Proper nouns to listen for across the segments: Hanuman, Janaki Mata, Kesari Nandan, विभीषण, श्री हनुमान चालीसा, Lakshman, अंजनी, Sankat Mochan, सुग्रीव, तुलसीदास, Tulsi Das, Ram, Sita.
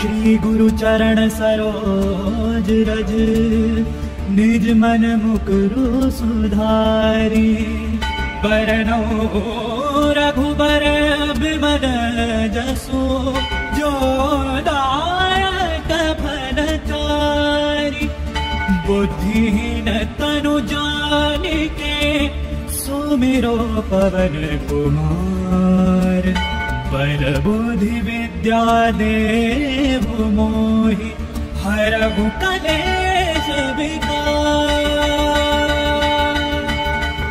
श्री गुरु चरण सरोज रज निज मन मुकुरु सुधारी। बरनो रघुबर विमल जसु जो दायक फल चारि। बुद्धिहीन तनु जानिके सुमिरो पवन कुमार। बल बुद्धि विद्या देहु मोहि हरहु कलेश विकार।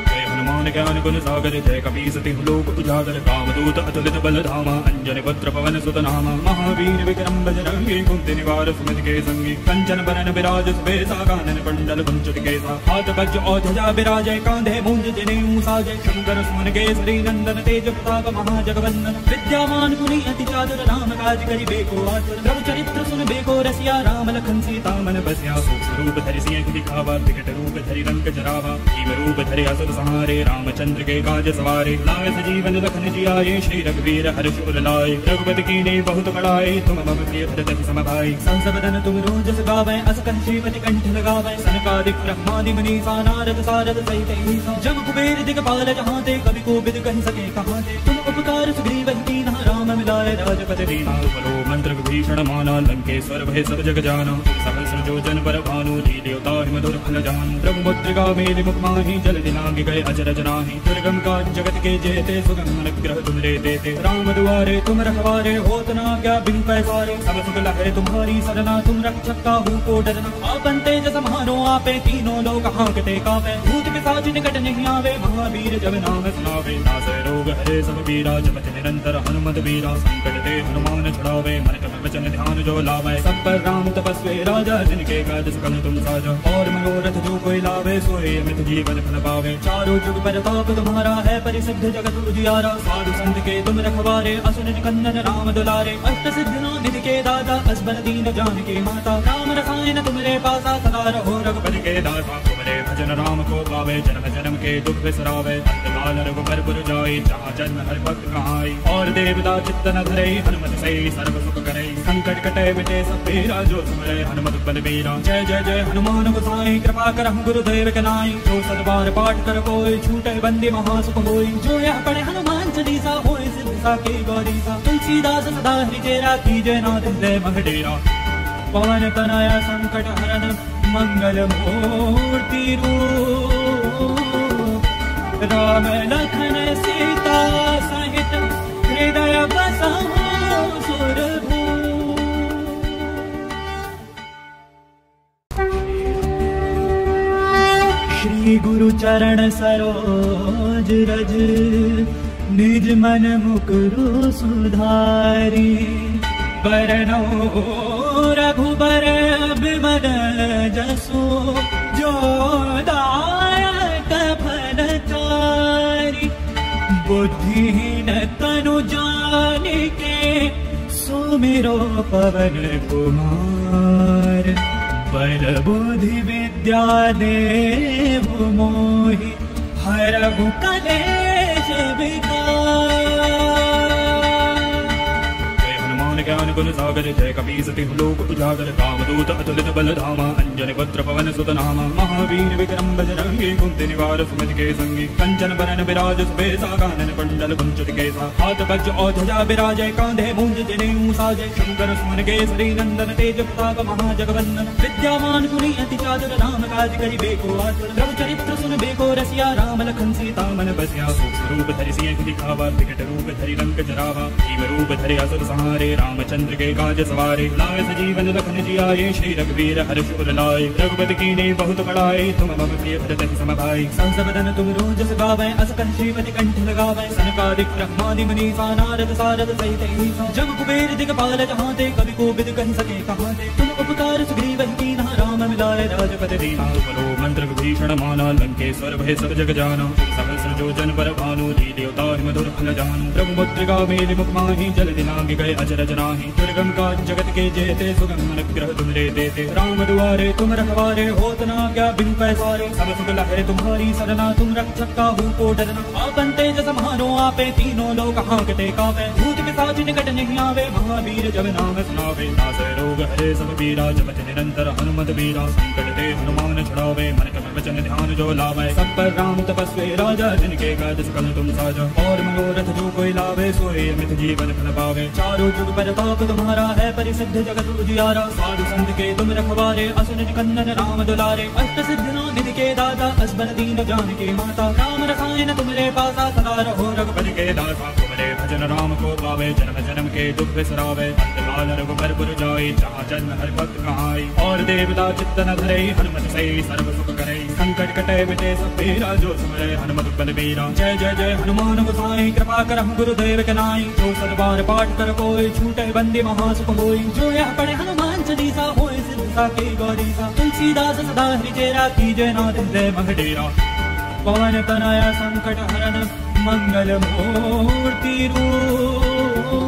जय हनुमान ज्ञान गुण सागर जय कपीसति लोक उजागर। कामदूत अतुलित बल धामा अंजनी पुत्र पवन सुत नामा। महावीर विक्रम बजरंगी कुंती निवार सुमति के संगी। कंचन बरन बिराज सुबेसा कानन कुंडल कुंचित केसा। हाथ वज्र और ध्वजा बिराजे कांधे भुज जनेऊ साजे। शंकर सुमन केसरी नंदन तेज प्रताप महाजगवंदन। विद्यामान गुणी अति चातुर राम काज करिबे को आतुर। प्रभु चरित्र सुनिबे को रसिया राम लखन सीता मन बसिया। सूक्ष्म रूप धरि सिंह दिखावा विकट रूप धरि लंक जरावा। भीम रूप धरि असुर संहारे रामचंद्र के काज सवारे। लाए सजीवन लखन जियाए श्री रघुवीर हर्ष उर लाए। रघुपति कीन्हि बहुत बड़ाए तुम मम प्रिय भरत सम भाई। संसबदन तुम रोजस गावै अस कंठीपति कंठ लगावै। सनकादिक ब्रह्मादि मुनीसा नारद सारद सहित ईसा। जम कुबेर दिगपाल जहाँ ते कवि कोविद कहि सके कहाँ ते। तुम उपकार सुग्रीव ही राम मिलाए राजपद दीना। बलो मंत्र भीषण माना लंकेश्वर भय सब जग जाना। सहस्र जो जन पर भानु लील्योता मधुर फल जान। प्रभु मुद्रिका मेलि मुख माहि जल दिनांग गए अचरज नाहि। दुर्गम काज जगत के जेते सुगम अनुग्रह तुमरे देते। राम दुआरे तुम रखवारे होत न आज्ञा बिनु पैसारे। सब सुख लहै तुम्हारी सरना तुम रक्षक काहू को डरना। आपन तेज समारो आपे तीनों लोक हांकते कांपे। भूत पिशाच निकट नहीं आवे महावीर जब नाम सुनावे। नासै रोग हरे सब पीरा जपत निरंतर हनुमत वीरा। संकट ते हनुमान छुड़ावे मन क्रम वचन ध्यान जो लावे। सब पर राम तपस्वी राजा जिनके काज सकल तुम साजा। और मनोरथ जो कोई लावे सोए अमित जीवन फल पावे। चारों जुग प्रताप तुम्हारा है परिसिद्ध जगत उजियारा। साधु संत के तुम रखवारे असुर निकंदन राम दुलारे। अष्ट सिद्धियों निधि के दाता असबर दीन जानकी माता। राम रसायन तुमरे पासा सदा रहो रघुपति के दासा। तुमरे भजन राम को पावे जन्म जन्म के दुख बिसरावे। अंतकाल रघुबर पुर जाई जहाँ जन्म हर भक्त कहाई। और देवता चित्तन धरे हनुमत से सर्व सुख करे। संकट कटे मिटे सब पीरा जो सुमरे हनुमत बल बीरा। जय जय जय हनुमान गोसाई कृपा करहु गुरुदेव के नाई। जो सत बार पाठ कर कोई छूटे बंदी महा सुख होई। जो यह पढ़े हनुमान चालीसा होई सिद्ध साखी गौरीसा। तुलसीदास सदा हरि तेरा कीजय नाथ हृदय मग डेरा। पवन तनय संकट हरन मंगल मूर्ति रूप। राम लखन सीता सहित हृदय बसहु सुर भूप। श्री गुरु चरण सरोज रज निज मन मुकुरु सुधारी। बरनो रघुबर विमल जसु जो दायक फल चारि। बुद्धिहीन तनु जानिके सुमिरो पवन कुमार। बल बुद्धि विद्या देहु मोहि हरहु कलेश विकार। जय हनुमान ज्ञान गुण सागर जय कपीसति लोक उजागर। कामदूत अतुलित बल धामा अंजनी पुत्र पवन सुत नामा। महावीर विक्रम बजरंगी कुंती निवार सुमति के संगी। कंचन बरन बिराज सुबेसा कानन कुंडल कुंचित केसा। हाथ वज्र और ध्वजा बिराजे कांधे भुज जनेऊ साजे। शंकर सुमन केसरी नंदन तेज प्रताप महाजगवंदन। विद्यामान गुणी अति चातुर राम काज करिबे को आतुर। प्रभु चरित्र सुनिबे को रसिया राम लखन सीता मन बसिया। सूक्ष्म रूप धरि सिंह दिखावा विकट रूप धरि लंक जरावा। भीम रूप धरि असुर संहारे रामचंद्र के काज सवारे। लाए सजीवन लखन जियाए श्री रघुवीर हर्ष उर लाए। रघुपति कीन्हि बहुत बड़ाए तुम मम प्रिय भरत सम भाई। संसबदन तुम रोजस गावै अस कंठीपति कंठ लगावै। सनकादिक ब्रह्मादि मुनीसा नारद सारद सहित ईसा। जम कुबेर दिगपाल जहाँ ते कवि कोविद कहि सके कहाँ ते। तुम उपकार सुग्रीव ही कीन्हा राम मिलाए राजपद दीना। बलो मंत्र भीषण माना लंकेश्वर भय सब जग जाना। सहस्र जो जन पर भानु लील्योता मधुर फल जान। प्रभु मुद्रिका मेलि मुख माहि जल दिनांग गए अचरज नाहि। दुर्गम काज जगत के जेते सुगम अनुग्रह तुमरे देते। राम दुआरे तुम रखवारे होत न आज्ञा बिनु पैसारे। सब सुख लहै तुम्हारी सरना तुम रक्षक काहू को डरना। आपन तेज समारो पे तीनों लोग हांकते कांपे, भूत के साथ निकट नहीं आवे, महावीर जब नाम सुनावे, नासै रोग हरे सब पीरा, जपत निरंतर हनुमत बीरा, संकट ते हनुमान छुड़ावे, मन क्रम वचन ध्यान जो लावे, सब पर राम तपस्वी राजा, जिनके काज सकल तुम साजा, और मनोरथ जो कोई लावे, सोए अमित जीवन फल पावे, चारों जुग परताप तुम्हारा है, परिसिद्ध जगत उजियारा, साधु संत के तुम रखवारे, असुर निकंदन राम दुलारे, अष्ट सिद्धियों निधि के दाता, अस्बर दीन जानकी माता, राम रसायन तुमरे पासा, सदा रहो रघुपति के दासा, तुमरे भजन राम को पावे, जन्म जन्म के दुख बिसरावे, अंतकाल रघुपरपुर जाई, जहाँ जन्म हर भक्त कहाई, और देवता चित्त न धरई, हनुमत सही सर्व सुख करई, संकट कटे मिटे सब पीरा, जो सुमरे हनुमत बल बीरा, जय जय जय हनुमान गोसाई, कृपा करहु गुरुदेव के नाई, जो सत बार पाठ कर कोई, छूटे बंदी महा सुख होई, जो यह पढ़े हनुमान चालीसा, होय सिद्ध साखी गौरीसा, तुलसीदास सदा हरि तेरा, कीजे नाथ हृदय मग डेरा, पवन तनय संकट हरन मंगल मूर्ति रूप,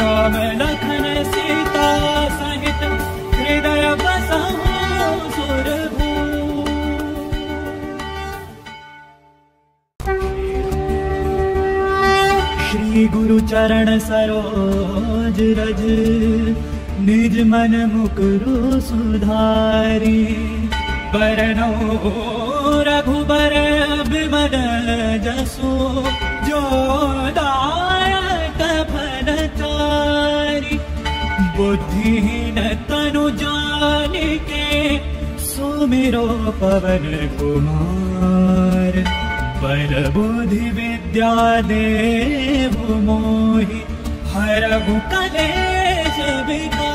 राम लखन सीता सहित हृदय बसहु सुर भूप, श्री गुरु चरण सरोज रज, निज मन मुकुरु सुधारी, बरनो रघुबर विमल जसो, जो दायक फल चारि, बुद्धिहीन तनु जानिके, सुमिरो पवन कुमार, पर बुद्धि विद्या देहु मोहि, हरहु कलेश विकार,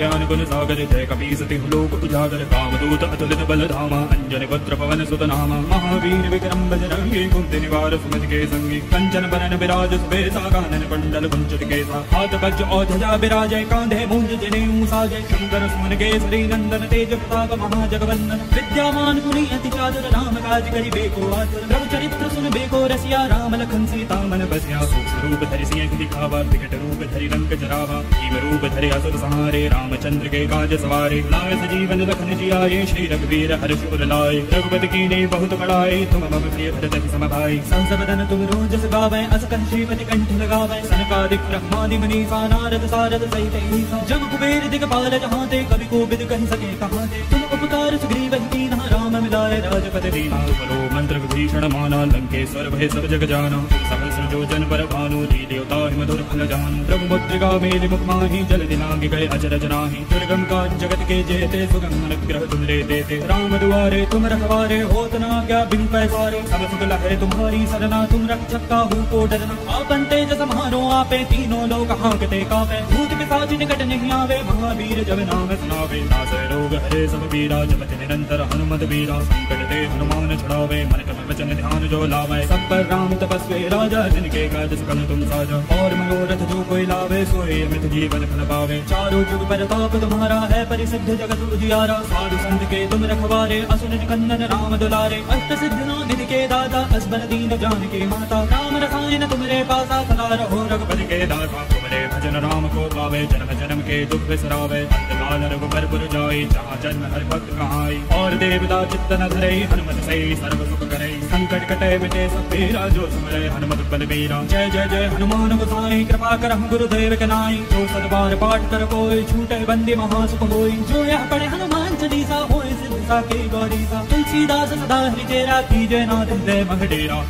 ज्ञान गुण सागर, जय कपी सति लोक उजागर, कामदूत अतुलित बल धामा, अंजन पत्र पवन सुत नामा, महावीर विक्रम बजरंगी, कुंती निवार सुमति के संगी, कंचन बरन विराज सुबेसा, कानन कुंडल कुंचित केसा, हाथ वज्र और ध्वजा विराजय, कांधे मूंज जनेऊ साजय, शंकर सुमन केसरी नंदन, तेज प्रताप महाजगवंदन, विद्यामान गुणी अति चातुर, राम काज करि बेको आतुर, रघु चरित्र सुन बेको रसिया, राम लखन सीता मन बसिया, सूक्ष्म रूप धरि सिंह दिखावा, विकट रूप धरि रंक जरावा, जीव रूप धरि असुर संहारे, रामचंद्र के काज सवारे, लाए सजीवन लखन जियाए, श्री रघुवीर हर्ष उर लाए, रघुपति कीन्ही बहुत बड़ाई, तुम मम प्रिय भरत सम भाई, संसदन तुम रोज गावै, अस कंठीपति कंठ लगावै, सनकादिक ब्रह्मादि मुनीसा, नारद सारद सहित ईसा, जम कुबेर दिगपाल जहांते, कवि कोविद कहि सके कहांते, तुम उपकार सुग्रीव कीन्हा, राम मिलाए राजपद दीन्हा, करो मंत्र विभीषण माना, लंकेश्वर भय सब जग जाना, सहस्र जो जन पर भानु, लील्यो ताहि मधुर फल जानु, प्रभु मुद्रिका मेलि मुख माहि, जल दिनांगि गए अचरज नाहि, दुर्गम काज जगत के जेते, सुगम अनुग्रह तुमरे देते, राम दुआरे तुम रखवारे, होत ना क्या बिन पैसारे, सब सुख लहै तुम्हारी सरना, तुम रक्षक काहू को डरना, आपन तेज सम्हारो आपे, तीनों लोग हांकते कांपे, भूत पिशाच निकट नहीं आवे, महावीर जब नाम सुनावे, नासै रोग हरे सब पीरा, जपत निरंतर हनुमत बीरा, संकट ते हनुमान छुड़ावे, मन क्रम वचन ध्यान जो लावे, सब पर राम तपस्वी राजा, जिनके काज सकल तुम साजा, और मनोरथ जो कोई लावे, सोए अमित जीवन फल पावे, चारों जुग परताप तुम्हारा है, परिसिद्ध जगत उजियारा, साधु संत के तुम रखवारे, असुर निकंदन राम दुलारे, अष्ट सिद्धियों निधि के दाता, अस्बर दीन जानकी माता, राम रसायन तुमरे पासा, सदा रहो रघुपति के दासा, तुमरे भजन राम को पावे, जन्म जन्म के दुख बिसरावे, अंतकाल रघुपरपुर जाई, जहाँ जन्म हर भक्त कहाई, और देवता चित्त न धरई, हनुमत सही सर्व सुख करई, संकट कटे मिटे सब पीरा, जो सुमरे हनुमत बल बीरा, जय जय जय हनुमान गोसाई, कृपा करहु गुरुदेव के नाई, जो सत बार पाठ कर कोई, छूटे बंदी महा सुख होई, जो यह पढ़े हनुमान चालीसा, होय सिद्ध साखी गौरीसा, तुलसीदास सदा हरि तेरा, कीजे नाथ हृदय मग डेरा,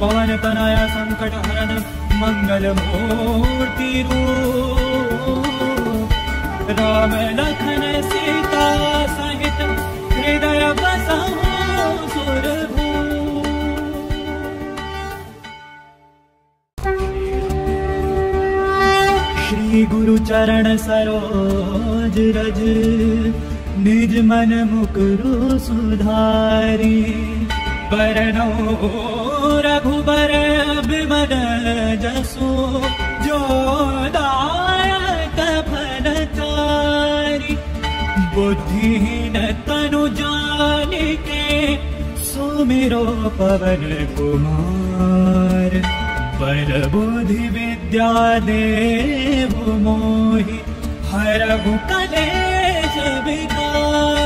पवन तनय संकट हरन मंगल मूर्ति रूप, राम लखन सीता सहित हृदय बसहु सुर भूप, श्री गुरु चरण सरोज रज, निज मन मुकुरु सुधारी, बरनो रघुबर विमल जसो, जो दायक फल चारि, बुद्धिहीन तनु जानिके, सुमिरो पवन कुमार, पर बुद्धि विद्या देहु मोहि, हरहु कलेश विकार,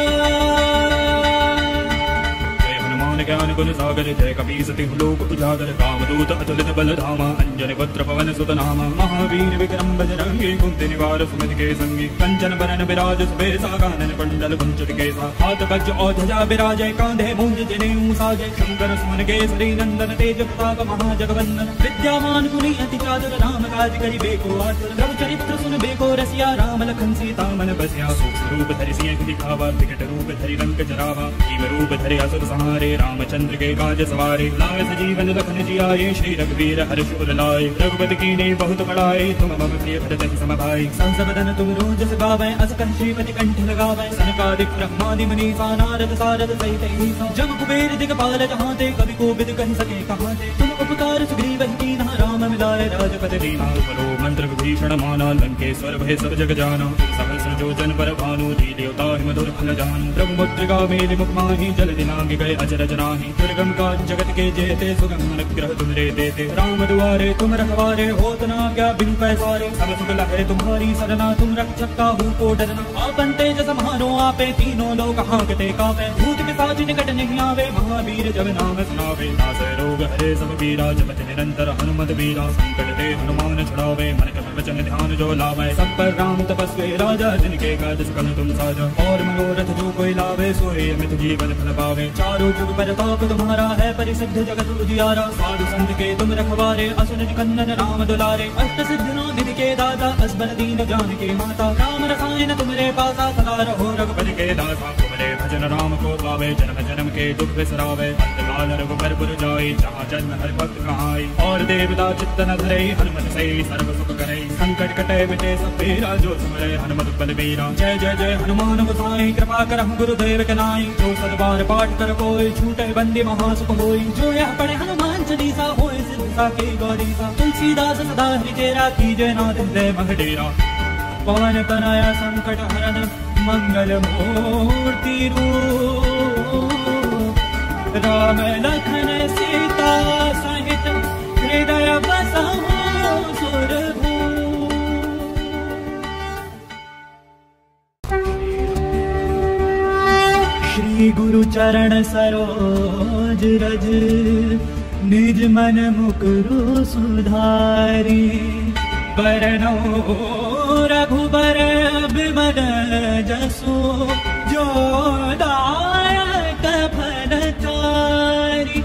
ज्ञान गुण सागर जय कपी सति लोक उजागर कामदूत अतुलित बल धामा अंजन पत्र पवन सुत नामा महावीर विक्रम बजरंगी कुंती निवार सुमति के संगी कंचन बरन विराज सुबेसा कानन कुंडल कुंचित केसा हाथ वज्र और ध्वजा विराजय कांधे मूंज जनेऊ साजय शंकर सुमन केसरी नंदन तेज प्रताप महाजगवंदन विद्यामान कुली अति चातुर राम काज करि बेको आतुर रघु चरित्र सुन बेको रसिया राम लखन सीता मन बसिया रूप धरि सिंह दिखावा विकट रूप धरि रंग जरावा जीव रूप धरि असुर संहारे रामचंद्र के काज सवारे लाए जीवन लखन जियाए श्री रघुवीर हर्ष उर लाए रघुपति कीन्ही बहुत बड़ाई तुम मम प्रिय भरत सम भाई संसदन तुम रोज जस गावै अस कंठीपति कंठ लगावै सनकादिक ब्रह्मादि मुनीसा नारद सारद सहित ईसा जम कुबेर दिगपाल जहाँ ते कवि को विद कह सके कहाँ ते तुम उपकार सुग्रीव कीन्हा राम मिलाए राजपद दीना बलो मंत्र विभीषण माना लंकेश्वर भय सब जग जाना सहस्र जो जन पर भानु देवता मधुर फल जानु ब्रह्मोत्रिका मेलि मुख माहि जल दिनांग गए अचरज नाहि दुर्गम काज जगत के जेते सुगम अनुग्रह तुमरे देते राम दुआरे तुम रखवारे होत ना क्या बिनु पैसारे सब सुख लहै तुम्हारी सरना तुम रक्षक काहू को डरना आपन तेज समारो आपे तीनों लोक हांकते कापे भूत पिशाच निकट नहीं आवे महावीर जब नाम सुनावे नासै रोग हरे सब पीरा जपत निरंतर हनुमत वीरा संकट ते हनुमान छुड़ावे मन क्रम वचन ध्यान जो लावै सब पर राम तपस्वी राजा जिनके काज सकल तुम साजा और मनोरथ जो कोई लावे सोए अमित जीवन फल पावे चारों जुग पर ताप तुम्हारा है परिसिद्ध जगत उजियारा साधु संत के तुम रखवारे असुर निकंदन राम दुलारे अष्ट सिद्धियों निधि के दाता असबर दीन जान के माता राम रसायन तुम्हारे पासा सदा रहो रघुपति के दासा तुम्हारे भजन राम को पावे जन्म जन्म के दुख बिसरावे अंतकाल रघुबर पुर जाय जहाँ जन्म हर भक्त कहाई और देवता चित्त न धरे हनुमत सही सर्व सुख करे संकट कटे मिटे सब मेरा जो सुमरे हनुमत बल बीरा जय जय जय हनुमान गोसाई कृपा करहु गुरुदेव के नाई जो सत बार पाठ कर कोई छूटे बंदी महासुख होई जो यह पढ़े हनुमान चालीसा होई सिद्ध साके गौरीसा तुलसी दास सदा हरि तेरा कीजय नाथ हृदय मह डेरा पवन तनय संकट हरन मंगल मूर्ति रूप राम लखन सीता सहित हृदय बसहु सुर गुरु चरण सरोज रज निज मन मुकुरु सुधारी बरनो रघुबर बिमल जसु जो दायक फल चारि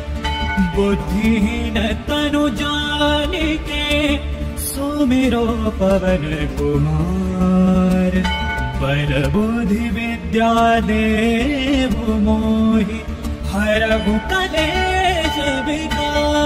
बुद्धिहीन तनु जानिके सुमिरो पवन कुमार पर बुद्धि विद्या देहु मोहि हरहु कलेश विकार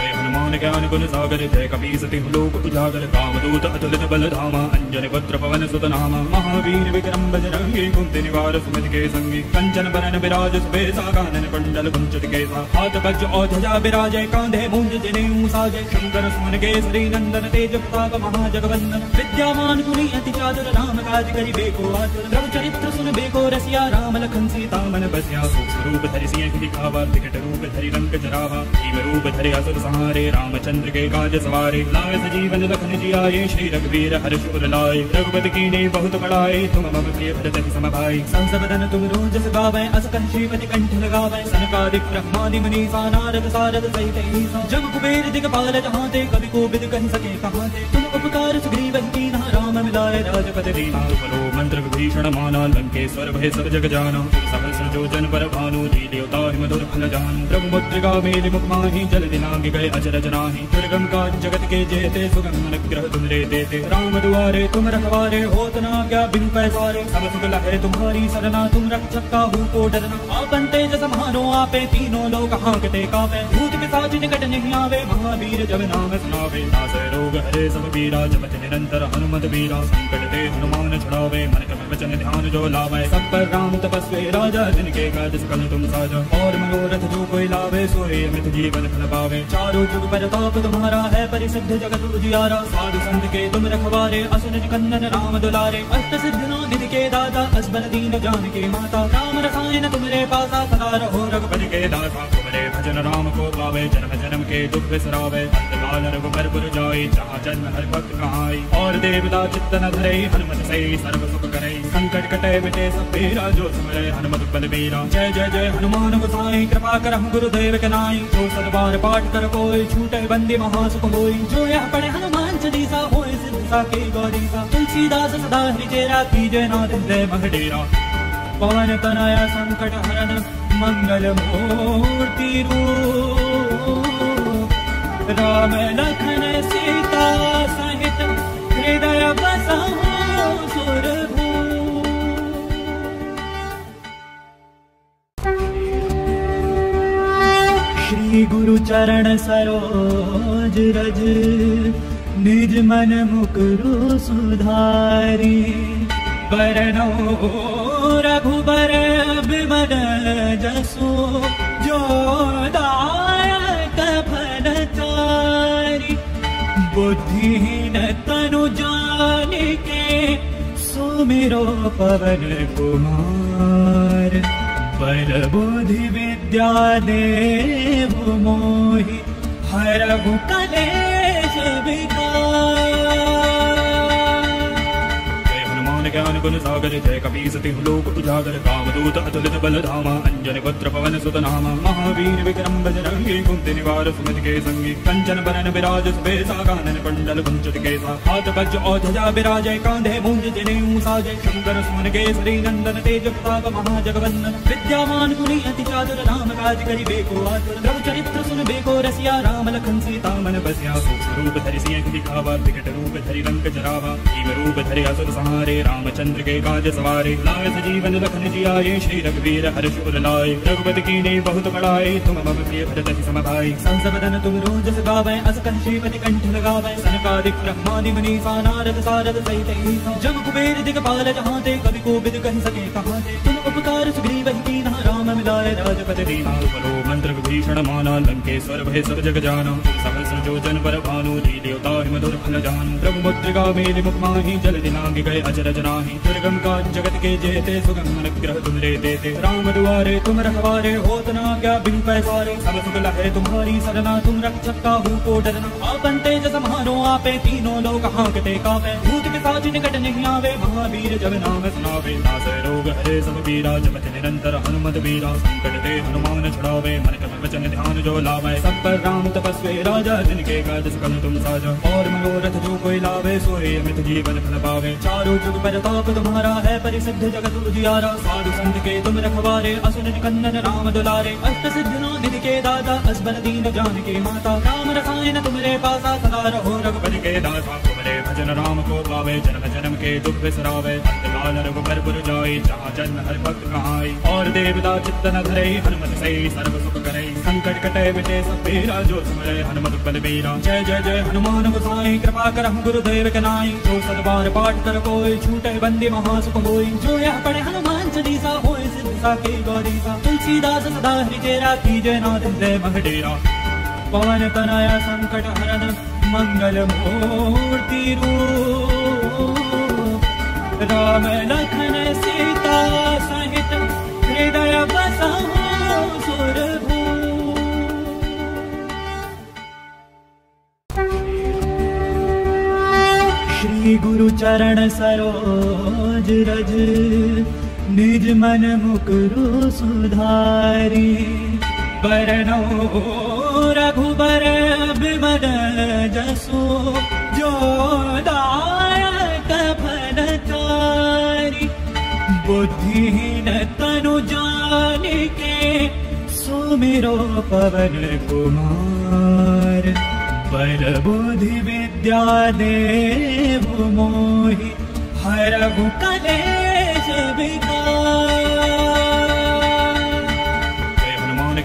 हनुमान ज्ञान गुण सागर जय कपी सति लोक उजागर कामदूत अतुलित बल धामा अंजन पत्र पवन सुत नामा महावीर विक्रम बजरंगी कुंती निवार सुमति के संगी कंचन बरन विराज सुबेसा कानन कुंडल कुंचित केसा हाथ वज्र और ध्वजा विराजय कांधे मूंज जनेऊ साजय शंकर सुमन केसरी नंदन तेज प्रताप महाजगवंदन विद्यामान कुली अति चातुर राम काज करि बेको आतुर रघु चरित्र सुन बेको रसिया राम लखन सीता मन बसिया सूक्ष्म रूप धरि सिंह दिखावा विकट रूप धरि रंग जरावा जीव रूप धरि असुर संहारे रामचंद्र के काज सवारे लाए सजीवन लखन जियाए श्री रघुवीर हर्ष उर लाए रघुपति कीन्ही बहुत बड़ाई तुम मम प्रिय भरत सम भाई संसदन तुम रोज जस गावै अस कंठीपति कंठ लगावै सनकादिक ब्रह्मादि मुनीसा नारद सारद सहित ईसा जम कुबेर दिगपाल जहाँ ते कवि को विद कह सके कहाँ ते तुम उपकार सुग्रीव राम मिलाए राजपद दीना बलो मंत्र विभीषण माना लंकेश्वर भय सब जग जाना सहस्र जो जन पर भानु देवता मधुर फल जानु ब्रह्मोत्रिका मेलि मुख माहि जल दिनांग गए अचरज नाहि दुर्गम काज जगत के जेते सुगम अनुग्रह तुमरे देते राम दुआरे तुम रखवारे होत ना क्या बिनु पैसारे सब सुख लहै तुम्हारी सरना तुम रक्षक काहू को डरना आपन तेज समारो आपे तीनों लोक हांकते कापे भूत पिशाच निकट नहीं आवे महावीर जब नाम सुनावे नासै रोग हरे सब पीरा जपत निरंतर हनुमत वीरा संकट ते हनुमान छुड़ावे मन क्रम वचन ध्यान जो लावै सब पर राम तपस्वी राजा जिनके काज सकल तुम साजा और मनोरथ जो कोई लावे सोए अमित जीवन फल पावे चारों जुग पर पाप तुम्हारा है परिसिद्ध जगत उजियारा। साधु संत के तुम रखवारे, असुर निकंदन राम दुलारे। अष्ट सिद्धियों निधि के दाता, अजबल दीन जानकी माता। राम रसायन तुमरे पासा, सदा रहो रघुपति के दासा। तुम्हारे भजन राम को पावे, जन्म जन्म के दुख बिसरावे। अंतकाल रघुबर पुर जाई, जहाँ जन्म हर भक्त कहाई। और देवता चित्त न धरई, हनुमत सही सर्व सुख करई। संकट कटे मिटे सब पीरा, जो सुमरै हनुमत बल बीरा। जय जय जय हनुमान गोसाई, कृपा करहु गुरुदेव के नाई। जो सतबार पाठ कर कोई, छूटे बंदी महासुख होई। जो यह पढ़े हनुमान चालीसा, होए सिद्ध साखी गौरीसा। तुलसी दास सदा हरि चेरा, कीजय नाथ हृदय मह डेरा। पवन तनय संकट हरन, मंगल मूर्ति रूप। राम लखन सीता सहित, हृदय बसहु सुर भूप। श्री गुरु चरण सरोज रज, निज मन मुकुरु सुधारी। बरनो रघुबर बिमल जसु, जो दायक फल चारि। बुद्धिहीन तनु जानिके, सुमिरो पवन कुमार। बल बुद्धि विद्या देहु मोहि, हरहु कलेश विकार। जय हनुमान ज्ञान गुण सागर, जय कपीसतिहु लोक उजागर। कामदूत अतुलित बल धामा, अंजनी पुत्र पवन सुत नामा। महावीर विक्रम बजरंगी, कुंती निवार सुमित के संगी। कंचन बरन बिराज सुबेसा, कानन कुंडल कुंचित केसा। हाथ वज्र और ध्वजा बिराजय, कांधे भुज जनेऊ साजय। शंकर सुमन केसरी नंदन, तेज प्रताप महाजगवंदन। विद्यामान गुणी अति चातुर, राम काज करिबे को आतुर। रघु चरित्र सुनिबे को रसिया, राम लखन सीता मन बसिया। सूक्ष्म रूप धरि सिंह दिखावा, विकट रूप धरि लंक जरावा। भीम रूप धरि असुर संहारे, रामचंद्र के काज सवारे। लाए सजीवन लखन जियाए, श्री रघुवीर हर्ष उर लाए। रघुपति कीन्ही बहुत बड़ाई, तुम मम प्रिय भरत सम भाई। संस बदन तुम रोज गावै, अस कश्यपति कंठ लगावै। सनकादिक ब्रह्मादि मुनीसा, नारद सारद सहित ईसा। जब कुबेर दिगपाल जहांते, कवि कोविद कहि सके कहाते। तुम उपकार सुग्रीव ही कीन्हा, राम मिलाए राजपद दीना। बलो मंत्र विभीषण माना, लंकेश्वर भय सब जग जाना। सहस्र योजन पर भानु, लील्यो ताहि मधुर फल जानु। प्रभु मुद्रिका मेलि मुख माहि, जल दिनांग गए अचरज नाहि। दुर्गम काज जगत के जेते, सुगम अनुग्रह तुमरे देते। राम दुआरे तुम रखवारे, होत न आज्ञा बिनु पैसारे। सब सुख लहै तुम्हारी सरना, तुम रक्षक काहू को डरना। आपन तेज समारोह आपे, तीनों लोक हांकते कांपे। भूत पिशाच निकट नहीं आवे, महावीर जब नाम सुनावे। नासै रोग हरे सब पीरा, जपत निरंतर हनुमत वीरा। संकट ते हनुमान छुड़ावे, मन क्रम वचन ध्यान जो लावै। सब पर राम तपस्वी राजा, जिनके काज सकल तुम साजा। और मनोरथ जो कोई लावे, सोए अमित जीवन फल पावे। चारों जुग प्रताप तुम्हारा है, परिसिद्ध जगत उजियारा। साधु संत के तुम रखवारे, असुर निकंदन राम दुलारे। अष्ट सिद्धियों निधि के दाता, अजबल दीन जानकी माता। राम रसायन तुमरे पासा, सदा रहो रघुपति के दासा। तुम्हारे भजन राम को पावे, जन्म जन्म के दुख बिसरावे। अंतकाल रघुबर पुर जाई, जहाँ जन्म हर भक्त कहाई। और देवता चित्त न धरई, हनुमत सही सर्व सुख करई। संकट कटे मिटे सब पीरा, जो सुमरै हनुमत बल बीरा। जय जय जय हनुमान गोसाई, कृपा करहु गुरुदेव के नाई। जो सतबार पाठ कर कोई, छूटे बंदी महासुख होई। जो यह पढ़े हनुमान चालीसा, होए सिद्ध साखी गौरीसा। तुलसी दास सदा हरि चेरा, कीजय नाथ हृदय मह डेरा। पवन तनय संकट हरन, मंगल मूर्ति रूप। राम लखन सीता सहित, हृदय बसहु सुर भूप। श्री गुरु चरण सरोज रज, निज मन मुकुरु सुधारी। बरनो रघुबर बिमल जसु, जो दायक फल चारि। बुद्धिहीन तनु जानिके, सुमिरो पवन कुमार। बल बुद्धि विद्या देहु मोहि, हरहु कलेश विकार।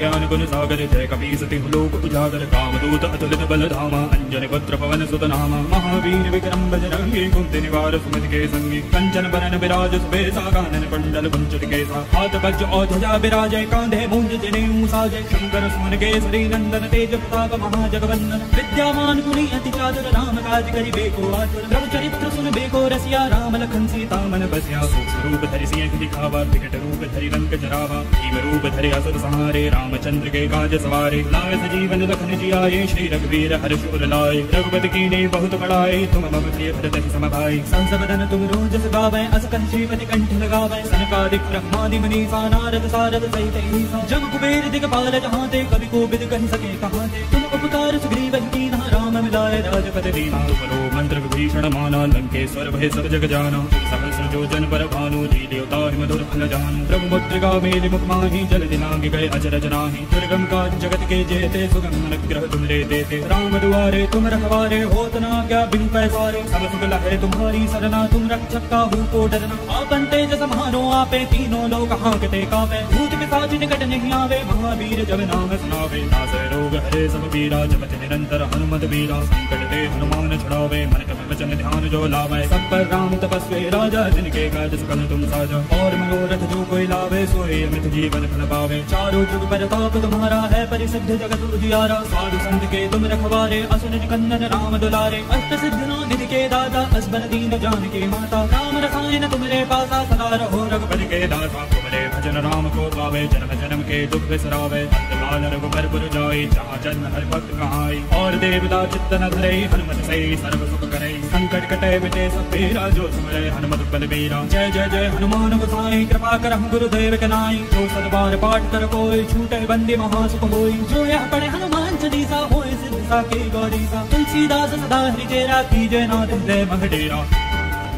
ज्ञान गुण सागर जय कपी सति लोक उजागर कामदूत अतुलित बल धामा अंजन पत्र पवन सुत नामा महावीर विक्रम बजरंगी कुंती निवार सुमति के संगी कंचन बरन विराज सुबेसा कानन कुंडल कुंचित केसा हाथ वज्र और ध्वजा विराजय कांधे मूंज जनेऊ साजय शंकर सुमन केसरी नंदन तेज प्रताप महाजगवंदन विद्यामान गुणी अति चातुर राम काज करि बेको आतुर प्रभु चरित्र सुन बेको रसिया राम लखन सीता मन बसिया रूप धरि सिंह दिखावा विकट रूप धरि रंग जरावा भीम रूप धरि असुर संहारे रामचंद्र के काज सवारे लाए सजीवन लखन जियाए श्री रघुवीर हर्ष उर लाए रघुपति कीन्हि बहुत बड़ाए तुम मम प्रिय भरत समभाई संसदन तुम रोज गावै अस कंठीपति कंठ लगावै सनकादिक ब्रह्मादि मुनीसा नारद सारद सहित ईसा जम कुबेर दिगपाल जहांते कवि कोविद कहि सके कहाते तुम उपकार सुग्रीव कीन्हा राम मिलाए राजपद दीन्हा तुमरो मंत्र विभीषण माना लंकेश्वर भय सब जग जाना सहस्र जो जन पर भानु जी देवता मधुर फल जानु प्रभु मुद्रिका मेलि मुख माहि जल दिनांग गए अचरज नाहि दुर्गम काज जगत के जेते सुगम अनुग्रह तुमरे देते राम दुआरे तुम रखवारे होत ना क्या बिन पैसारे सब सुख लहै तुम्हारी सरना तुम रक्षक काहू को डरना आपन तेज समारो आपे तीनों लोक हांकते कापे भूत पिशाच निकट नहीं आवे महावीर जब नाम सुनावे नाश रोग हरे सब पीरा जपत निरंतर हनुमत वीरा संकट ते हनुमान छुड़ावे मन क्रम वचन ध्यान जो लावै सब पर राम तपस्वी राजा जिनके काज सकल तुम साजा और मनोरथ जो कोई लावे सोए अमित जीवन फल पावे चारों जुग प्रताप तुम्हारा है परिसिद्ध जगत उजियारा साधु संत के तुम रखवारे असुर निकंदन राम दुलारे अष्ट सिद्धियों निधि के दाता असबर दीन जानकी माता राम रसायन तुम्हारे पासा सदा रहो रघुपति के दासा तुम्हारे भजन राम को पावे जन्म जन्म के दुख बिसरावे अंतकाल रघुपरपुर जाई जहाँ जन्म हर भक्त कहाई और देवता चित्त न धरई हनुमत सही सर्व सुख करई संकट कटे मिटे सब पीरा जो सुमरै हनुमत बल बीरा जय जय जय हनुमान गोसाई कृपा करहु गुरुदेव कनाई जो सदबार पाठ कर कोई छूटे बंदी महासुख होई जो यह पढ़े हनुमान चालीसा होए सिद्ध साके गौरीसा तुलसी दास सदा हरि तेरा कीजे नाथ हृदय मगडेरा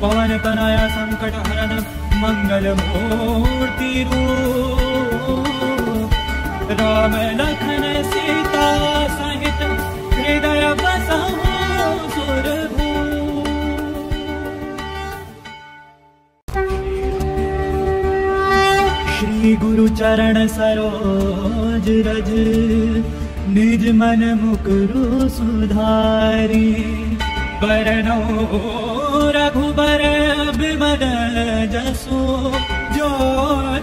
पवन तनया संकट हरन मंगल मूर्ति रूप राम लखन सीता सहित हृदय बसहु सुर भूप श्री गुरु चरण सरो रज निज मन मुकुरु सुधारी बरनो रघुबर बिमल जसो जो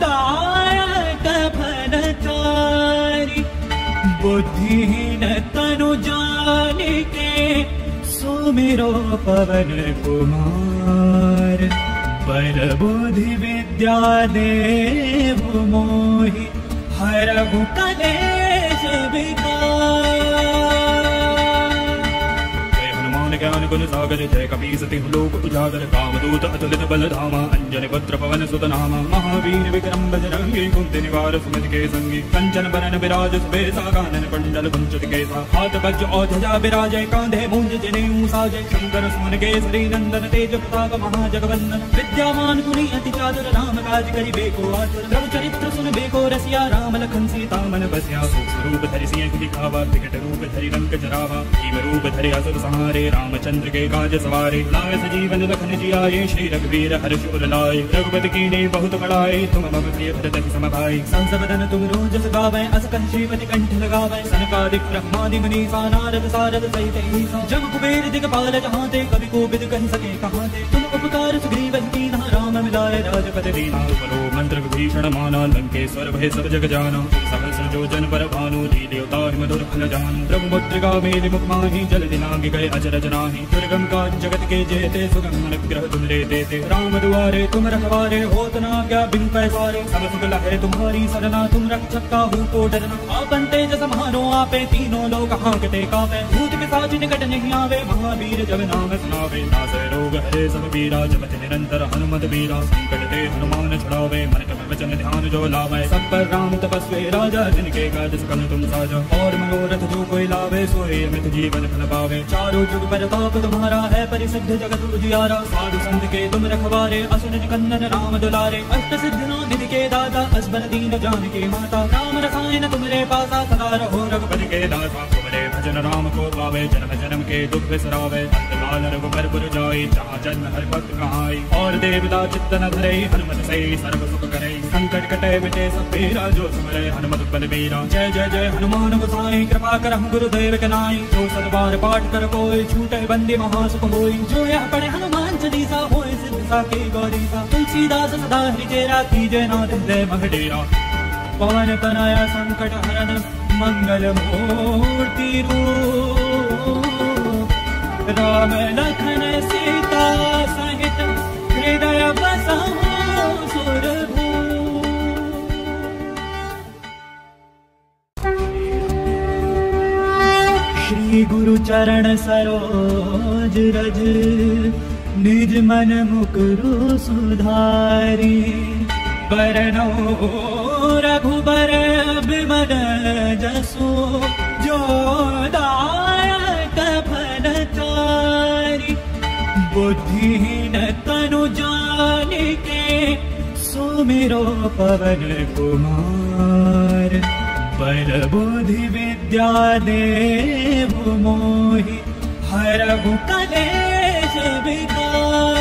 दायक फल चारि बुद्धिहीन तनु जानिके सुमिरो पवन कुमार पर बुद्धि विद्या देहु मोहि हरहु कलेश जय हनुमान ज्ञान गुण सागर जय कपी सति लोक उजागर कामदूत अतुलित बल धामा अंजन पत्र पवन सुत नामा महावीर विक्रम बजरंगी कुंती निवार सुमति के संगी कंचन बरन विराज सुबेसा कानन कुंडल कुंचित केसा हाथ वज्र और ध्वजा विराजय कांधे मूंज जनेऊ साजय शंकर सुमन केसरी नंदन तेज प्रताप महाजगवंदन विद्यामान गुणी अति चातुर राम काज करि बेको आतुर प्रभु चरित्र सुन बेको रसिया राम लखन सीता मन बसिया रूप धरि सिंह दिखावा विकट रूप धरि रंग जरावा भीम रूप धरि असुर संहारे रामचंद्र के काज सवारे लाए सजीवन लखन जियाए श्री रघुवीर हर्ष उर लाए रघुपति कीन्हि बहुत बड़ाए तुम मम प्रिय भरत समभाई संसदन तुम रोज गावै अस कंठीपति कंठ लगावै सनकादिक ब्रह्मादि मुनीसा नारद सारद सहित ईसा जम कुबेर दिगपाल जहांते कवि कोविद कहि सके कहाते तुम उपकार सुग्रीव कीन्हा राम मिलाए राजपद दीन्हा तुमरो मंत्र विभीषण माना लंकेश्वर भय सब जग जाना सहस्र जो जन पर भानु जी देवता मधुर फल जानु ब्रह्म मुद्रिका मेलि मुख माहि जल दिनांग गए अचरज जनाहि दुर्गम काज जगत के जेते सुगम अनुग्रह तुमरे देते राम दुआरे तुम रखवारे होत ना क्या बिन पैसारे सब सुख लहै तुम्हारी सरना तुम रक्षक काहू को डरना आपन तेज समारो आपे तीनों लोक हांकते कापे भूत पिशाच निकट नहीं आवे महावीर जब नाम सुनावे नाश रोग हरे सब पीरा जपत निरंतर हनुमत वीरा संकट ते हनुमान छुड़ावे मन क्रम वचन ध्यान जो लावै सब पर राम तपस्वी राजा जिनके काज सकल तुम साजा और मनोरथ जो कोई लावे सोए अमित जीवन फल पावे चारों जुग प्रताप तुम्हारा है परिसिद्ध जगत उजियारा साधु संत के तुम रखवारे, असुर निकंदन राम दुलारे, अष्ट सिद्धियों निधि के दाता, असबर दीन जानकी माता, राम रसायन तुमरे पासा, सदा रहो रघुपति के दासा। तुम्हारे भजन राम को पावे, जन्म जन्म के दुख बिसरावे, संत लाल रघुबर पुर जाई, जहाँ जन्म हर भक्त कहाई, और देवता चित्त न धरई, हनुमत सही सर्व सुख करई, संकट कटे मिटे सब पीरा, जो सुमरे हनुमत बल बीरा। जय जय जय हनुमान गोसाई, कृपा करहु गुरुदेव के नाई, जो सतबार पाठ कर कोई, छूटे बंदी महासुख होई, जो यह पढ़े हनुमान चालीसा, होए सिद्ध साखी गौरीसा, तुलसीदास सदा हरि तेरा, कीजे नाथ हृदय मह डेरा। पवन तनय संकट हरन मंगल मूर्ति रूप, राम लखन सीता सहित हृदय बसहु सुर भूप। श्री गुरु चरण सरोज रज, निज मन मुकुरु सुधारी, बरनो रघुबर बिमल जसु, जो दायक फल चारि, बुद्धिहीन तनु जानिके, सुमिरो पवन कुमार, पर बुद्धि विद्या देहु मोहि, हरहु कलेश विकार।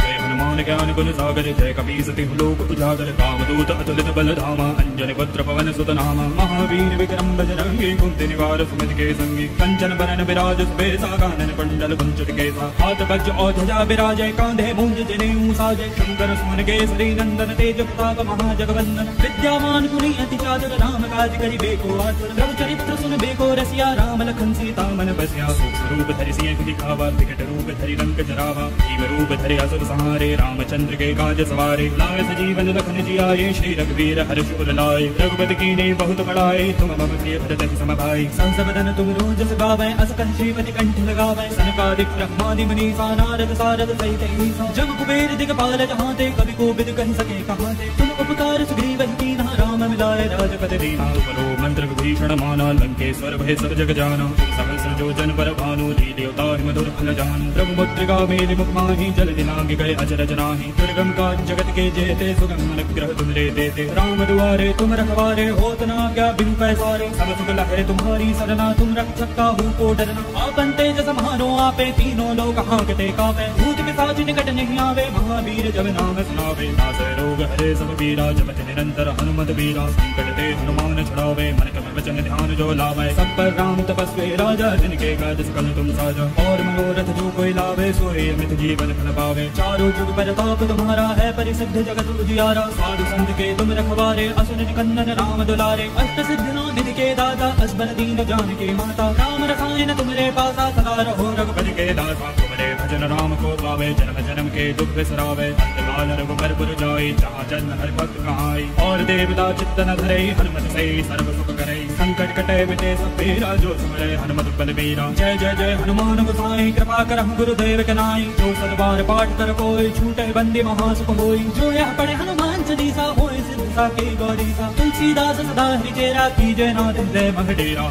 जय हनुमान ज्ञान गुण सागर, जय कपीस तिहु लोक उजागर, कामदूत अतुलित बल धामा, अंजनी पुत्र पवन सुत नामा, महावीर विक्रम बजरंगी, कुंती निवार सुमित के संगी, कंचन बरन बिराज सुबेसा, कानन कुंडल कुंचित केसा, हाथ वज्र और ध्वजा विराजय, कांधे मूंज जनेऊ साजय, शंकर सुमन केसरी नंदन, तेजप्रताप महाजगवंदन, विद्यावान गुणी अति चातुर, राम काज करि बेको आतुर, रघु चरित्र सुन बेको रसिया, राम लखन सीता मन बसिया, सूक्ष्म रूप धरि सिंह दिखावा, विकट रूप धरि लंक जरावा, जीव रूप धरि असुर संहारे, रामचंद्र के काज सवारे, लाए सजीवन लखन जियाए, श्री रघुवीर हर्ष उर लाए, रघुपति कीन्ही बहुत बड़ाई, तुम मम प्रिय भरत सम भाई, संसबदन तुम रोजस गावै, अस कंठीपति कंठ लगावै, सनकादिक ब्रह्मादि मुनीसा, नारद सारद सहित ईसा, जम कुबेर दिगपाल जहांते, कवि कोविद कहि सके कहाते, तुम उपकार सुग्रीव की, राम मिलाए राजपद दीना, उपरो मंत्र भीषण माना, लंकेश्वर भय सब जग जाना, सहस्र जो जन पर भानु, लील्यो ताहि मधुर फल जानु, ब्रह्म मुद्रिका मेलि मुख माहि, जल दिलांग गए अचरज नाहि, दुर्गम काज जगत के जेते, सुगम अनुग्रह तुमरे देते, राम दुआरे तुम रखवारे, होत ना आज्ञा बिनु कै सारे, सब सुख लहै तुम्हारी सरना, तुम रक्षक काहू को डरना, आपन तेज सम्हारो आपे, तीनों लोक हांकते कापे, भूत पिशाच निकट नहीं आवे, महावीर जब नाम सुनावे, नासै रोग हरे सब पीरा, जपत निरंतर हनुमत बीरा, संकट ते हनुमान छुड़ावे, मन क्रम वचन ध्यान जो लावे, सब पर राम तपस्वी राजा, जिनके काज सकल तुम साजा, और मनोरथ जो कोई लावे, सोए अमित जीवन फल पावे, चारों जुग प्रताप तुम्हारा है, परिसिद्ध जगत उजियारा, साधु संत के तुम रखवारे, असुर निकंदन राम दुलारे, अष्ट सिद्धियों निधि के दाता, असबर दीन जानकी माता, राम रसायन तुमरे पासा, सदा रहो रघुपति के दासा। तुम्हारे भजन राम को पावे, जन्म जन्म के दुख बिसरावे, अंत काल रघुबर पुर जाई, जहाँ जन्म हर भक्त कहाई, और देवता चित्त न धरई, हनुमत सही सर्व सुख करई, संकट कटे मिटे सब पीरा, जो सुमरे हनुमत बल बीरा। जय जय जय हनुमान गोसाई, कृपा करहु गुरुदेव के नाई, जो सतबार पाठ कर कोई, छूटे बंदी महासुख होई, जो यह पढ़े हनुमान चालीसा, होए सिद्ध साखी गौरीसा, तुलसीदास सदा हरि तेरा, कीजे नाथ हृदय मह डेरा।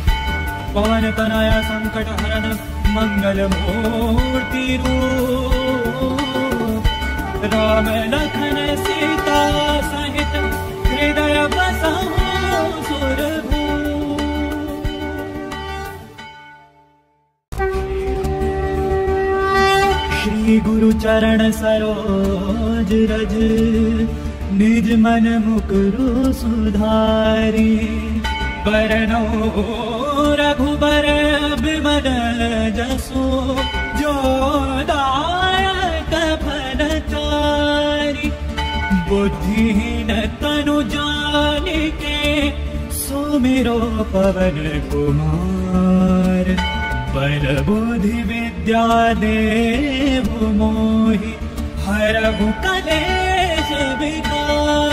पवन तनय संकट हरन मंगल मूर्ति रूप, राम लखन सीता सहित हृदय बसहु सुर भूप। श्री गुरु चरण सरोज रज, निज मन मुकुरु सुधारी, बरनो रघुबर बिमल जसु, जो दायक फल चारि, बुद्धिहीन तनु जानिके, सुमिरो पवन कुमार, पर बुद्धि विद्या देहु मोहि, हरहु कलेश विकार।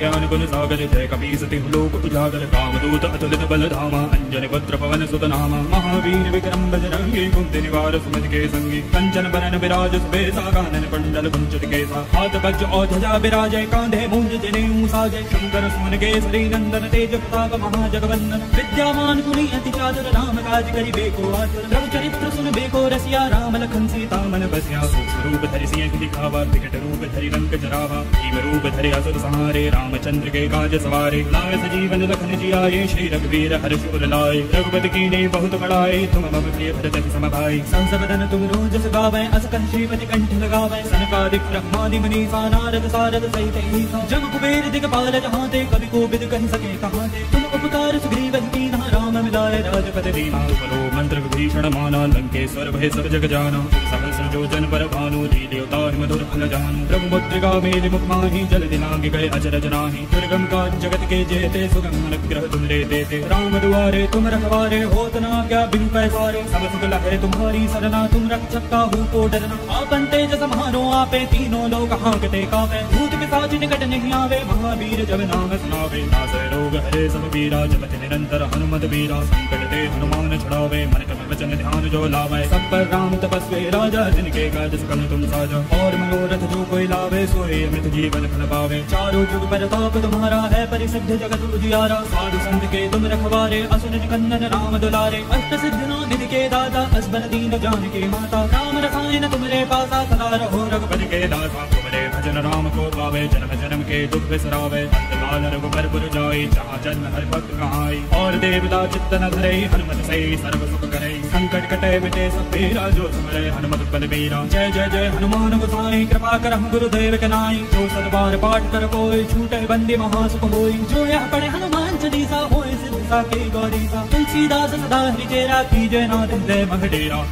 ज्ञान गुण सागर जय कपीसति लोक उजागर कामदूत अतुलित बल धामा अंजनी पुत्र पवन सुत नामा महावीर विक्रम बजरंगी कुंती निवार सुमन के संगी कंचन बरन विराज सुबेसा कानन कुंडल कुंचित केसा हाथ वज्र और ध्वजा विराजे कांधे मूंज जनेऊ साजे शंकर सुमन केसरी नंदन तेज प्रताप महाजगवंदन विद्यामान गुणी अति चातुर राम काज करिबे को आतुर रघु चरित्र सुनबे को रसिया राम लखन सीता मन बसिया रूप धरि सिंह दिखावा विकट रूप धरि रंग जरावा भीम रूप धरि असुर संहारे रामचंद्र के काज सवारे लाए सजीवन लखन जियाए श्री रघुवीर हर्ष उर लाए रघुपति कीन्हि बहुत बड़ाई तुम मम प्रिय भरत सम भाई संस बदन तुम रोजस गावै अस कन श्रीपति कंठ लगावै सनकादिक ब्रह्मादि मुनीसा नारद सारद सहित ईसा जम कुबेर दिगपाल जहाँ ते कवि को विद कह सके कहाँ ते तुम उपकार सुग्रीव कीन्हा राम मिलाए राजपद दीन्हा बलो मंत्र विभीषण माना लंकेश्वर भय सब जग जाना सहस्र योजन पर भानु लील्यो ताहि मधुर फल जानु प्रभु मुद्रिका मेलि मुख माहि जल दिनांग गए अचरज नाहि दुर्गम काज जगत के जेते सुगम अनुग्रह तुम रे देते राम दुआरे तुम रखवारे होत ना क्या बिनु पैसारे सब सुख लहै तुम्हारी सरना तुम रक्षक काहू को डरना आपन तेज समारो आपे तीनों लोक हांकते कांपे भूत पिशाच निकट नहीं आवे महावीर जब नाम सुनावे नासै रोग हरे सब पीरा जपत निरंतर हनुमत वीरा संकट ते हनुमान छुड़ावे मन क्रम वचन ध्यान जो लावै सब पर राम तपस्वी राजा जिनके काज सकल तुम साजा और मनोरथ जो कोई लावे सोए अमृत जीवन फल पावे चारों जुग परताप तुम्हारा है परिसिद्ध जगत उजियारा साधु संत के तुम रखवारे असुर निकंदन राम दुलारे अष्ट सिद्ध निधि के दाता असबर दीन जानकी माता राम रसायन तुम्हारे पासा सदा रहो रघुपति के दासा तुम्हारे भजन राम को पावे जन्म जन्म के दुख बिसरावे अंतकाल रघुबर पुर जाए जहाँ जन्म हर भक्त कहाई और देवता चित्त न धरे हनुमत सही सर्व सुख करे संकट कटे मिटे सब पीरा जो सुमरे हनुमत बल बीरा जय जय जय हनुमान गोसाई कृपा करहु गुरुदेव के नाई जो सदबार पाठ कर कोई छूटे बंदी महासुख होई जो यह पढ़े हनुमान चालीसा होए सिद्ध साके गौरीसा तुलसी दास सदा हरिचेरा कीजय नाथ हृदय मह डेरा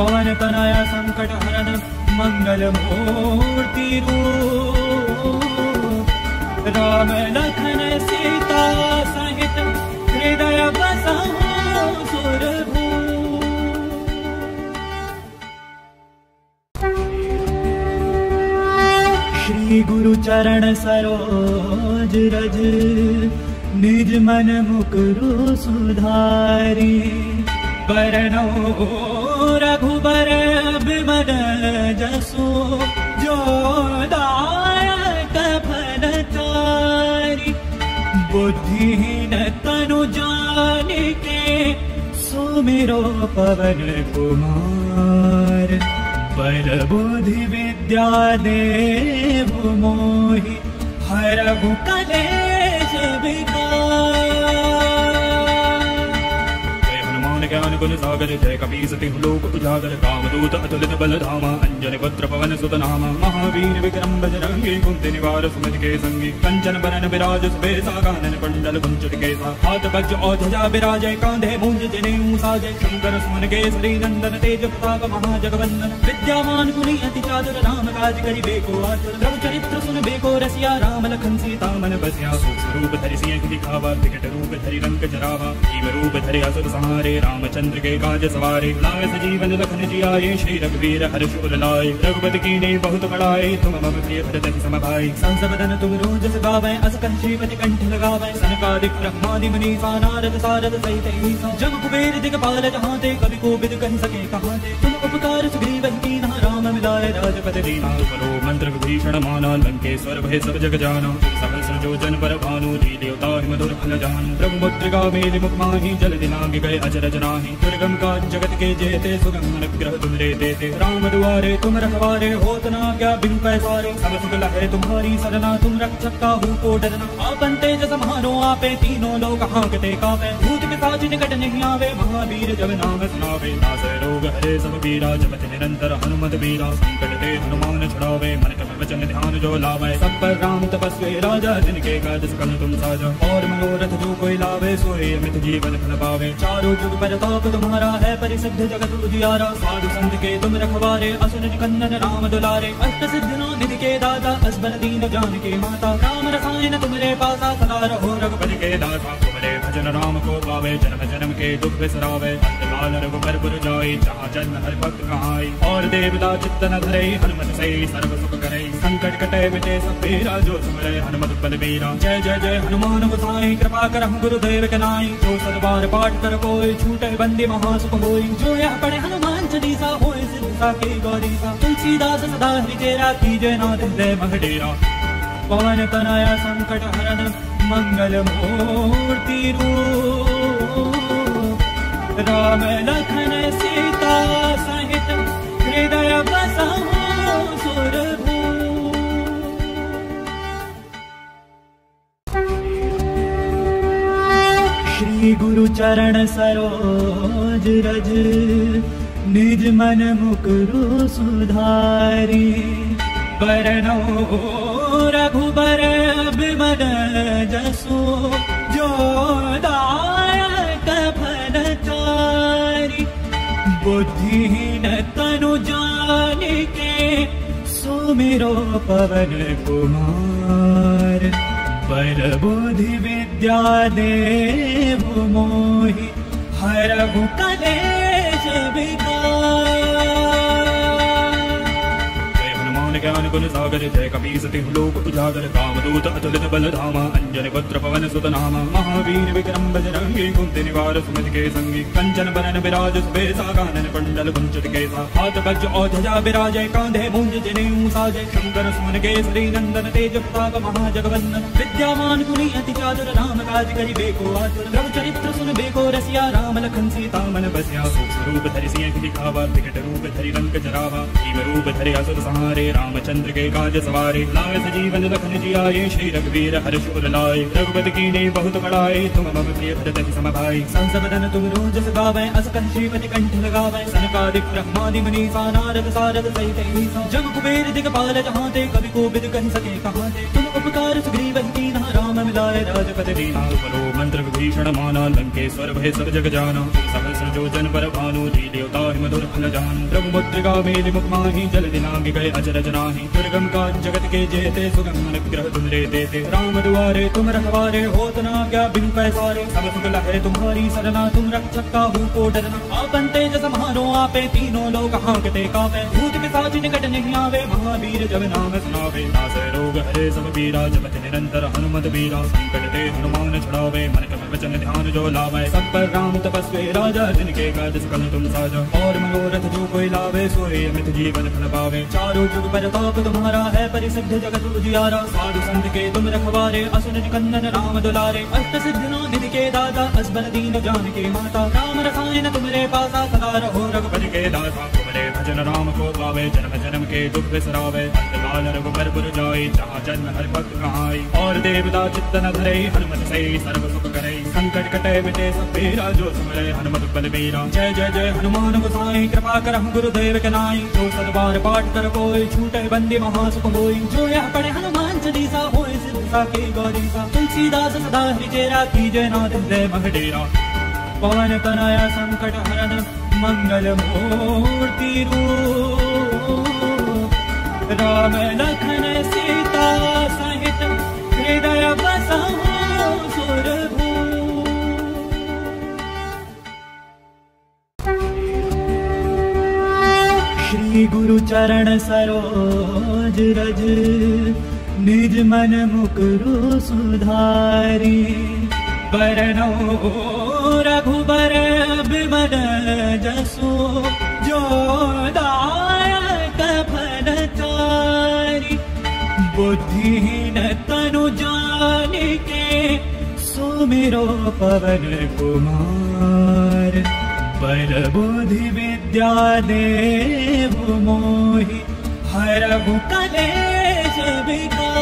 पवन तनय संकट हरन मंगल मूर्ति रूप राम लखन सीता सहित हृदय बसहु सुर गुरु चरण सरोज रज निज मन मुकुरु सुधारी बरनो रघुबर बिमल जसो जो दायक फल चारि बुद्धिहीन तनु जानिके सुमिरो पवन कुमार बल बुद्धि विद्या देहु मोहि हरहु कलेश विकार। हनुमान ज्ञान गुण सागर जय कपीसति लोक उजागर कामदूत अतुलित बल धामा अंजनी पुत्र पवन सुत नामा महावीर विक्रम बजरंगी कुंती निवार सुमन के संगी कंचन बरन विराज सुबेसा कानन कुंडल कुंचित केसा हाथ वज्र और ध्वजा विराजे कांधे मूंज जनेऊ साजे शंकर सुमन केसरी नंदन तेज प्रताप महाजगवंदन विद्यामान गुणी अति चातुर राम काज करिबे को आतुर रघु चरित्र सुनबे को रसिया राम लखन सीता मन बसिया सूक्ष्म रूप धरि सिंह दिखावा विकट रूप धरि रंग जरावा भीम रूप धरि असुर संहारे रामचंद्र के काज सवारे लाए सजीवन लखन जियाए श्री रघुवीर हर्ष उर लाए रघुपति कीन्हि बहुत बड़ाई तुम मम प्रिय भरत सम भाई संस बदन तुम रोजस गावै अस कन श्रीपति कंठ लगावै सनकादिक ब्रह्मादि मुनीसा नारद सारद सहित ईसा जम कुबेर दिगपाल जहाँ ते कवि को विद कह सके कहाँ ते तुम उपकार सुग्रीव कीन्हा राम मिलाए राजपद दीन्हा बलो मंत्र विभीषण माना लंकेश्वर भय सब जग जाना सहस्र योजन पर भानु लील्यो ताहि मधुर फल जानु प्रभु मुद्रिका मेलि मुख माहि जल दिनांग गए अचरज नाहि दुर्गम काज जगत के जेते सुगम अनुग्रह तुम रे देते राम दुआरे तुम रखवारे होत ना क्या बिनु पैसारे सब सुख लहै तुम्हारी सरना तुम रक्षक काहू को डरना आपन तेज समारो आपे तीनों लोक हांकते कांपे भूत पिशाच निकट नहीं आवे महावीर जब नाम सुनावे नासै रोग हरे सब पीरा जपत निरंतर हनुमत वीरा संकट ते हनुमान छुड़ावे मन क्रम वचन ध्यान जो लावै सब पर राम तपस्वी राजा जिनके काज सकल तुम साजा और मनोरथ जो कोई लावे सोए अमित जीवन फल पावे चारों जुग परताप तुम्हारा है परिसिद्ध जगत उजियारा साधु संत के तुम रखवारे असुर निकंदन राम दुलारे अष्ट सिद्धियों निधि के दाता असबर दीन जानकी माता राम रसायन तुम्हारे पासा सदा रहो रघुपति के दाता हरे भजन राम को पावे, जन्म जन्म के दुख बिसरावे। लाल रघुबर पुर जाय, जहाँ जन्म हर भक्त कहाई। और देवता चित्त न धरे, हनुमत से सर्व सुख करे। संकट कटे मिटे सब पीरा, जो सुमरे हनुमत बलबीरा। जय जय जय हनुमान गोसाई, कृपा करहु गुरुदेव के नाई। जो सतबार पाठ कर कोई, छूटे बंदी महा सुख होई। जो यह पढ़े हनुमान चालीसा, होय सिद्ध साखी गौरीसा। तुलसीदास सदा हरि तेरा, कीजे नाथ हृदय मह डेरा। पवन तनय संकट हरन, मंगल मूर्ति रूप। राम लखन सीता सहित, हृदय बसहु सुर भूप। श्री गुरु चरण सरोज रज, निज मन मुकुरु सुधारी। बरनों रघुबर बिमल जसु, जो दायक फल चारि। बुद्धिहीन तनु जानिके, सुमिरो पवन कुमार। बल बुद्धि विद्या देहु मोहि, हरहु कलेश विकार। ज्ञान गुण सागर, जय कपीस तिहु लोक उजागर। कामदूत अतुलित बल धामा, अंजन पुत्र पवन सुत नामा। महावीर विक्रम बजरंगी, कुंती निवार सुमति के संगी। कंचन बरन बिराज सुबेसा, कानन कुंडल कुंचित केसा। हाथ वज्र और ध्वजा बिराजे, कांधे मूंज जनेऊ साजे। शंकर सुमन केसरी नंदन, तेज प्रताप महाजगवंदन। विद्यामान गुणी अति चातुर, राम काज करि बेको आतुर। रघु चरित्र सुन बेको रसिया, राम लखन सीता मन बसिया। सूक्ष्म रूप धरि सिंह दिखावा, विकट रूप धरि लंक जरावा। भीम रूप धरि असुर संहारे, रामचंद्र के काज सवारे। लाए सजीवन लखन जियाए, श्री रघुवीर हर्ष उर लाए। रघुपति कीन्ही बहुत बड़ाए, तुम मम प्रिय भरत सम भाई। संसदन तुम रोज सगावै, अस कंठीपति कंठ लगावै। सनकादिक ब्रह्मादि मुनीसा, नारद सारद सहित ईसा। जग कुबेर दिगपाल जहांते, कवि कोविद कहि सके कहाते। तुम उपकार सुग्रीव कीन्हा, राम मिलाए राजपद दीन्हा। तुमरो मंत्र विभीषण माना, लंकेश्वर भय सब जग जाना। सहस्र जो जन पर भानु, जी लियो ताहि मधुर फल जानु। प्रभु मुद्रिका मेलि मुख माहि, जल दिनांग गए अचरज नाहीं। दुर्गम काज जगत के जेते, सुगम अनुग्रह तुम देते। राम दुआरे तुम रखवारे, होत न आज्ञा बिनु पैसारे। सब सुख लहै तुम्हारी सरना, तुम रक्षक काहू को डरना। आपन तेज सम्हारो आपे, तीनों लोक हाँकते काँपे। भूत पिशाच निकट नहीं आवे, महावीर जब नाम सुनावे। नासै रोग हरे सब पीरा, जपत निरंतर हनुमत बीरा। संकट ते हनुमान छुड़ावे, मन क्रम वचन ध्यान जो लावै। सब पर राम तपस्वी राजा, जिनके काज सकल तुम साजा। और मनोरथ जो कोई लावे, सोए अमित जीवन फल पावे। चारों जुग परताप तुम्हारा है, परिसिद्ध जगत उजियारा। साधु संत के तुम रखवारे, असुर निकंदन राम दुलारे। अष्ट सिद्धियों निधि के दाता, असबर दीन जानकी माता। राम रसायन तुम्हारे पासा, सदा रहो रघुपति के दासा। तुम्हारे भजन राम को पावे, जन्म जन्म के दुख बिसरावे। लाल रघुबर पुर जाई, जहाँ जन्म हर भक्त कहाई। और देवता चित्त न धरे, हनुमत से सर्व सुख करे। संकट कटे मिटे सब पीरा, जो सुमरे हनुमत बलबीरा। जय जय जय हनुमान गोसाई, कृपा करहु गुरुदेव के नाई। जो सतबार पाठ कर कोई, छूटे बंदी महासुख होई। जो यह पढ़े हनुमान चालीसा, होय सिद्ध साखी गौरीसा। तुलसीदास सदा हरि तेरा, कीजे नाथ हृदय मह डेरा। पवन तनय संकट हरन, मंगल मूर्ति रूप। राम लखन सीता सहित, हृदय बसहु सुर भूप। गुरु चरण सरोज रज, निज मन मुकुरु सुधारी। बरनों रघुबर बिमल जसु, जो दायक फल चारि। बुद्धिहीन तनु जानिके, सुमिरो पवन कुमार। बल बुद्धि विद्या देहु मोहि, हरहु कलेश विकार।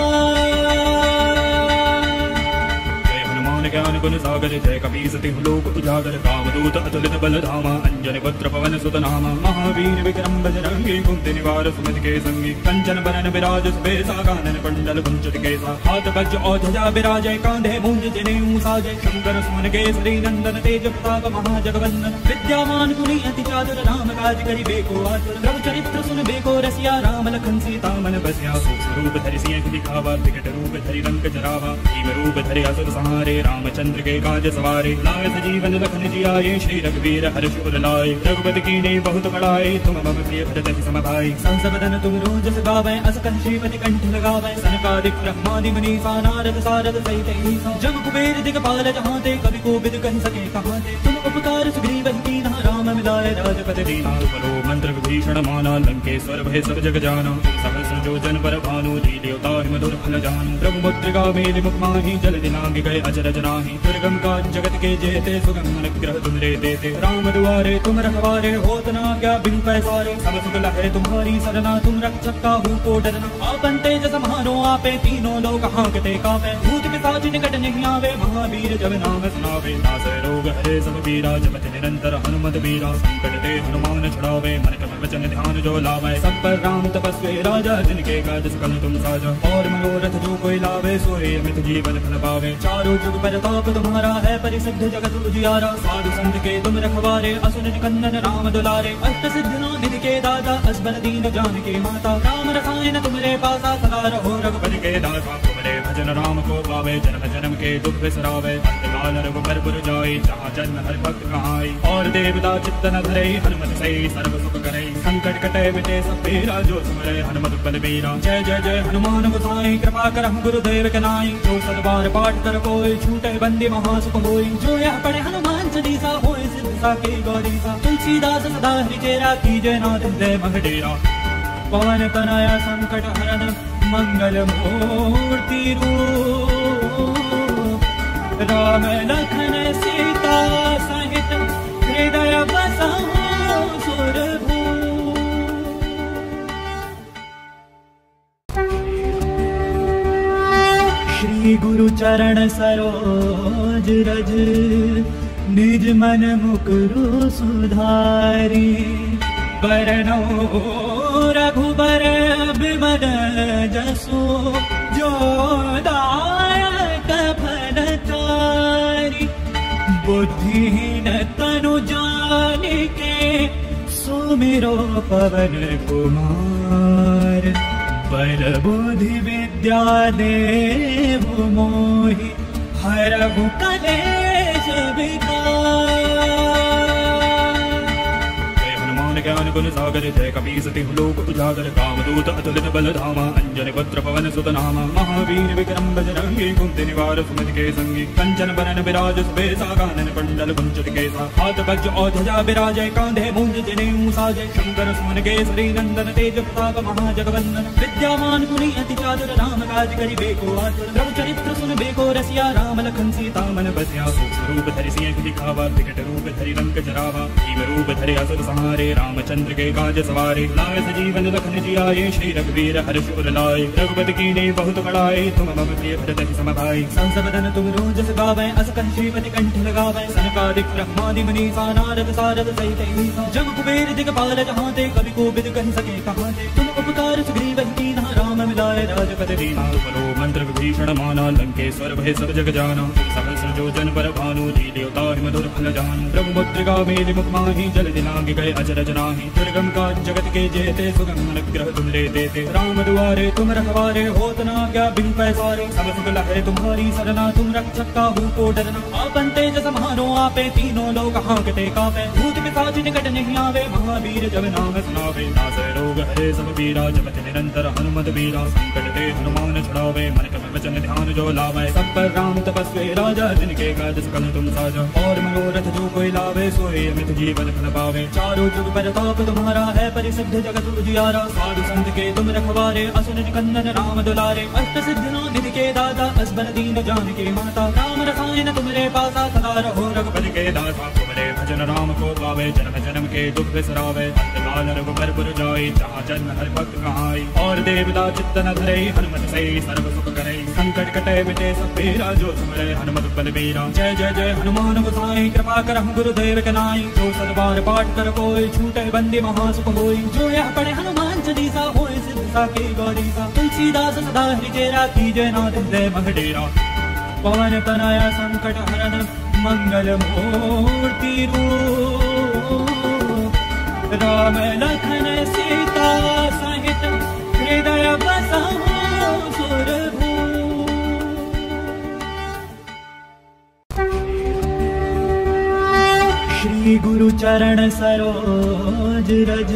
ज्ञान गुण सागर, जय कपीस तिहु लोक उजागर। कामदूत अतुलित बल धामा, अंजन पुत्र पवन सुत नामा। महावीर विक्रम बजरंगी, कुंती निवार सुमति के संगी। कंचन बरन बिराज सुबेसा, कानन कुंडल कुंचित केसा। हाथ वज्र और ध्वजा बिराजे, कांधे मूंज जनेऊ साजे। शंकर सुमन केसरी नंदन, तेज प्रताप महाजगवंदन। विद्यामान गुणी अति चातुर, राम काज करि बेको आतुर। रघु चरित्र सुन बेको रसिया, राम लखन सीता मन बसिया। सूक्ष्म रूप धरि सिंह दिखावा, विकट रूप धरि लंक जरावा। भीम रूप धरि असुर संहारे, राम रामचंद्र के काज सवारे, लाए सजीवन लखन जियाए, श्री रघुवीर हर्ष उर लाए, रघुपति कीन्हे बहुत बड़ाए, तुम मम प्रिय भरत सम भाई। संसबदन तुम रोज गावै, अस कंठीपति कंठ लगावै, सनकादिक ब्रह्मादि मुनीसा, नारद सारद सहित ईसा, जम कुबेर दिगपाल जहांते, कवि कोविद कहि सके कहाते, तुम उपकार सुग्रीव कीन्हा, राम मिलाए राजपद दीन्हा। परो मंत्र विभीषण माना, लंकेश्वर भय सब जग जाना, सहस्र योजन पर भानु, लील्यो ताहि मधुर फल जानू, ब्रह्म मुद्रिका मेलि मुख माहि, जल दिनांग गए अचरज नाहि, दुर्गम काज जगत के जेते, सुगम अनुग्रह तुम रे देते, राम दुआरे तुम रखवारे, होत न आज्ञा बिनु पैसारे, सब सुख लहै तुम्हारी सरना, तुम रक्षक काहू को डरना, आपन तेज समारो आपे, तीनों लोक हाँकते कापे, भूत पिशाच निकट नहीं आवे, महावीर जब नाम सुनावे, नासै रोग हरे सब पीरा, जपत निरंतर हनुमत बीरा, संकट ते हनुमान छुड़ावे, मन क्रम वचन ध्यान जो लावै, सब पर राम तपस्वी राजा, जिनके काज सकल तुम साजा, और मनोरथ जो कोई लावे, सोए अमित जीवन फल पावे, चारों जुग परताप तुम्हारा है, परिसिद्ध जगत उजियारा, साधु संत के तुम रखवारे, असुर निकंदन राम दुलारे, अष्ट सिद्ध नाम के दाता, असबर दीन जानकी माता, राम रसायन तुमरे पासा, सदा रहो रघुपति के दासा, तुमरे भजन राम को पावे, जन्म जन्म के दुख बिसरावे, अंतकाल रघुबर पुर जाई, जहाँ जन्म हर भक्त कहाई, और देवता चित्त न धरई, हनुमत सही सर्व सुख करई, संकट कटे मिटे सब पीरा, जो सुमरे हनुमत बल बीरा, जय जय जय हनुमान गोसाई, कृपा करहु गुरुदेव के नाई, जो सत बार पाठ कर कोई, छूटे बंदी महासुख होई, जो यह पढ़े हनुमान चालीसा, होय सिद्ध साकी गौरीसा, तुलसी दास सदा हरि चेरा, कीजय नाथ हृदय मह डेरा, पवन तनया संकट हरन मंगल मूर्ति रूप, राम लखन सीता सहित हृदय बसाओ सुर भूप। श्री गुरु चरण सरोज रज, निज मन मुकुरु सुधारी, बरनो रघुबर विमल जसु, जो दायक फल तारी, बुद्धिहीन तनु जानिके, सुमिरो पवन कुमार, बल बुद्धि विद्या देहु मोहि, हरहु कलेश विकार। ज्ञान गुण सागर, जय कपीस तिहु लोक उजागर, कामदूत अतुलित बल धामा, अंजन पुत्र पवन सुत नामा, महावीर विक्रम बजरंगी, कुंती निवार सुमति के संगी, कंचन बरन विराज सुबेसा, कानन कुंडल कुंचित केसा, हाथ वज्र और ध्वजा विराजय, कांधे मूंज जनेऊ साजय, शंकर सुमन केसरी नंदन, तेज प्रताप महाजगवंदन, विद्यामान गुणी अति चातुर, राम काज करि बेको आतुर, रघु चरित्र सुन बेको रसिया, राम लखन सीता मन बसिया, सूक्ष्म रूप धरि सिंह दिखावा, विकट रूप धरि लंक जरावा, जीव रूप धरि असुर संहारे, रामचंद्र के काज सवारे, लाए सजीवन लखन जियाए, श्री रघुवीर हर्ष उर लाए, रघुपति कीन्हे बहुत बड़ाए, तुम मम प्रिय भरत सम भाई। संसबदन तुम रोज गावै, अस कंठीपति कंठ लगावै, सनकादिक ब्रह्मादि मुनीसा, नारद सारद सहित ईसा, जम कुबेर दिगपाल जहांते, कवि कोविद कहि सके कहाते, तुम उपकार सुग्रीव कीन्हा, राम मिलाए राजपद दीन्हा। परो मंत्र विभीषण माना, लंकेश्वर भय सब जग जाना, सहस्र योजन पर भानु, लील्यो ताहि मधुर फल जानू, ब्रह्म मुद्रिका मेलि मुख माहि, जल दिनांग गए अचरज नाहि, दुर्गम काज जगत के जेते, सुगम अनुग्रह तुम रे देते, राम दुआरे तुम रखवारे, होत न आज्ञा बिनु पैसारे, सब सुख लहै तुम्हारी सरना, तुम रक्षक काहू को डरना, आपन तेज समारो आपे, तीनों लोक हाँकते कापे, भूत पिशाच निकट नहीं आवे, महावीर जब नाम सुनावे, नासै रोग हरे सब पीरा, जपत निरंतर हनुमत बीरा, संकट ते हनुमान छुड़ावे, मन क्रम वचन ध्यान जो लावै, सब पर राम तपस्वी राजा, जिनके काज सकल तुम साजा, और मनोरथ जो कोई लावे, सोए अमित जीवन फल पावे, चारों जुग परताप तुम्हारा है, परिसिद्ध जगत उजियारा, साधु संत के तुम रखवारे, असुर निकंदन राम दुलारे, अष्ट सिद्ध नाम के दाता, असबर दीन जानकी माता, राम रसायन तुमरे पासा, सदा रहो रघुपति के दासा, तुमरे भजन राम को पावे, जन्म जन्म के दुख बिसरावे, अंतकाल रघुबर पुर जाई, जहाँ जन्म हर भक्त कहाई, और देवता चित्त न धरई, हनुमत सही सर्व सुख करई, संकट कटे मिटे सब पीरा, जो सुमरे हनुमत बल बीरा, जय जय जय हनुमान गोसाई, कृपा करहु गुरुदेव के नाई, जो सत बार पाठ कर कोई, छूटे बंदी महासुख होई, जो यह पढ़े हनुमान चालीसा, होय सिद्ध साकी गौरीसा, तुलसी दास सदा हरि चेरा, कीजय नाथ हृदय मह डेरा, पवन तनया संकट हरन मंगल मूर्ति रूप, राम लखन सीता सहित हृदय बसाओ सुर भूप। गुरु चरण सरोज रज,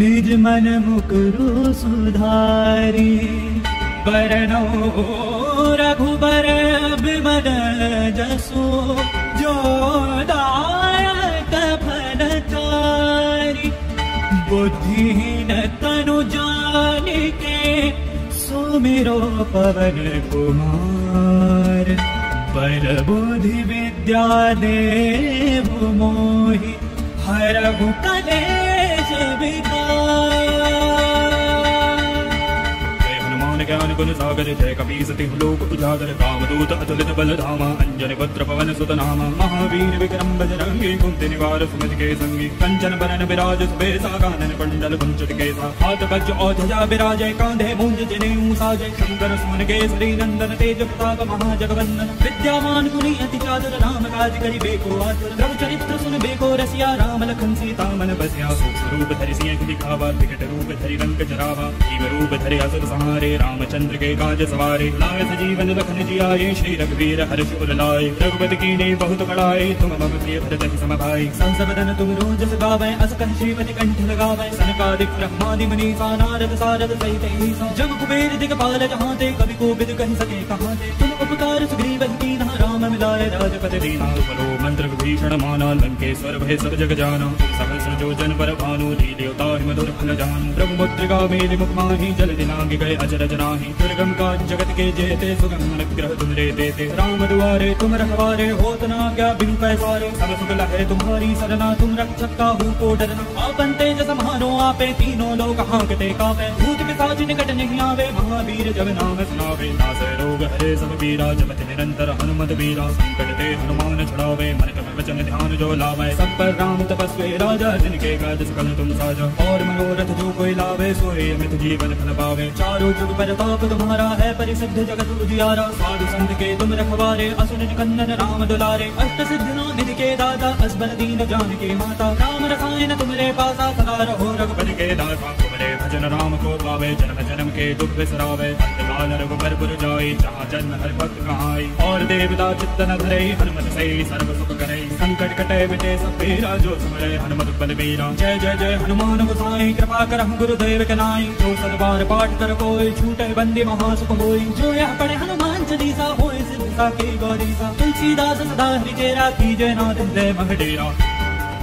निज मन मुकुरु सुधारी। बरनो रघुबर बिमल जसु, जो दायक फल चारि। बुद्धिहीन तनु जानिके, सुमिरो पवन कुमार। बल बुद्धि विद्या देहु मोहि, हरहु कलेश विकार। जय हनुमान ज्ञान गुण सागर, जय कपीसति लोक उजागर। कामदूत अतुलित बल धामा, अंजनी पुत्र पवन सुत नामा। महावीर विक्रम बजरंगी, कुंती निवार सुमति के संगी। कंचन बरन बिराज सुबेसा, कानन कुंडल कुंचित केसा। हाथ वज्र और ध्वजा बिराजे, कांधे मूंज जनेऊ साजे। शंकर सुमन केसरी नंदन, तेज प्रताप महाजगवंदन। विद्यावान गुणी अति चातुर, राम काज करिबे को आतुर। रघुचरित्र सुनिबे को रसिया, राम लखन सीता मन बसिया। रूप धरि सिंह दिखावा, विकट रूप धरि रंक जरावा। जीव रूप धरि असुर संहारे, रामचंद्र के काज सवारे। लाए सजीवन लखन जियाए, श्री रघुवीर हर्ष उर लाए। रघुपति कीन्हि बहुत बड़ाई, तुम मम प्रिय भरत सम भाई। संसदन तुम रोजस गावै, अस कहि श्रीमति कंठ लगावै। सनकादिक ब्रह्मादि मुनीसा, नारद सारद सहित ईसा। जम कुबेर दिगपाल जहांते, कवि कोविद कहि सके कहाते। तुम उपकार सुग्रीव की, राम मिलाए राजपद दीना। बलो मंत्र भीषण माना, लंकेश्वर भय सब जग जाना। सहस्र जो जन पर भानु, लील्यो ताहि मधुर फल जानु। ब्रह्म मुद्रिका मेलि मुख माहि, जल दिनांग गए अचरज नाहि। दुर्गम काज जगत के जेते, सुगम अनुग्रह तुमरे देते। राम दुआरे तुम रखवारे, होत न आज्ञा बिनु कै सारे। सब सुख लहै तुम्हारी सरना, तुम रक्षक काहू को डरना। आपन तेज समारो आपे, तीनों लोक हांकते कापे। भूत पिशाच निकट नहीं आवे, महावीर जब नाम सुनावे। नासै रोग हरे सब पीरा, जपत निरंतर हनुमत वीरा। संकट ते हनुमान छुड़ावे, मन क्रम वचन ध्यान जो लावै। सब पर राम तपस्वी राजा, जिनके काज सकल तुम साजा। और मनोरथ जो कोई लावे, सोए अमित जीवन फल पावे। चारों जुग परताप तुम्हारा है, परिसिद्ध जगत उजियारा। साधु संत के तुम रखवारे, असुर निकंदन राम दुलारे। अष्ट सिद्ध नाम के दाता, असबर दीन जानकी माता। राम रसायन तुमरे पासा, सदा रहो रघुपति के दासा। तुमरे भजन राम को पावे, जन्म जन्म के दुख बिसरावे। अंतकाल रघुबर पुर जाई, जहाँ जन्म हर भक्त कहाई। और देवता चित्त न धरई, हनुमत सई सर्व सुख करई। संकट कटे मिटे सब पीरा, जो सुमरै हनुमत बल बीरा। जय जय जय हनुमान गोसाई, कृपा करहु गुरुदेव के नाई। जो सत बार पाठ कर कोई, छूटे बंदी महा सुख होई। जो यह पढ़े हनुमान चालीसा, होय सिद्धि साखी गौरीसा। तुलसी दास सदा हरि चेरा, कीजय नाथ हृदय मह डेरा।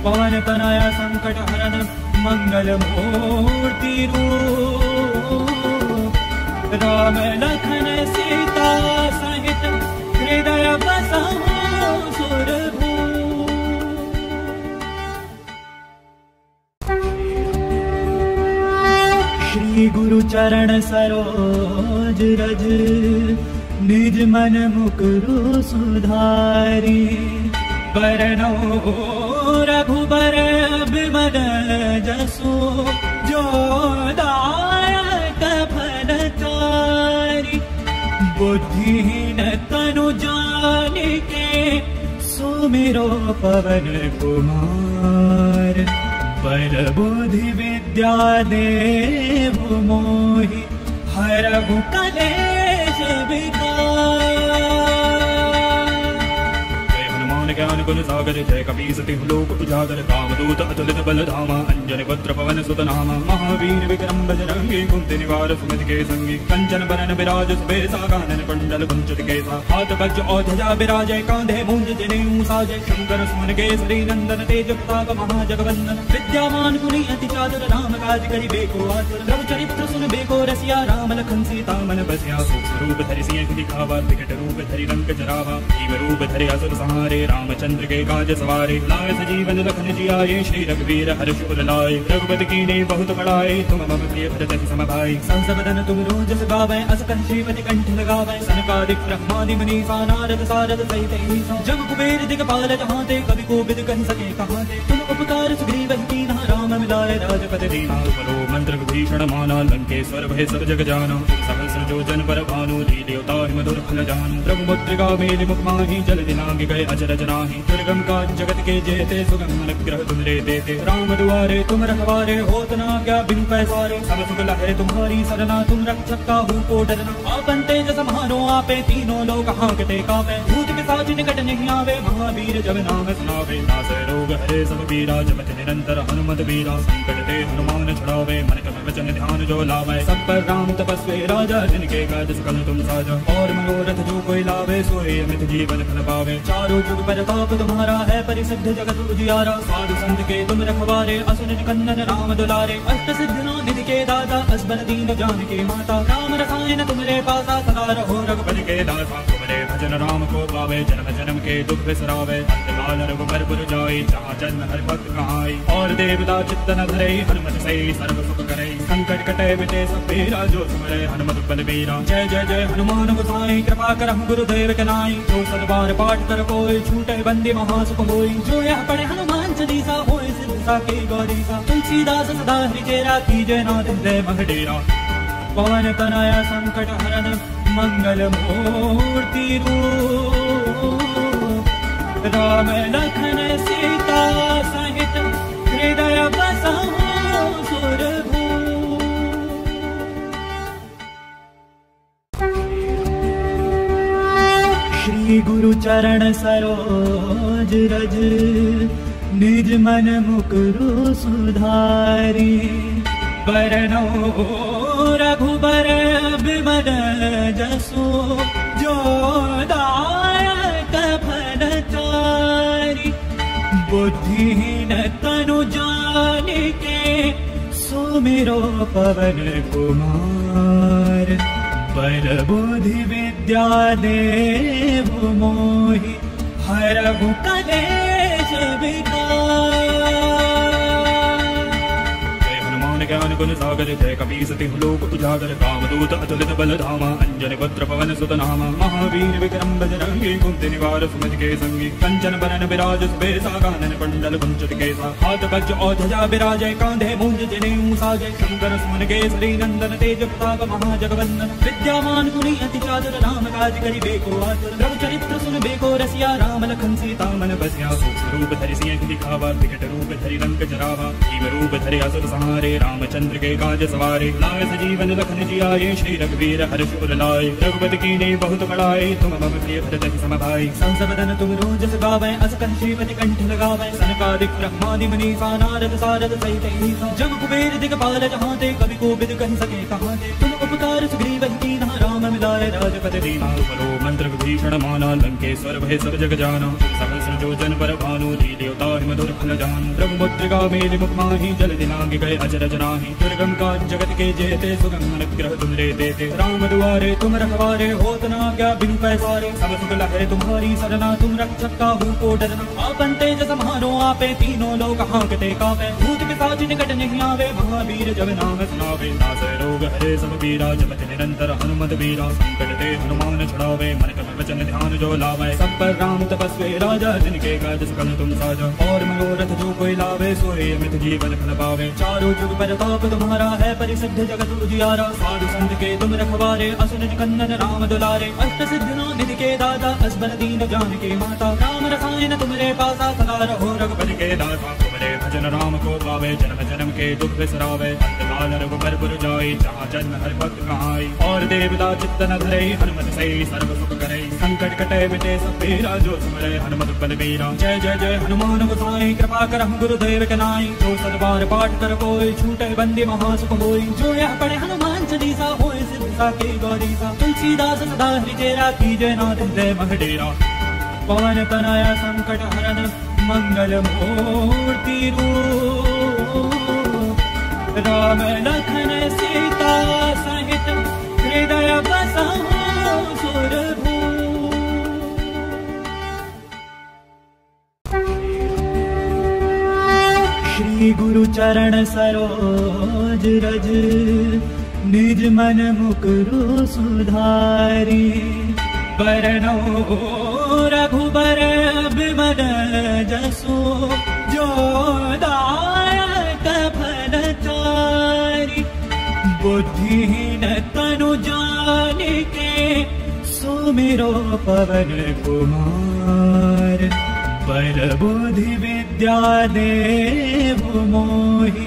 पवन तनय संकट हरन, मंगल मूर्ति रूप। राम लखन सीता सहित, हृदय बसहु सुर भूप। श्री गुरु चरण सरोज रज, निज मन मुकुरु सुधारी। बरनो रघुबर बिमल जसु, जो दायक फल चारि। बुद्धिहीन तनु जानिके, सुमिरो पवन कुमार। बल बुद्धि विद्या देहु मोहि, हरहु कलेश विकार। ज्ञान गुण सागर, जय कपीसति लोक उजागर। कामदूत अतुलित बल धामा, अंजनी पुत्र पवन सुत नामा। महावीर विक्रम बजरंगी, कुंती निवार सुमति के संगी। कंचन बरन बिराज सुबेसा, कानन कुंडल कुंचित केसा। हाथ वज्र और ध्वजा बिराजे, कांधे मूंज जनेऊ साजे। शंकर सुमन केसरी नंदन, तेज प्रताप महाजगवंदन। विद्यावान गुणी अति चातुर, राम काज करिबे को आतुर। रघुचरित्र सुनिबे को रसिया, राम लखन सीता मन बसिया। सूक्ष्म रूप धरि सिंह दिखावा, विकट रूप धरि रंक जरावा। जीव रूप धरि असुर संहारे, रामचंद्र के काज सवारे। लाए सजीवन लखन जियाए, श्री रघुवीर हर्ष उर लाए। रघुपति कीन्हि बहुत बड़ाई, तुम मम प्रिय भरत सम भाई। संसदन तुम रोजस गावै, अस कहि श्रीमति कंठ लगावै। सनकादिक ब्रह्मादि मुनीसा, नारद सारद सहित ईसा। जम कुबेर दिगपाल जहांते, कवि कोविद कहि सके कहाते। तुम उपकार सुग्रीव कीन्हा, राम मिलाए राजपद दीना। बलो मंत्र भीषण माना, लंकेश्वर भय सब जग जाना। सहस्र जो जन पर भानु, लील्यो ताहि मधुर फल जानु। ब्रह्म मुद्रिका मेलि मुख माहि, जल दिनांग गए अचरज। नाहीं दुर्गम का जगत के जेते सुगम अनुग्रह तुम ले देते राम दुआरे तुम रखवारे होत ना क्या बिन पैसारे सब सुख लहरे तुम्हारी सरना तुम रक्षक का हूँ को डरना आपन तेज सम्हारो आपे तीनों लोग हांकते कांपे भूत पिशाच निकट नहीं आवे महावीर जब नाम सुनावे नासे रोग हरे सब पीरा जपत निरंतर हनुमत वीरा संकट ते हनुमान छुड़ावे मन क्रम वचन ध्यान जो लावे सब पर राम तपस्वी राजा जिनके काज सकल तुम साजा और मनोरथ जो कोई लावे सोए अमित जीवन फल पावे चारों जुग प्रताप तुम्हारा है परिसिद्ध जगत उजियारा साधु संत के तुम रखवारे असुर निकंदन राम दुलारे अष्ट सिद्ध निधि के दाता असबर दीन जानकी माता राम रसायन तुम्हारे पासा सदा रहो रघुपति के दासा तुम्हारे भजन राम को पावे जन्म जन्म के दुख बिसरावे अंतकाल रघुबर पुर जाई जहाँ जन्म हर भक्त कहाई और देवता चित्त न धरे हनुमत सही सर्व सुख करे संकट कटे मिटे सब पीरा जो तुम्हारे हनुमत बल बीरा जय जय जय हनुमान गोसाई कृपा करहु गुरुदेव के नाई जो सदबार पाठ कर कोई छूटे बंदी महासुख होई जो यह पढ़े हनुमान चालीसा होई सिद्ध साके गौरीसा तुलसी दास सदा हरि तेरा कीजे नाथ हृदय मह डेरा पवन तनय संकट हरन मंगल मूर्ति रूप राम लखन सीता सहित हृदय बसाऊ सुर गुरु चरण सरोज रज निज मन मुकुरु सुधारी बरनो रघुबर विमल जसो जो दायक फल चारि बुद्धिहीन तनु जानिके सुमिरो पवन कुमार बल बुद्धि विद्या देहु मोहि हरहु कलेश विकार। हनुमान ज्ञान गुण सागर जय कपी सति लोक उजागर कामदूत अतुलित बल धामा अंजन पुत्र पवन सुत नामा महावीर विक्रम बजरंगी कुंती निवार सुमति के संगी कंचन बरन बिराज सुबेसा कानन कुंडल कुंचित केसा हाथ वज्र और ध्वजा बिराजे कांधे मूंज जनेऊ साजे शंकर सुमन केसरी नंदन तेज प्रताप महाजगवंदन विद्यामान गुणी अति चातुर राम काज करि बेको आतुर रघु चरित्र सुन बेको रसिया राम लखन सीता मन बसिया सूक्ष्म रूप धरि सिंह दिखावा विकट रूप धरि लंक जरावा जीव रूप धरि असुर संहारे रामचंद्र के काज सवारे लाए सजीवन लखन जियाए श्री रघुवीर हर्ष उर लाए रघुपति कीन्ही बहुत बड़ाई तुम मम प्रिय भरत सम भाई संसदन तुम रोज गावै अस कह श्रीमति कंठ लगावै सनकादिक ब्रह्मादि मुनीसा नारद सारद सहित ईसा जब कुबेर दिगपाल जहाँ ते कवि को बिद कह सके कहाँ ते तुम उपकार सुग्रीव राम मिलाए राजपद दीना परो मंत्र भीषण माना लंकेश्वर भय सब जग जाना सहस्र जो जन पर भानु लील्योता मधुर फल जान ब्रह्म मुद्रिका मेलि मुख माहि जल दिनांग गए अचरज नाहि दुर्गम काज जगत के जेते सुगम अनुग्रह तुम ले देते राम दुआरे तुम रखवारे होत ना क्या बिनु पैसारे सब सुख लहरे तुम्हारी सरना तुम रक्षक का हूँ को डरना आपन तेज सम्हारो आपे तीनों लोग हांकते कांपे भूत पिशाच निकट नहीं आवे महावीर जब नाम सुनावे नासै रोग हरे सब पीरा जपत निरंतर हनुमत वीरा संकट ते हनुमान छुड़ावे मन क्रम वचन ध्यान जो लावे सब पर राम तपस्वी राजा जिनके काज सकल तुम साजा और मनोरथ जो कोई लावे सोए अमित जीवन फल पावे चारों जुग प्रताप तुम्हारा है परिसिद्ध जगत उजियारा साधु संत के तुम रखवारे असुर निकंदन राम दुलारे अष्ट सिद्धियों निधि के दाता असबर दीन जानकी माता राम रसायन तुम्हारे पासा सदा रहो रघुपति के दासा तुम्हारे भजन राम को पावे जन्म जन्म के दुख बिसरावे अंतकाल रघुबर पुर जाई जहाँ जन्म हर भक्त कहाई और देवता चित्त न धरे हनुमत सही सर्व सुख करे संकट कटे मिटे सब पीरा जो सुमरे हनुमत बल बीरा जय जय जय हनुमान गोसाई कृपा करहु गुरुदेव के नाई जो सदबार पाठ कर कोई छूटे बंदी महासुख होई जो यह पढ़े हनुमान चालीसा होई सिद्ध साके गौरीसा तुलसी दास सदा हरि तेरा कीजे नाथ हृदय मह डेरा पवन तनय संकट हरन मंगल मूर्ति रूप राम लखन सीता सहित हृदय बसाओ सुर भूप श्री गुरु चरण सरोज रज निज मन मुकुरु सुधारी बरनो रघुबर विमल जसो जो दायक फल चारि बुद्धिहीन तनु जानिके सुमिरो पवन कुमार पर बुद्धि विद्या देहु मोहि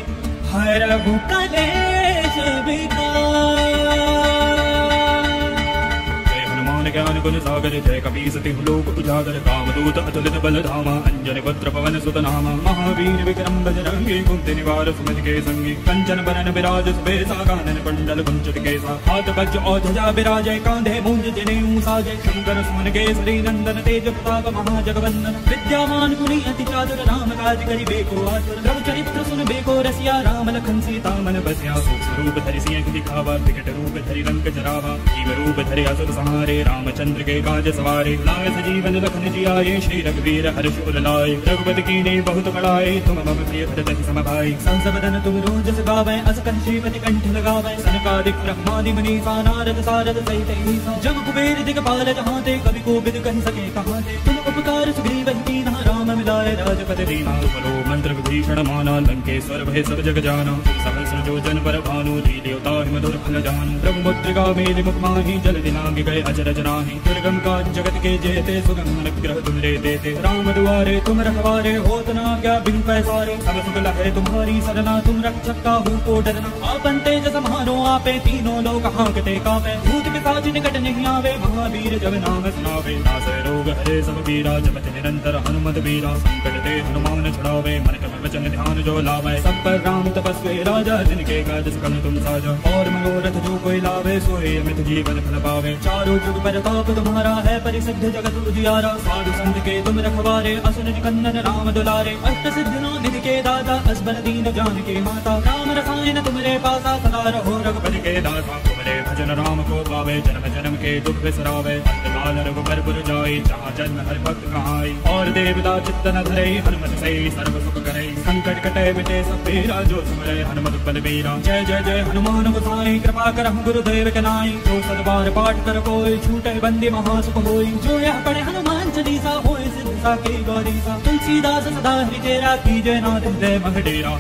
हरहु कलेश विकार। जय हनुमान ज्ञान गुण सागर जय कपी सति लोक उजागर कामदूत अतुलित बल धामा अंजन पत्र पवन सुत नामा महावीर विक्रम बजरंगी कुंती निवार सुमति के संगी कंचन बरन विराज सुबेसा कानन कुंडल कुंचित केसा हाथ वज्र और ध्वजा विराजय कांधे मूंज जनेऊ साजय शंकर सुमन केसरी नंदन तेज प्रताप महाजगवंदन विद्यामान गुणी अति चातुर राम काज करि बेको आतुर रघु चरित्र सुन बेको रसिया राम लखन सीता मन बसिया सूक्ष्म रूप धरि सिंह दिखावा विकट रूप धरि रंक जरावा जीव रूप धरि असुर संहारे रामचंद्र के काज सवारे लाए सजीवन लखन जियाए श्री रघुवीर हर्ष उर लाए रघुपति कीन्हि बहुत बड़ाई तुम मम प्रिय भरत सम भाई। संसदन तुम रोजस गावै अस कंठीपति कंठ लगावै सनकादिक ब्रह्मादि मुनीसा नारद सारद सहित ईसा जग कुबेर दिगपाल जहांते कवि कोविद कहि सके कहाते तुम उपकार सुग्रीव कीन्हा राम मिलाए राजपद दीन्हा उपरो मंत्र विभीषण माना लंकेश्वर भय सब जग जाना सहस्र जो जन पर भानु लील्यो ताहि मधुर फल जानु ब्रह्म मुद्रिका मेलि मुख माहि जल दिनांगि गए अचरज नाहि दुर्गम काज जगत के जेते सुगम अनुग्रह तुमरे देते राम दुआरे तुम रखवारे होत न आज्ञा बिनु पैसारे सब सुख लहै तुम्हारी सरना तुम रक्षक का हूँ को डरना आपन तेज समारो आपे तीनों लोक हांकते कापे भूत पिशाच निकट नहीं आवे महावीर जब नाम सुनावे नासै रोग हरे सब पीरा जपत निरंतर हनुमत बीरा संकट ते हनुमान छुड़ावे मन क्रम वचन ध्यान जो लावै सब पर राम तपस्वी राजा जिनके काज सकल तुम साजा और मनोरथ जो कोई लावे सोए अमित जीवन फल पावे चारों जुग प्रताप तुम्हारा है परिसिद्ध जगत उजियारा साधु संत के तुम रखवारे असुर निकंदन राम दुलारे अष्ट सिद्धि नो निधि के दाता असबर दीन जानकी माता राम रसायन तुमरे पासा सदा रहो रघुपति के दासा तुमरे भजन राम को पावे जन्म जन्म के दुख बिसरावे अंतकाल रघुपरपुर जाई जहाँ जन्म हर भक्त कहाई और देवता चित्त न धरई हनुमत सई सर्व सुख करई संकट कटे मिटे सब पीरा जो सुमरे हनुमत बल बीरा। जय जय जय हनुमान गोसाई कृपा करहु गुरुदेव के नाई जो सद बार पाठ कर कोई छूटे बंदी महासुख होई जो यह पढ़े हनुमान चालीसा होई सिद्ध साकी गौरीसा तुलसी दास सदा हरि तेरा कीजय नाथ हृदय मह डेरा।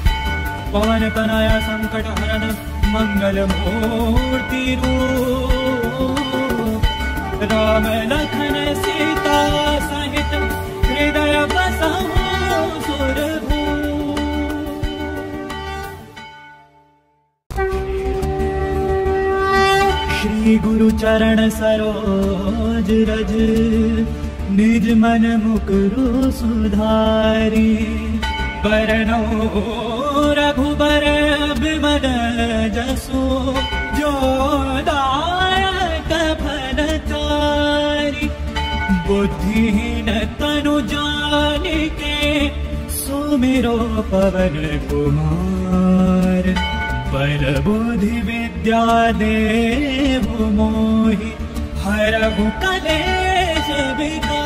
पवन तनया संकट हरण मंगल मूर्ति रूप राम लखन सीता सहित हृदय बसहु सुर भूप। श्री गुरु चरण सरोज रज निज मन मुकुरु सुधारी बरनो रघुबर विमल जसु जो दायक फल तारी बुद्धिहीन तनु जानिके सुमिरो पवन कुमार पर बुद्धि विद्या देहु मोहि हरहु कलेश विकार।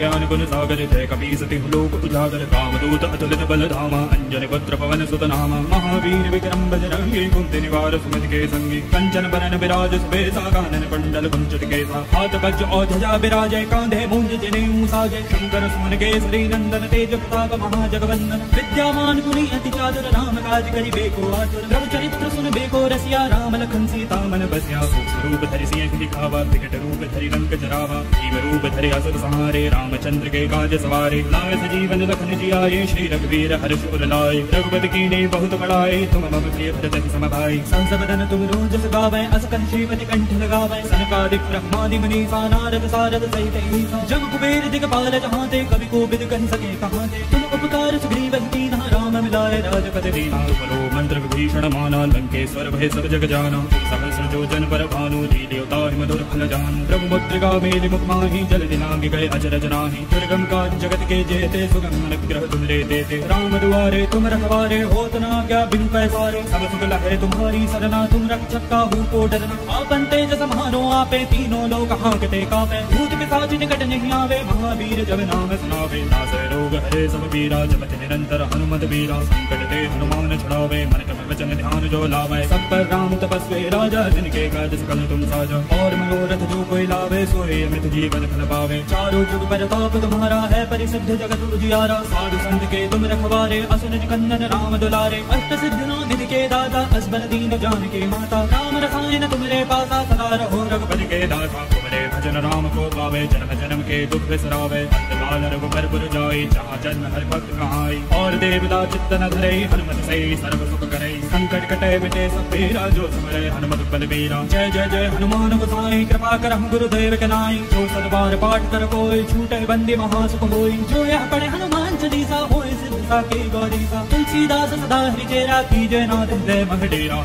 ज्ञान गुण सागर जय कपी सति लोक उजागर कामदूत अतुलित बल धामा अंजन पत्र पवन सुत नामा महावीर विक्रम बजरंगी कुंती निवार सुमति के संगी कंचन बरन विराज सुबेसा कानन कुंडल कुंचित केसा हाथ वज्र और ध्वजा विराजय कांधे मूंज जनेऊ साजय शंकर सुमन केसरी नंदन तेज प्रताप महाजगवंदन विद्यामान गुणी अति चातुर राम काज करि बेको आतुर रघु चरित्र सुन बेको रसिया राम लखन सीता मन बसिया सूक्ष्म रूप धरि सिंह दिखावा विकट रूप धरि रंक जरावा जीव रूप धरि असुर संहारे रामचंद्र के काज सवारे लाए सजीवन लखन जियाए श्री रघुवीर हर्ष उर लाए रघुपति कीन्हि बहुत बड़ाई तुम मम प्रिय भरत सम भाई। संसदन तुम रोज गावै अस कंठीपति कंठ लगावै सनकादिक ब्रह्मादि मुनीसा नारद सारद सहित ईसा जग कुबेर दिगपाल जहांते कवि कोविद कहि सके कहाते तुम उपकार सुग्रीव कीन्हा राम मिलाए राजपद दीन्हा उपरो मंत्र विभीषण माना लंकेश्वर भय सब जग जाना सहस्र जो जन पर भानु लील्यो ताहि मधुर फल जानु ब्रह्म मुद्रिका मेलि मुख माहि जल दिनांगि गए अचरज नाहि दुर्गम काज जगत के जेते सुगम अनुग्रह तुमरे देते राम दुआरे तुम रखवारे होत न आज्ञा बिनु पैसारे सब सुख लहै तुम्हारी सरना तुम रक्षक का हूँ को डरना आपन तेज समारो आपे तीनों लोक हांकते कापे भूत पिशाच निकट नहीं आवे महावीर जब नाम सुनावे नासै रोग हरे सब पीरा जपत निरंतर हनुमत बीरा संकट ते हनुमान छुड़ावे मन क्रम वचन ध्यान जो लावै सब पर राम तपस्वी राजा जिनके काज सकल तुम साजा और मनोरथ जो कोई लावे सोए अमित जीवन फल पावे चारों जुग प्रताप तुम्हारा है परिसिद्ध जगत उजियारा साधु संत के तुम रखवारे असुर निकंदन राम दुलारे अष्ट सिद्धि नो निधि के दाता असबर दीन जानकी माता राम रसायन तुमरे पासा सदा रहो रघुपति के दासा तुमरे भजन राम को पावे, जन्म जन्म के दुख बिसरावे, लाल रघुबर पुर जाई, जहाँ जन्म हर भक्त कहाई। और देवता चित्त न धरई, हनुमत सही सर्व सुख करई, संकट कटे मिटे सब पीरा, जो स्मरे हनुमत बल बीरा। जय जय जय हनुमान गोसाई, कृपा करहु गुरुदेव के नाई, जो सत बार पाठ कर कोई, छूटे बंदी महासुख होई। जो यह पढ़े हनुमान चालीसा, होए सिद्ध साकी गौरीसा, तुलसीदास सदा हरिचेरा, कीजे नाथ हृदय मह डेरा।